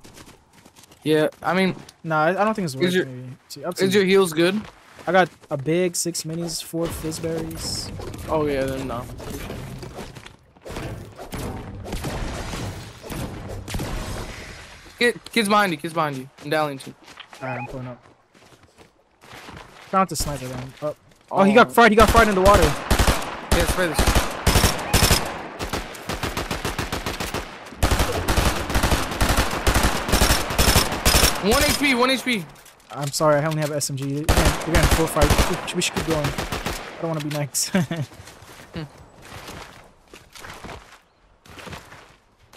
Yeah, I mean... Nah, I don't think it's worth it, maybe. See, is your heals good? I got a big, 6 minis, 4 fizzberries. Oh, yeah, then no. Kids behind you, kids behind you. I'm downing too. Alright, I'm pulling up. Found the sniper then. Oh. Oh, he got fried in the water. Yeah, spray this. One HP, one HP. I'm sorry, I only have SMG. We're in full fight. We should keep going. I don't want to be next.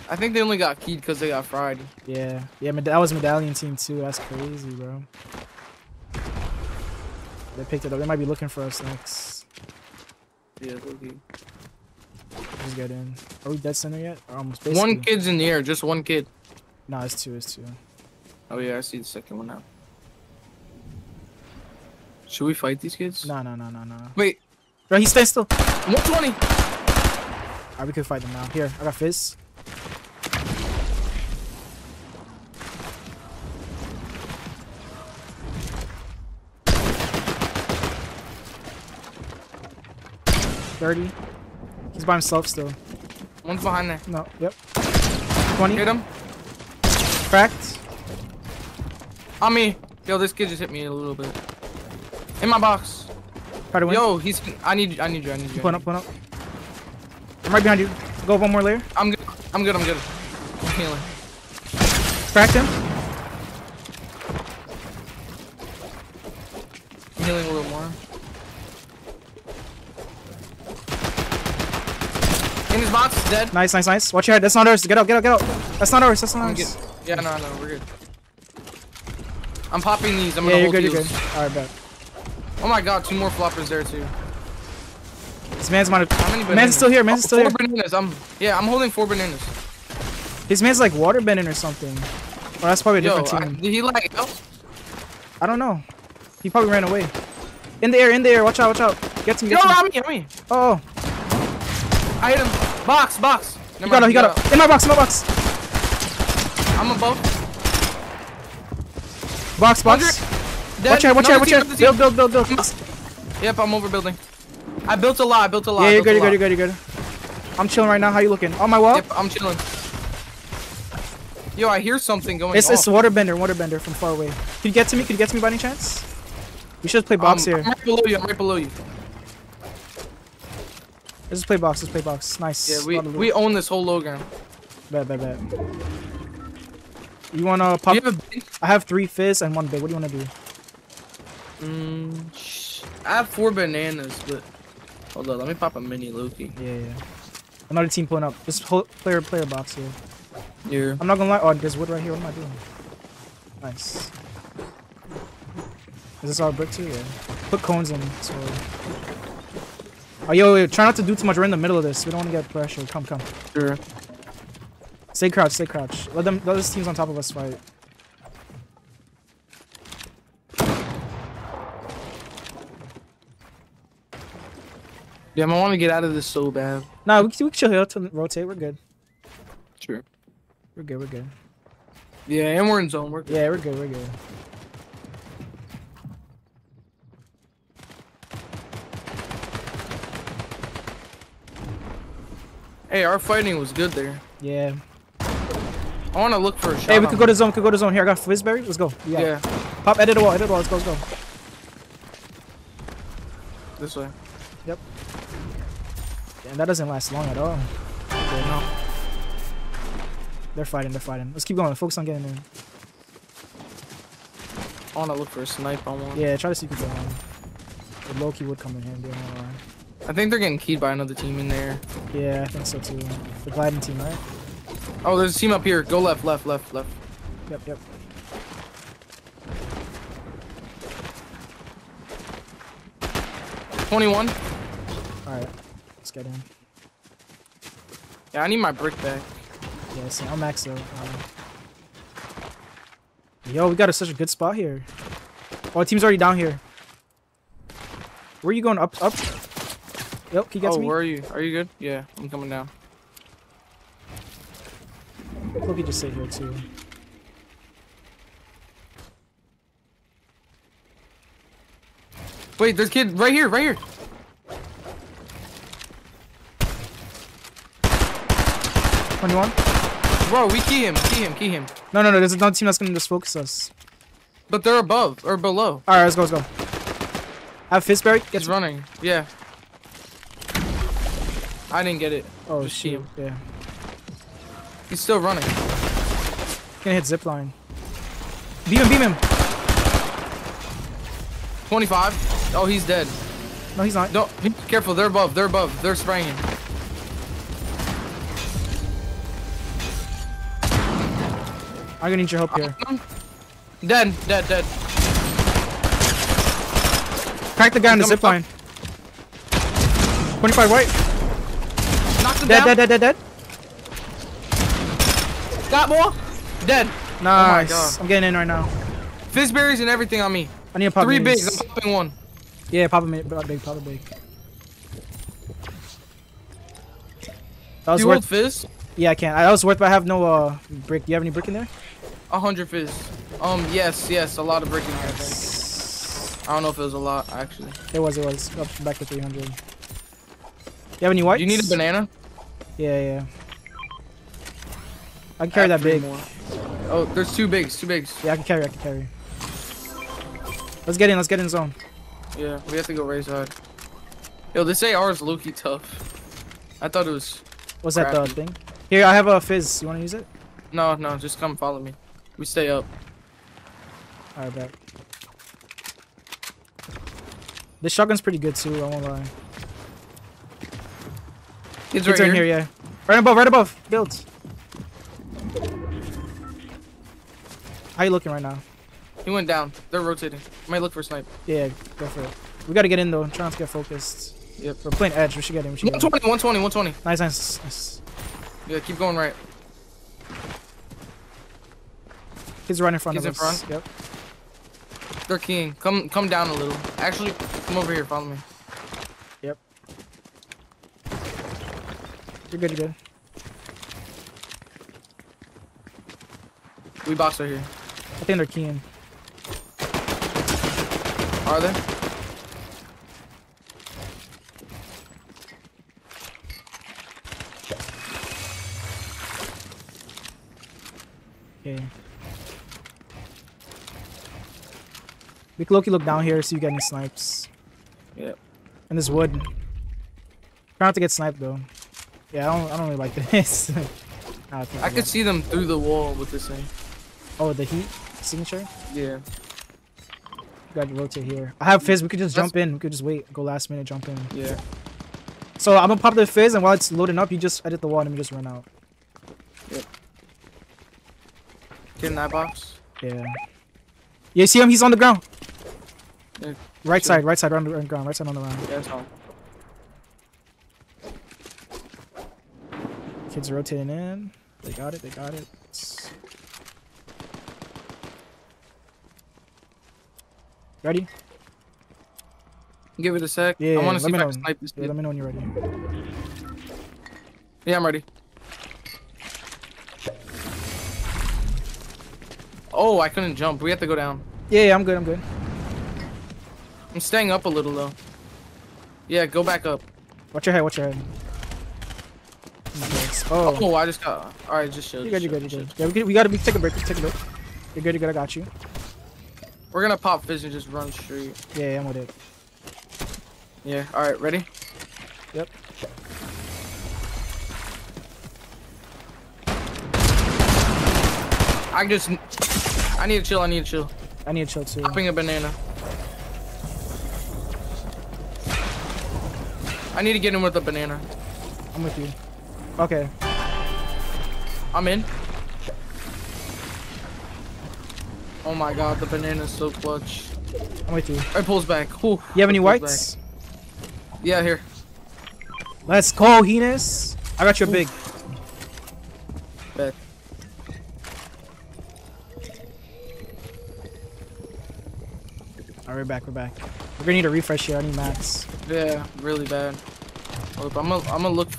I think they only got keyed because they got fried. Yeah, yeah. That was medallion team too. That's crazy, bro. They picked it up. They might be looking for us next. Yeah, looking. Just get in. Are we dead center yet? Or almost. Basically. One kid's in the air. Just one kid. Nah, it's two. It's two. Oh yeah, I see the second one now. Should we fight these kids? No, no, no, no, no. Wait. Bro, he's staying still. 120! Alright, we could fight them now. Here, I got Fizz. /30. He's by himself still. One's behind there. No, yep. 20. Hit him. Cracked. On me. Yo, this kid just hit me a little bit. In my box. Yo, he's... I need you. Pulling up. I'm right behind you. Go one more layer. I'm good. I'm healing. Cracked him. I'm healing a little more. In his box, he's dead. Nice. Watch your head. That's not ours. Get out. That's not ours. Yeah, no, we're good. I'm popping these. I'm gonna hold these. You're good. Alright, bet. Oh my god, 2 more floppers there, too. This man's might have. Man's still here. Four bananas. I'm holding 4 bananas. This man's like water bending or something. Well, that's probably a different team. Did he like help? I don't know. He probably ran away. In the air. Watch out. Get him. I'm here. Oh. I hit him. Box. He got up. In my box. I'm above. Box. Watch out. Build. Yep, I'm overbuilding. I built a lot. Yeah, you're good. I'm chilling right now. How you looking? On my wall? Yep, I'm chilling. Yo, I hear something going on. It's waterbender from far away. Could you get to me by any chance? We should play box here. I'm right below you. Let's just play box. Let's play box. Nice. Yeah, we own this whole Logan. Bet. You wanna pop? I have 3 fists and 1 big. What do you wanna do? I have 4 bananas, but hold on. Let me pop a mini Loki. Yeah. Another team pulling up. Just player box here. Yeah. I'm not gonna lie. Oh, there's wood right here. What am I doing? Nice. Is this all brick too? Yeah. Put cones in. So. Oh, yo, try not to do too much. We're in the middle of this. We don't want to get pressure. Come. Sure. Stay crouch. Let this team's on top of us fight. Yeah, I want to get out of this so bad. Nah, we can chill here to rotate. We're good. Sure. We're good. Yeah, and we're in zone. We're good. Yeah, we're good. Hey, our fighting was good there. Yeah. I want to look for a shot. Hey, we could go to zone. Here, I got Fizzberry. Let's go. Yeah. Pop, edit the wall. Let's go. This way. Yep. Damn, that doesn't last long at all. Okay, no. They're fighting. Let's keep going. Focus on getting in. I want to look for a snipe on one. Yeah, try to see if you can go. The low-key would come in handy. I think they're getting keyed by another team in there. Yeah, I think so too. The gliding team, right? Oh, there's a team up here. Go left. Yep. $21. Alright, let's get in. Yeah, I need my brick back. Yeah, see, I'll max though. Yo, we got such a good spot here. Oh, the team's already down here. Where are you going? Up? Yep, he gets me. Oh, where are you? Are you good? Yeah, I'm coming down. Let me just sit here too. Wait, there's a kid right here. $21. Bro, we key him. No, there's another team that's gonna just focus us. But they're above or below. Alright, let's go. I have Fizzberry. He's running. Yeah. I didn't get it. Oh, shit. Yeah. He's still running. Gonna hit zipline. Beam him. 25. Oh, he's dead. No, he's not. No, be careful. They're above. They're spraying him. I'm gonna need your help here. Dead. Crack the guy on the zipline. 25 white. Dead. Got more? Dead. Nice. Oh my God. I'm getting in right now. Fizzberries and everything on me. I need a pop. 3 bigs. I'm popping 1. Yeah, pop a big. That was you worth fizz? Yeah, I can't. That was worth. But I have no brick. Do you have any brick in there? 100 fizz. Yes, a lot of brick in there. I think. I don't know if it was a lot actually. It was. Up back to 300. You have any whites? You need a banana? Yeah. I can carry that big. More. Oh, there's 2 bigs. Yeah, I can carry. Let's get in zone. Yeah, we have to go raise hard. Yo, this AR is low-key tough. I thought it was... What's crappy. That thing? Here, I have a fizz. You want to use it? No, just come follow me. We stay up. Alright, back. This shotgun's pretty good too, I won't lie. It's right here. Yeah. Right above. Build. How you looking right now? He went down. They're rotating. Might look for a snipe. Yeah, go for it. We gotta get in though. I'm trying to get focused. Yep. We're playing edge. We should get in. 120. Nice. Yeah, keep going right. He's right in front of us. Yep. They're keying. Come down a little. Actually, come over here. Follow me. You're good. We box right here. I think they're keying. Are they? Okay. We can look down here, see if you get any snipes. Yep. And this wood. Try not to get sniped though. Yeah, I don't really like this. I could see them through the wall with this thing. Oh, the heat signature? Yeah. Got to rotate here. I have Fizz. We could just jump in. We could just wait. Go last minute, jump in. Yeah. So I'm gonna pop the Fizz, and while it's loading up, you just edit the wall and then we just run out. Yep. Get in that box. Yeah. You see him? He's on the ground. Yeah, right sure. Side, right side, round the ground, right side on the round. Yeah, that's all. Kids are rotating in. They got it. They got it. It's... Ready? Give it a sec. Yeah, I want to see if I can snipe this dude. Let me know when you're ready. Yeah, I'm ready. Oh, I couldn't jump. We have to go down. Yeah, yeah, I'm good. I'm good. I'm staying up a little though. Yeah, go back up. Watch your head. Watch your head. Oh. Oh, I just got. All right, just chill. You good? You good? You good? Yeah, we gotta take a break. Take a break. You're good. You good? I got you. We're gonna pop Fizz and just run straight. Yeah, I'm with it. Yeah, alright, ready? Yep. I need to chill, I need to chill. I need to chill too. Popping a banana. I need to get in with a banana. I'm with you. Okay. I'm in. Oh my god, the banana's so clutch. I'm with you. It pulls back. Ooh, you have any whites? Back. Yeah, here. Let's go, Heinous. I got your big. Bet. Alright, we're back. We're back. We're gonna need a refresh here. I need max. Yeah, really bad. Hold up, I'm gonna look.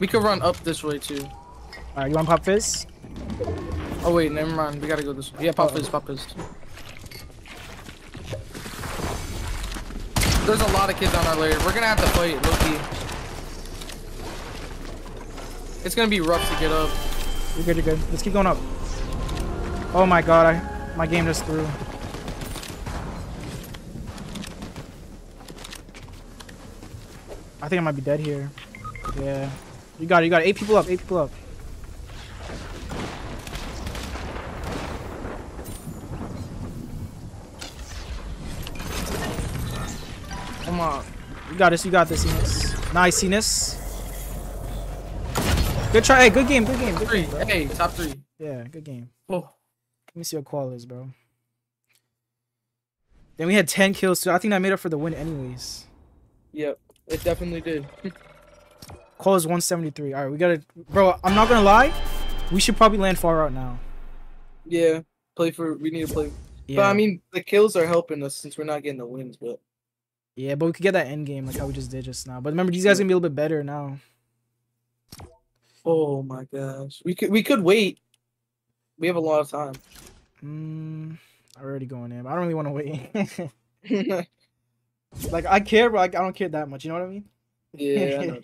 We could run up this way too. Alright, you wanna pop Fizz? Oh wait, never mind. We gotta go this way. Yeah, pop Fizz, pop Fizz. There's a lot of kids on our layer. We're gonna have to fight, Loki. It's gonna be rough to get up. You're good, you're good. Let's keep going up. Oh my god, my game just threw. I think I might be dead here. Yeah. You got it, 8 people up, 8 people up. Come on. You got this, Heinous. Nice, Heinous. Good try. Hey, good game, good game. Good game, bro. Hey, top 3. Yeah, good game. Oh. Let me see what Qual is, bro. Then we had 10 kills, so I think I made up for the win anyways. Yep, it definitely did. Qual is 173. Alright, we gotta... Bro, I'm not gonna lie. We should probably land far out now. Yeah, we need to play. Yeah. But I mean, the kills are helping us since we're not getting the wins, but... Yeah, but we could get that end game like how we just did just now. But remember, these guys are gonna be a little bit better now. Oh my gosh, we could wait. We have a lot of time. I'm already going in. But I don't really want to wait. Like I care, but I don't care that much. You know what I mean? Yeah. I know.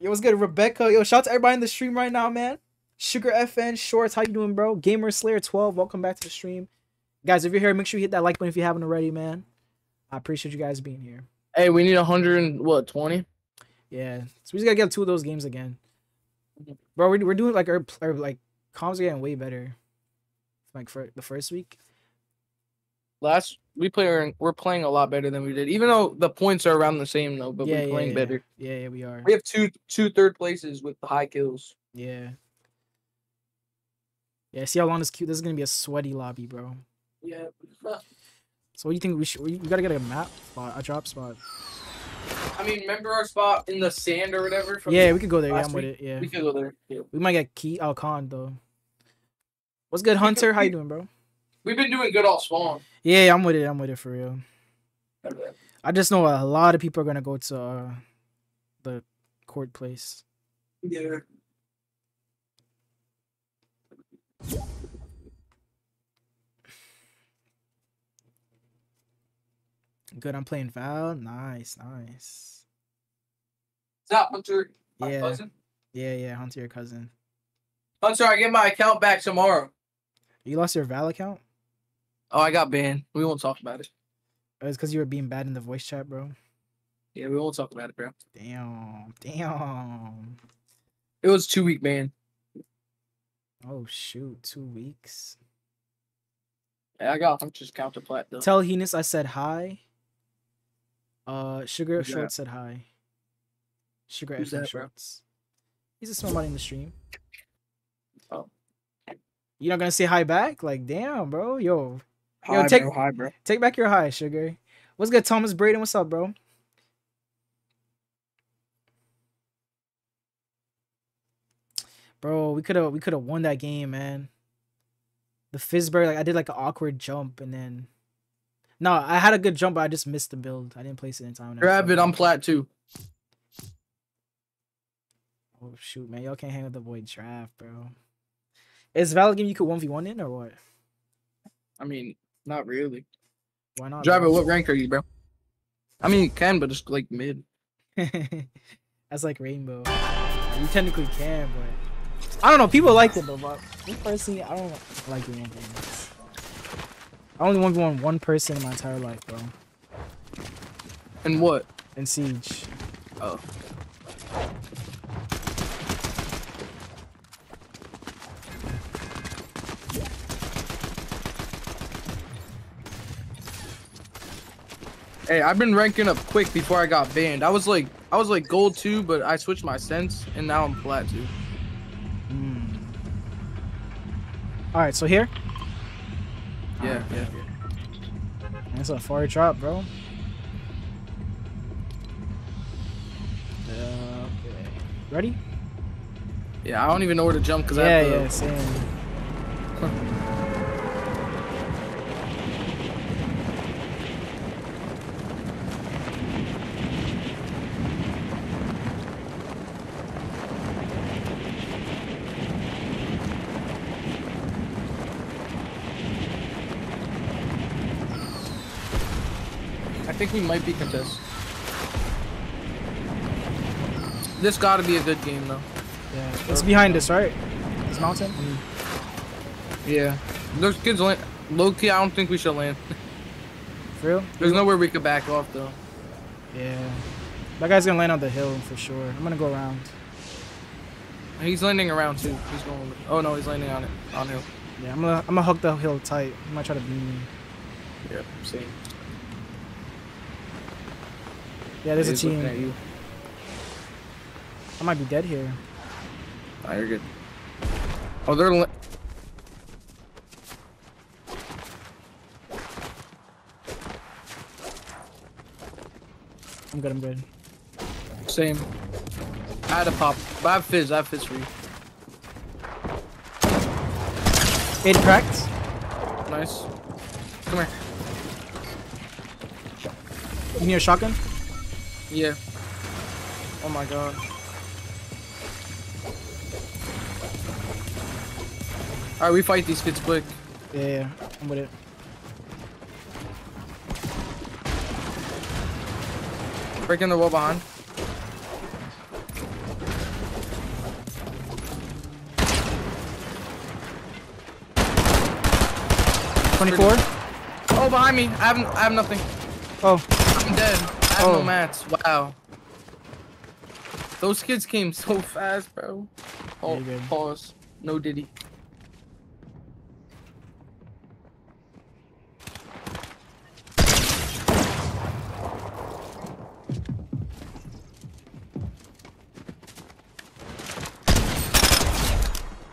Yo, what's good, Rebecca? Yo, shout out to everybody in the stream right now, man. Sugar FN Shorts, how you doing, bro? Gamer Slayer 12, welcome back to the stream. Guys, if you're here, make sure you hit that like button if you haven't already, man. I appreciate you guys being here. Hey, we need 120? Yeah. So we just got to get 2 of those games again. Bro, we're doing like our comms are getting way better. Like for the first week. We're playing a lot better than we did. Even though the points are around the same though, but we're playing better. Yeah, yeah, we are. We have two third places with the high kills. Yeah. Yeah, see how long this is going to be a sweaty lobby, bro. Yeah. So what do you think we should? We gotta get a map spot, a drop spot. I mean, remember our spot in the sand or whatever? From we could go there. Yeah, I'm with it. Yeah, we could go there. Yeah. We might get Key Alcon though. What's good, Hunter? How you doing, bro? We've been doing good all spawn. Yeah, I'm with it. I'm with it for real. I just know a lot of people are gonna go to the court place. Yeah. Good, I'm playing Val. Nice, nice. Is that Hunter, my cousin? Yeah, yeah, Hunter, your cousin. Hunter, I get my account back tomorrow. You lost your Val account? Oh, I got banned. We won't talk about it. It's because you were being bad in the voice chat, bro. Yeah, we won't talk about it, bro. Damn. It was 2 week, man. Oh shoot, 2 weeks. Yeah, I'm just counter plat though. Tell Heinous I said hi. Sugar Short said hi. Sugar FM Shorts. He's just somebody in the stream. Oh. You're not gonna say hi back? Like, damn, bro. Yo. Yo, hi, bro. Take back your hi, Sugar. What's good, Thomas Braden? What's up, bro? Bro, we could have won that game, man. The Fizzberg, like I did like an awkward jump and then no, I had a good jump, but I just missed the build. I didn't place it in time. Grab it, I'm plat too. Oh shoot, man. Y'all can't hang with the boy Draft, bro. Is Valorant game you could 1v1 in or what? I mean, not really. Why not? Driver, bro? What rank are you, bro? I mean you can, but just like mid. That's like Rainbow. You technically can, but I don't know, people like it though, but me personally, I don't like the one. I only 1v1 one person in my entire life, bro. And what? In Siege. Oh. Hey, I've been ranking up quick before I got banned. I was like gold 2, but I switched my sense, and now I'm plat 2. Alright, so here? Yeah, yeah. That's a far drop, bro. Okay. Ready? Yeah, I don't even know where to jump because I have to... Yeah, I think we might be contested. This gotta be a good game though. Yeah, it's behind us, right? This mountain? Mm-hmm. Yeah. There's kids land. Low key, I don't think we should land. For real? There's nowhere we could back off though. Yeah. That guy's gonna land on the hill for sure. I'm gonna go around. He's landing around too. He's going. Oh no, he's landing on it. On hill. Yeah, I'm gonna hook the hill tight. I'm gonna try to beam him. Yeah, same. Yeah, there's a team. At you. I might be dead here. Oh, you're good. Oh, they're... I'm good, I'm good. Same. I had a pop. But I have fizz for you. It cracked. Nice. Come here. You need a shotgun? Yeah. Oh my god. Alright, we fight these kids quick. Yeah, I'm with it. Breaking the wall behind. $24. Oh, behind me. I have nothing. Oh. I'm dead. Oh, no mats. Wow. Those kids came so fast, bro. Oh, pause. No diddy.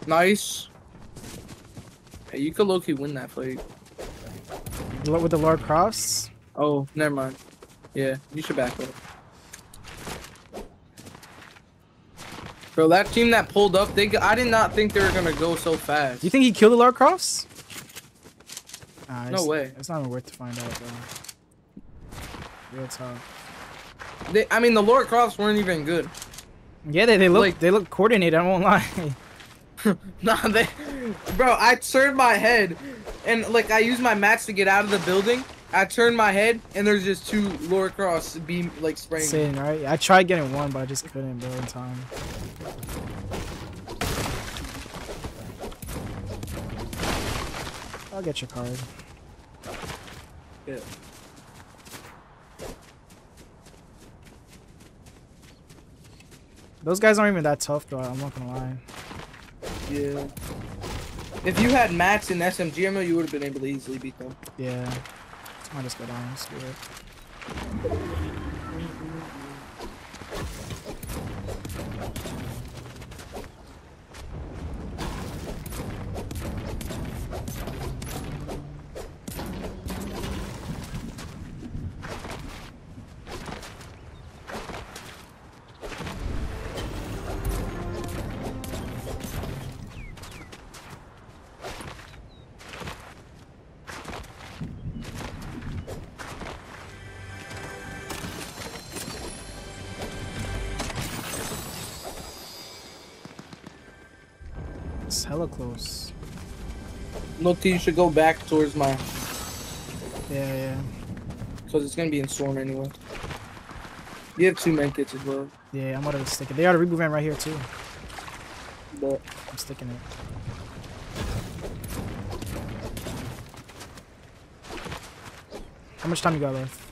Nice. Hey, you could low-key win that fight. What with the large cross? Oh, never mind. Yeah, you should back up. Bro, that team that pulled up, I did not think they were going to go so fast. You think he killed the Lark Crofts? Nah, no way. It's not even worth to find out, bro. Real talk. I mean, the Lark Crofts weren't even good. Yeah, they look coordinated, I won't lie. Nah, bro, I turned my head, and, like, I used my mats to get out of the building. I turned my head and there's just two lower cross beam like spraying. Same, right? I tried getting one, but I just couldn't, bro, in time. I'll get your card. Yeah. Those guys aren't even that tough though, I'm not gonna lie. Yeah. If you had Max and SMG ammo, you would have been able to easily beat them. Yeah. I'll just go down, screw it. Hella close. Look, you should go back towards my. Yeah. Cause it's gonna be in storm anyway. You have two med kits as well. Yeah, I'm gonna stick it. They got a reboot van right here too. But I'm sticking it. How much time you got left?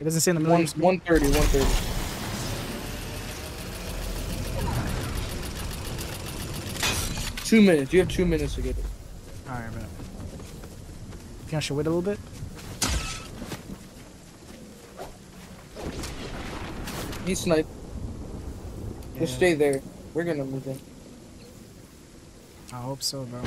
It doesn't say in the middle. 1:30. You have 2 minutes to get it. Alright, man. Think I should wait a little bit? He sniped. Yeah. Just stay there. We're gonna move in. I hope so, bro.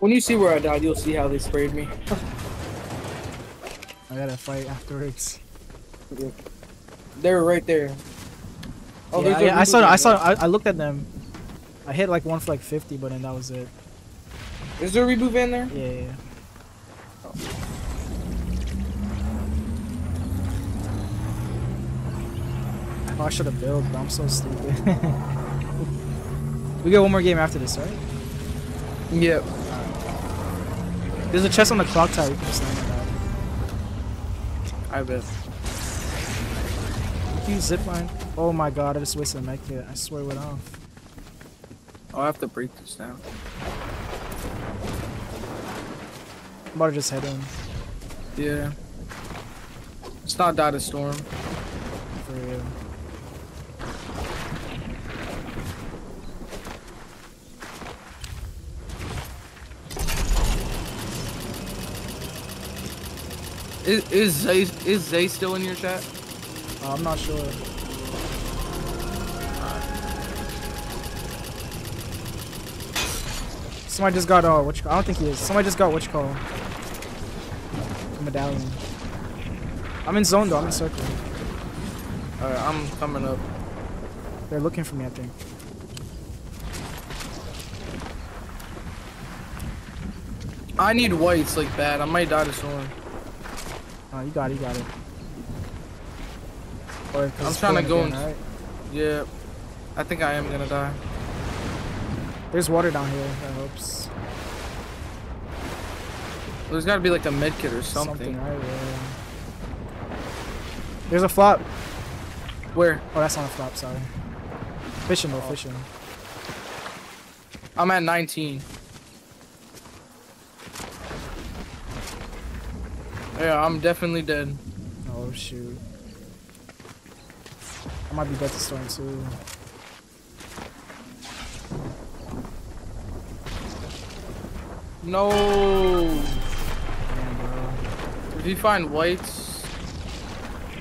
When you see where I died, you'll see how they sprayed me. I gotta fight afterwards. Yeah. They were right there. Oh, yeah, I looked at them. I hit like one for like 50, but then that was it. Is there a reboot van there? Yeah. Oh. I should have built, but I'm so stupid. We got one more game after this, right? Yep. There's a chest on the clock tower you can snipe at. I bet. You zipline. Oh my god, I just wasted a medkit. I swear it went off. I'll have to break this down. I'm about to just head in. Yeah. Let's not die to storm. For real. Is Zay still in your chat? I'm not sure. Somebody just got I don't think he is. Somebody just got what you call medallion. I'm in zone though. I'm in circle. Alright, I'm coming up. They're looking for me, I think. I need whites like bad. I might die to someone. Oh, you got it. Boy, I'm trying to go in. Right? Yeah, I think I am gonna die. There's water down here, that helps. There's gotta be like a medkit or something. Right? Yeah. There's a flop. Where? Oh, that's not a flop, sorry. Fishing though, fishing. I'm at 19. Yeah, I'm definitely dead. Oh shoot. I might be dead to storm too. No! Damn, bro. If you find whites,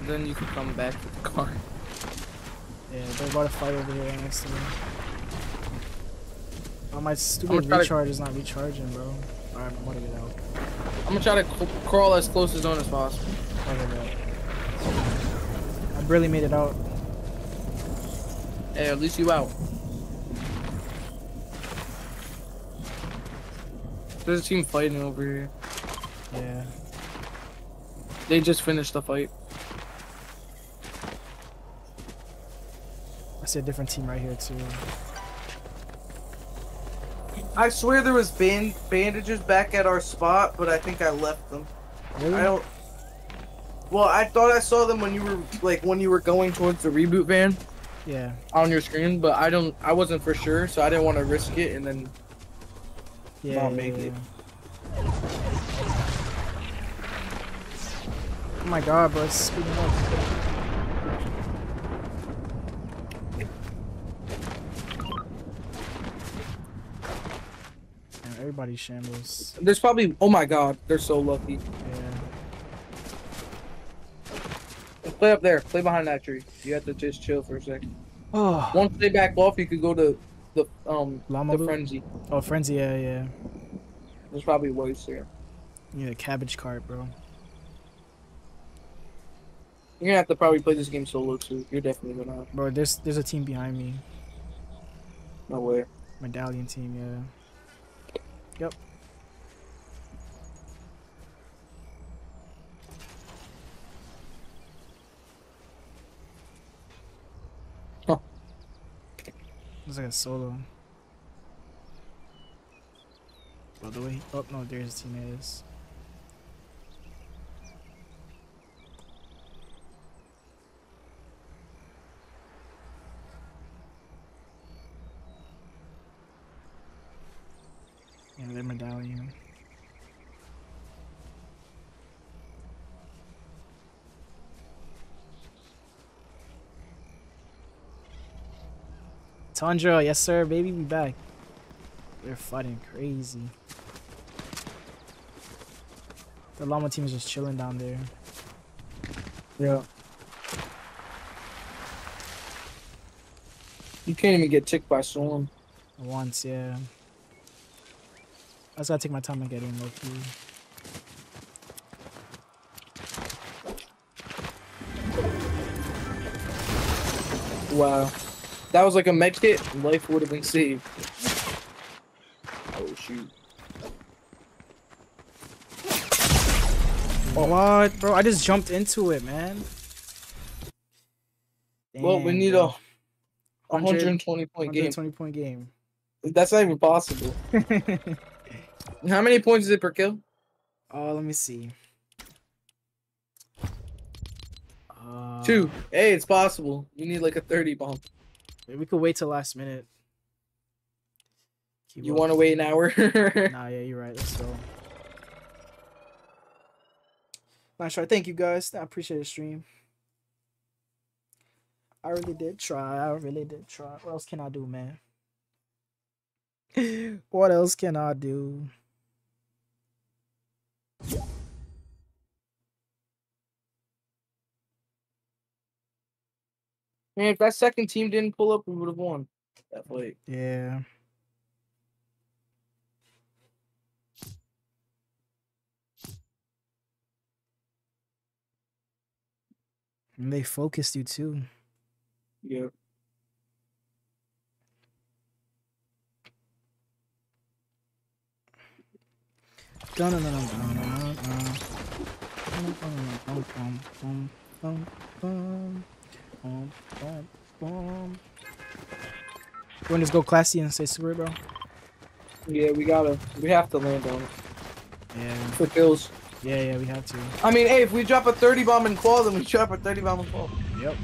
then you can come back with the car. Yeah, they're about to fight over here next to me. Oh, my stupid recharge is not recharging, bro. Alright, I'm about to get out. I'm gonna try to crawl as close to zone as possible. I barely made it out. Hey, at least you out. There's a team fighting over here. Yeah. They just finished the fight. I see a different team right here too. I swear there was bandages back at our spot, but I think I left them. Really? I don't. Well, I thought I saw them when you were like when you were going towards the reboot van. Yeah. On your screen, but I don't. I wasn't for sure, so I didn't want to risk it and then. Yeah. Not make it. Oh my god, bro! It's speeding up. Man, everybody's shambles. There's probably. Oh my god, they're so lucky. Yeah. Let's play up there. Play behind that tree. You have to just chill for a second. Oh. Once they back off, you could go to the frenzy. Oh, frenzy. Yeah, yeah. There's probably waste here. You need a cabbage cart, bro. You're gonna have to probably play this game solo too. You're definitely gonna have. Bro, there's a team behind me. No way. Medallion team, yeah. Yep. Huh. Looks like a solo. By the way, oh no, there's a teammate is. Yeah, their medallion. Tundra, yes sir, baby, be back. They're fighting crazy. The llama team is just chilling down there. Yeah. You can't even get ticked by someone. Once, yeah. I just gotta take my time and get in low key. Wow. That was like a medkit, life would have been saved. Oh shoot. What? Bro, I just jumped into it, man. Damn, well, we need a 120 point game. That's not even possible. How many points is it per kill? Let me see. 2. Hey, it's possible. You need like a 30 bomb. We could wait till last minute. You want to wait an hour? Nah, yeah, you're right. Let's go. Nice try. Thank you guys. I appreciate the stream. I really did try. I really did try. What else can I do, man? What else can I do? Man, if that second team didn't pull up, we would have won that play. Yeah. And they focused you too. Yeah. You wanna just go classy and say super, bro? Yeah, we have to land on it. Yeah. For kills. Yeah, yeah, we have to. I mean, hey, if we drop a 30 bomb and fall, then we drop a 30 bomb and fall. Yep.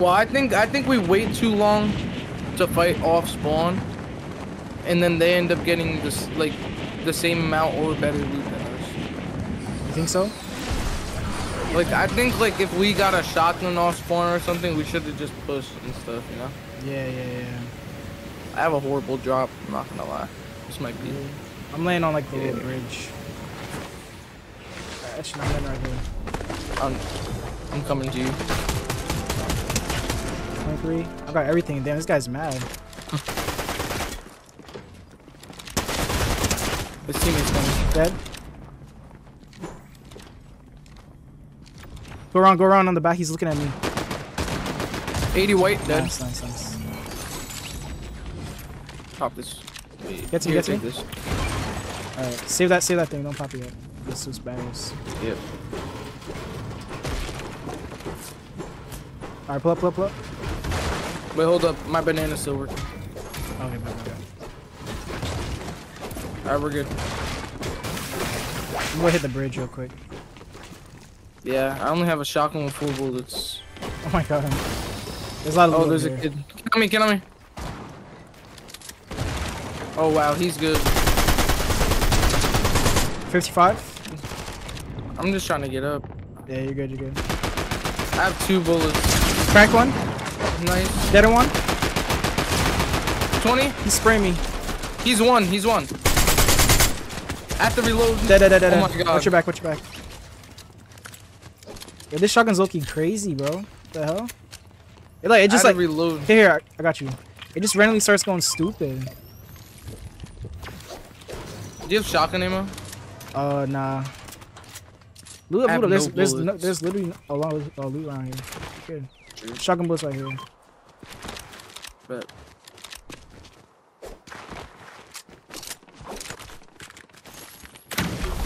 Well, I think we wait too long to fight off spawn, and then they end up getting this like the same amount or better loot than us. You think so? Like I think like if we got a shotgun off spawn or something, we should have just pushed and stuff, you know? Yeah. I have a horrible drop. I'm not gonna lie. This might be. I'm laying on like the little bridge. Actually, I'm right here. I'm coming to you. 23. I got everything. Damn, this guy's mad. His teammate's coming. Dead. Go around on the back. He's looking at me. 80 white, dead. Nice. Top this. Wait, get him. Alright, save that thing, don't pop it up. This is bangers. Yep. Alright, pull up. Wait, hold up, my banana's still working. Okay, alright, we're good. I'm gonna hit the bridge real quick. Yeah, I only have a shotgun with full bullets. Oh my god. There's a lot of bullets. Oh, there's a kid. Get on me, get on me. Oh wow, he's good. 55? I'm just trying to get up. Yeah, you're good, you're good. I have 2 bullets. Crack one. Nice. Dead one. 20? He sprayed me. He's one, he's one. At the reload. Dead. Oh my god. Watch your back, watch your back. Yo, this shotgun's looking crazy, bro. What the hell? It, like, it just like reload. Here, I got you. It just randomly starts going stupid. Do you have shotgun ammo? Nah. Loot up, there's literally a lot of loot around here. Good. True. Shotgun bullets right here. Bet.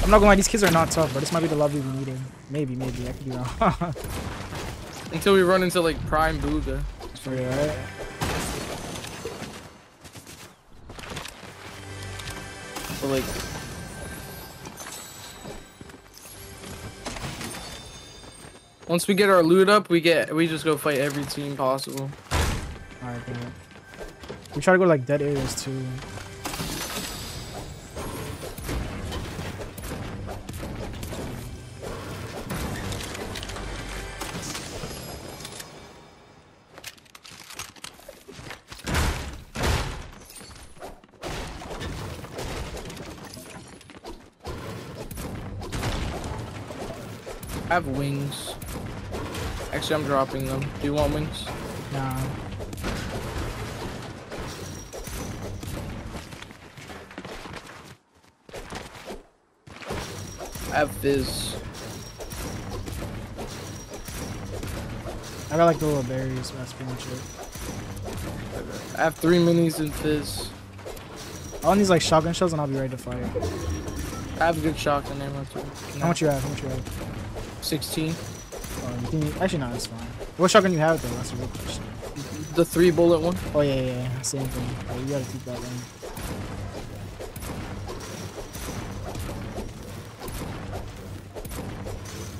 I'm not gonna lie, these kids are not tough, but this might be the lobby we needed. Maybe, I could be wrong. Until we run into like prime Booga. Alright. But like... once we get our loot up, we just go fight every team possible. Alright, man. We try to go to like dead areas too. I have wings. Actually, I'm dropping them. Do you want wings? Nah. I have fizz. I got like the little berries, so that's pretty much it. I have 3 minis and fizz. I'll need like shotgun shells and I'll be ready to fight. I have a good shotgun ammo too. How much you have? 16. Actually, no, that's fine. What shotgun you have though? That's a real question. The 3 bullet one? Oh yeah. Same thing. Oh, you gotta keep that one.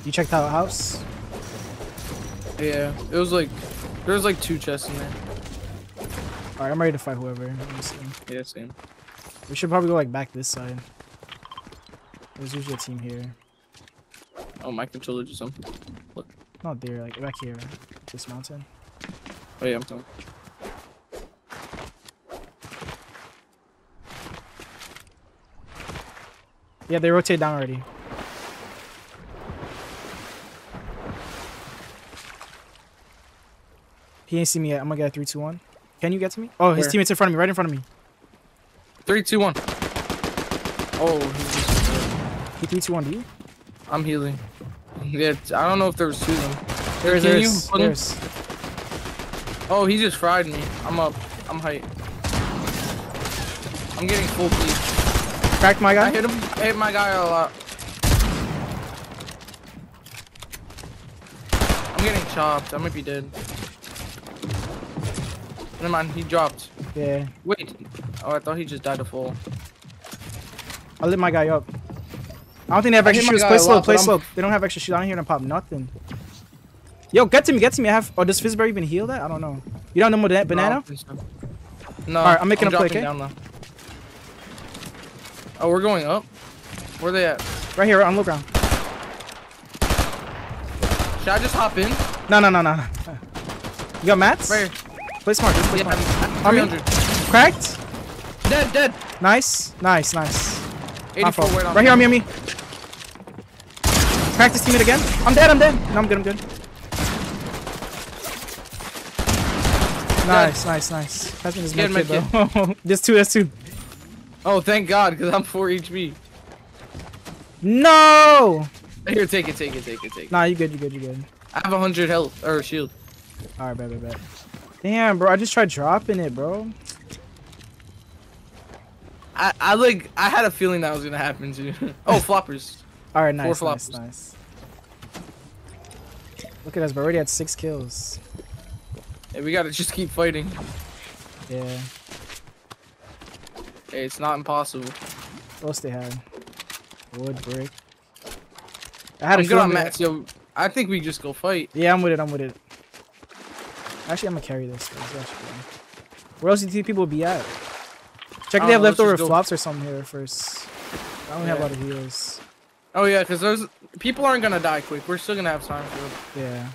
You checked out house? Yeah, it was like there was like 2 chests in there. Alright, I'm ready to fight whoever. Yeah, same. We should probably go like back this side. There's usually a team here. Oh, my controller just jumped. Look. Not there, like back here. This mountain. Oh yeah, I'm coming. Yeah, they rotate down already. He ain't seen me yet. I'm gonna get a 3, 2, 1. Can you get to me? Oh, his teammate's in front of me, right in front of me. 3, 2, 1. Oh, he 3, 2, 1 do you? I'm healing. Yeah, I don't know if there was 2 of them. There's. Oh, he just fried me. I'm up. I'm hype. I'm getting full bleed. Cracked my guy? I hit my guy a lot. I'm getting chopped. I might be dead. Never mind. He dropped. Yeah. Wait. Oh, I thought he just died to fall. I lit my guy up. I don't think they have extra shoes. Play slow, play slow. They don't have extra shoes. I don't hear them pop nothing. Yo, get to me, get to me. I have. Oh, does Fizzberry even heal that? I don't know. You don't know more than banana? No. All right, I'm making a play. Okay. Oh, we're going up. Where are they at? Right here on low ground. Should I just hop in? No. You got mats? Right here. Play smart. Just play smart. 300. Cracked. Dead. Nice. 84. Right here on me. Crack this teammate again. I'm dead. No, I'm good. Nice. That's just my kid, though. That's two. Oh, thank God, because I'm 4 HP. No! Here, take it. Nah, you good. I have 100 health, or shield. Alright, bet. Damn, bro, I just tried dropping it, bro. I had a feeling that was gonna happen too. Oh, floppers. All right, nice, nice. Look at us, we're already at 6 kills. Hey, we gotta just keep fighting. Yeah. Hey, it's not impossible. What else they had? Wood, brick. I'm good on mats, yo. I think we just go fight. Yeah, I'm with it. I'm with it. Actually, I'm gonna carry this. Where else do you think people be at? Check if they have leftover flops or something here first. I only have a lot of heals. Oh yeah, because those people aren't gonna die quick. We're still gonna have time for it. Yeah.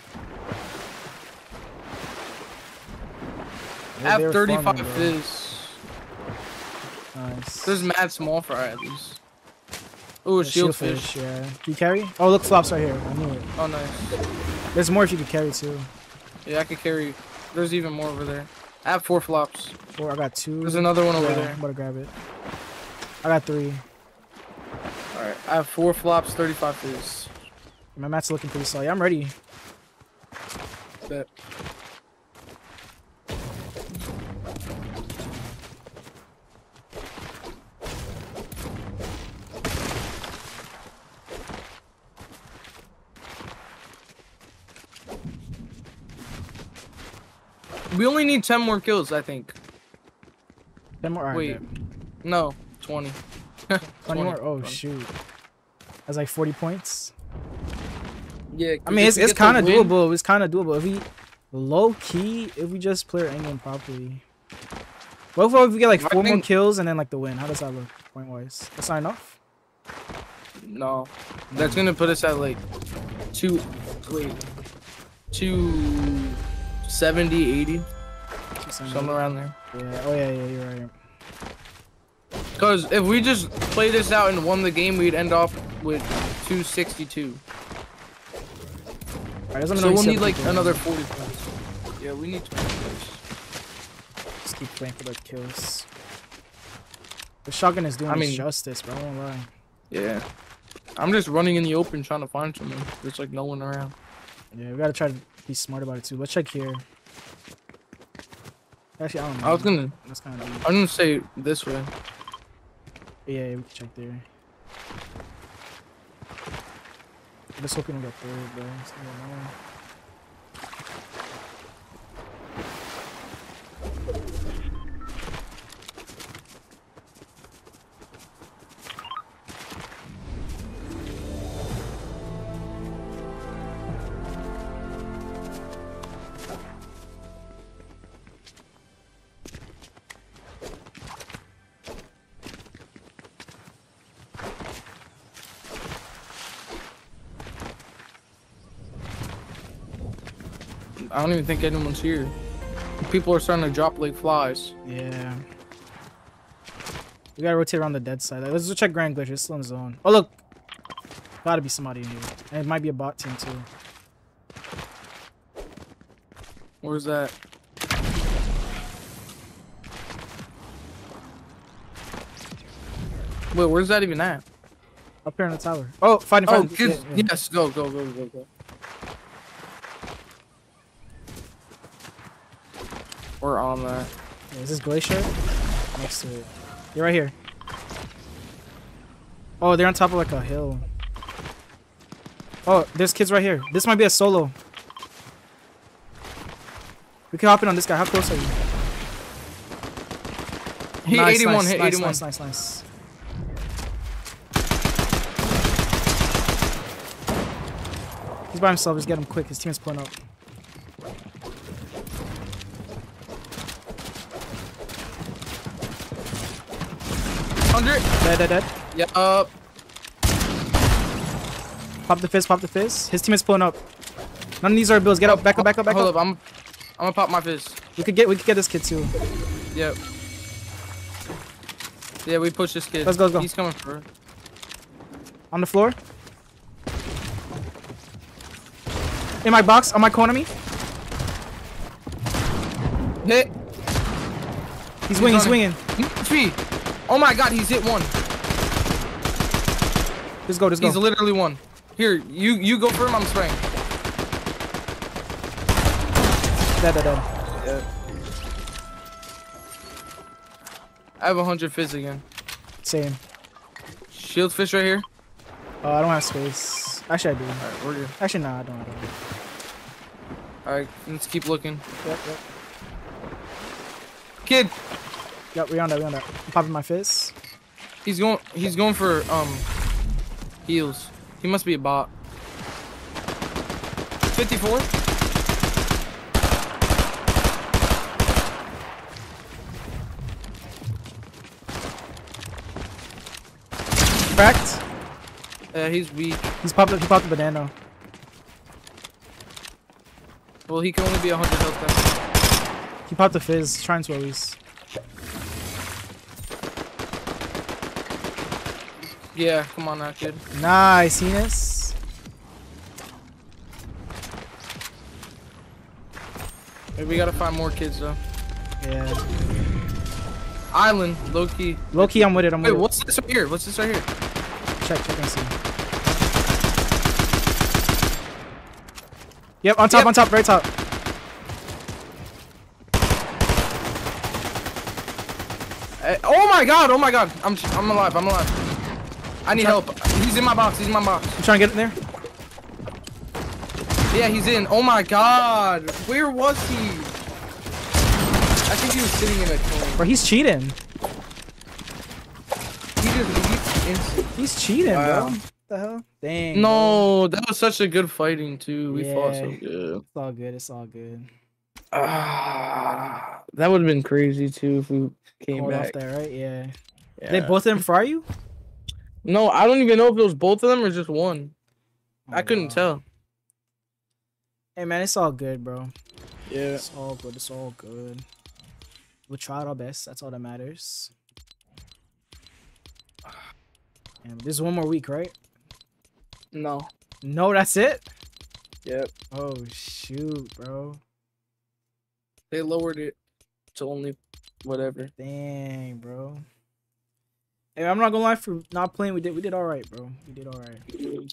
I have 35 fizz. Nice. There's mad small fry at least. Ooh, shieldfish. Yeah. Can you carry? Oh, look, flops right here. I knew it. Oh, nice. There's more if you could carry too. Yeah, I could carry. There's even more over there. I have 4 flops. 4. I got 2. There's another one over there. I'm about to grab it. I got 3. All right. I have 4 flops, 35 fizz. My mat's looking pretty solid. I'm ready. Bet. We only need 10 more kills, I think. 10 more? Wait. No, 20. 20 more? Oh, 20. Shoot. That's like 40 points. Yeah. I mean, it's kind of doable. It's kind of doable. If we low-key, if we just play our endgame properly. What if we get like 4 more kills and then like the win? How does that look point-wise? That's not enough? No. That's going to put us at like 270, 80, something around there. Yeah. Oh yeah, yeah, you're right. Because if we just play this out and won the game, we'd end off with 262. All right, so we'll need like another 40 points. Yeah, we need 20 points. Just keep playing for the kills. The shotgun is doing us justice, bro. I won't lie. Yeah. I'm just running in the open trying to find someone. There's like no one around. Yeah, we gotta try to be smart about it too. Let's check here. Actually, I don't know. I'm gonna say this way. Yeah, we can check there. I'm just hoping we got third, bro. I don't even think anyone's here. People are starting to drop like flies. Yeah. We gotta rotate around the dead side. Let's check Grand Glitch. It's still in the zone. Oh, look. Gotta be somebody in here. And it might be a bot team, too. Where's that? Wait, where's that even at? Up here in the tower. Oh, fighting. Oh, yeah. Yes, go. We're on that. Yeah, is this glacier? Next to it. You're right here. Oh, they're on top of like a hill. Oh, there's kids right here. This might be a solo. We can hop in on this guy. How close are you? He nice, 81. Nice, hit nice, 81. Nice. He's by himself. Just get him quick. His team is pulling up. Dead. Yep. Pop the fizz. His team is pulling up. None of these are bills. Get up. Back up. Hold up. I'm gonna pop my fizz. We could get this kid too. Yep. Yeah, we push this kid. Let's go. He's coming for it. On the floor. In my box. On my corner me. Hit. He's swinging. Tree. Oh my god, he's hit 1. Just go. He's literally 1. Here, you go for him, I'm spraying. Dead. Yeah. I have 100 fizz again. Same. Shield fish right here. Oh, I don't have space. Actually, I do. Alright, we're good. Actually, no, I don't. Alright, let's keep looking. Yep, yep. Kid. Yep, we on that. We on that. I'm popping my fist. He's going for heals. He must be a bot. 54. Cracked. Yeah, he's weak. He popped the banana. Well, he can only be 100 health then. He popped the fizz. Trying to always. Yeah, come on now, kid. Nice, Heinous. Hey, we gotta find more kids though. Yeah. Island, low key. Low key, I'm with it. I'm with it. Wait, what's this right here? What's this right here? Check and see. Yep, on top, yep. On top, right top. Oh my god, oh my god. I'm alive, I'm alive. I need help. He's in my box. He's in my box. You trying to get in there? Yeah, he's in. Oh my god. Where was he? I think he was sitting in a corner. Bro, he's cheating. He's cheating, wow. Bro. What the hell? Dang. No, that was such a good fighting, too. We fought so good. It's all good. It's all good. That would have been crazy, too, if we came Hold back. Off that, right? Yeah. They both didn't fry you? No, I don't even know if it was both of them or just one. Oh, I couldn't tell. Hey, man, it's all good, bro. Yeah. It's all good. It's all good. We'll try our best. That's all that matters. And this is one more week, right? No. No, that's it? Yep. Oh, shoot, bro. They lowered it to only whatever. Dang, bro. Hey, I'm not gonna lie, for not playing, we did all right, bro. We did all right.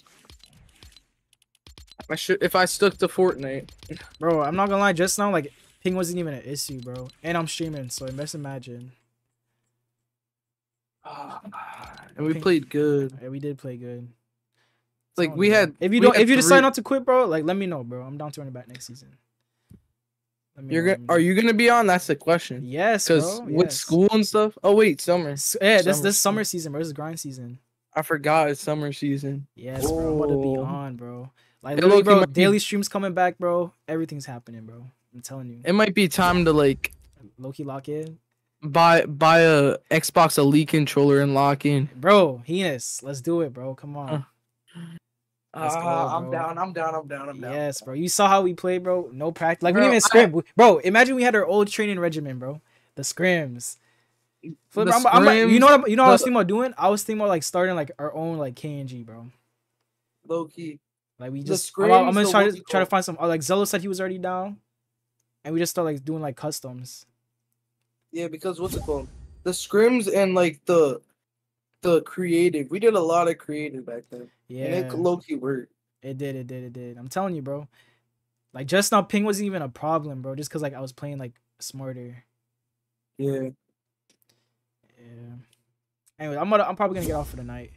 I should, if I stuck to Fortnite, bro. I'm not gonna lie, just now like ping wasn't even an issue, bro. And I'm streaming, so best imagine. And we played good. Yeah, we did play good. Like we had. If you decide not to quit, bro, like let me know, bro. I'm down to run it back next season. Are you gonna be on? That's the question. Yes, because with school and stuff. Oh wait, summer. Yeah, this summer season, bro. This is grind season. I forgot it's summer season. Yes, bro. I'm gonna be on, bro. Like, literally, bro, daily streams coming back, bro. Everything's happening, bro. I'm telling you. It might be time to like low-key lock in. Buy a Xbox Elite controller and lock in, bro. Heinous, let's do it, bro. Come on. Go, I'm down. Yes, bro. You saw how we played, bro. No practice. Like, bro, we didn't even scrim. Bro, imagine we had our old training regimen, bro. The scrims. Flip, the scrims, you know what I was thinking about doing? I was thinking about, like, starting, like, our own, like, KNG, bro. Low key. Like, we just... I'm going to try to find some... Like, Zello said he was already down. And we just start, like, doing, like, customs. Yeah, because what's it called? The scrims and, like, the creative. We did a lot of creative back then. Yeah. And it low-key worked. It did. I'm telling you, bro. Like, just now, ping wasn't even a problem, bro. Just because, like, I was playing, like, smarter. Yeah. Yeah. Anyway, I'm probably going to get off for the night.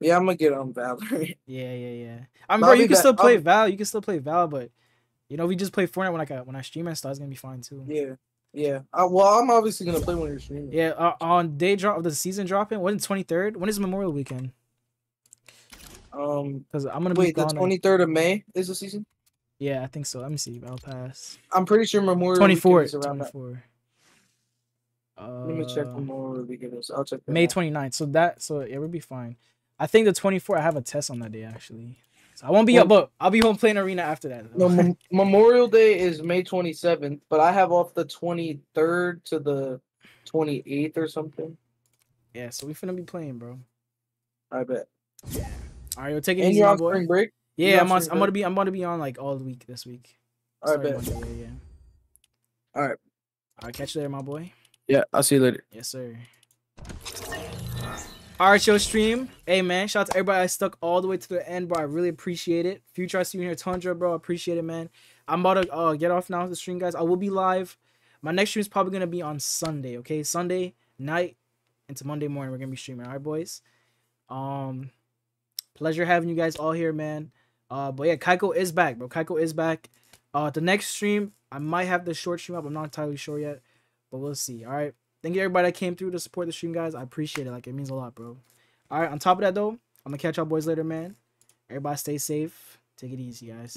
Yeah, I'm going to get on Valorant. Yeah. Bro, you can still play Val. You can still play Val, but, you know, we just play Fortnite when I stream and stuff. It's going to be fine, too. Yeah. Yeah, well, I'm obviously going to play when you're streaming. Yeah, on day drop of the season dropping, when is 23rd? When is Memorial Weekend? Because I'm going to be gone. Wait, the 23rd of May is the season? Yeah, I think so. Let me see. I'll pass. I'm pretty sure Memorial Weekend is around 24. Let me check Memorial Weekend. I'll check that May 29th. So it would be fine. I think the 24th, I have a test on that day, actually. So I won't be up, but I'll be home playing Arena after that. No, Memorial Day is May 27th, but I have off the 23rd to the 28th or something. Yeah, so we finna be playing, bro. I bet. Yeah. All right, we'll take it easy, my boy. Spring break? Yeah, I'm gonna be on like all the week this week. All right, bet. Yeah. All right. All right, catch you later, my boy. Yeah, I'll see you later. Yes, sir. Alright, yo, stream. Hey, man. Shout out to everybody that stuck all the way to the end, bro. I really appreciate it. Future, I see you in here. Tundra, bro. I appreciate it, man. I'm about to get off now with the stream, guys. I will be live. My next stream is probably going to be on Sunday, okay? Sunday night, into Monday morning. We're gonna be streaming, all right, boys. Pleasure having you guys all here, man. But yeah, Qayko is back, bro. Qayko is back. The next stream, I might have the short stream up. I'm not entirely sure yet, but we'll see. All right. Thank you everybody that came through to support the stream, guys. I appreciate it. Like, it means a lot, bro. All right. On top of that, though, I'm gonna catch y'all boys later, man. Everybody, stay safe. Take it easy, guys.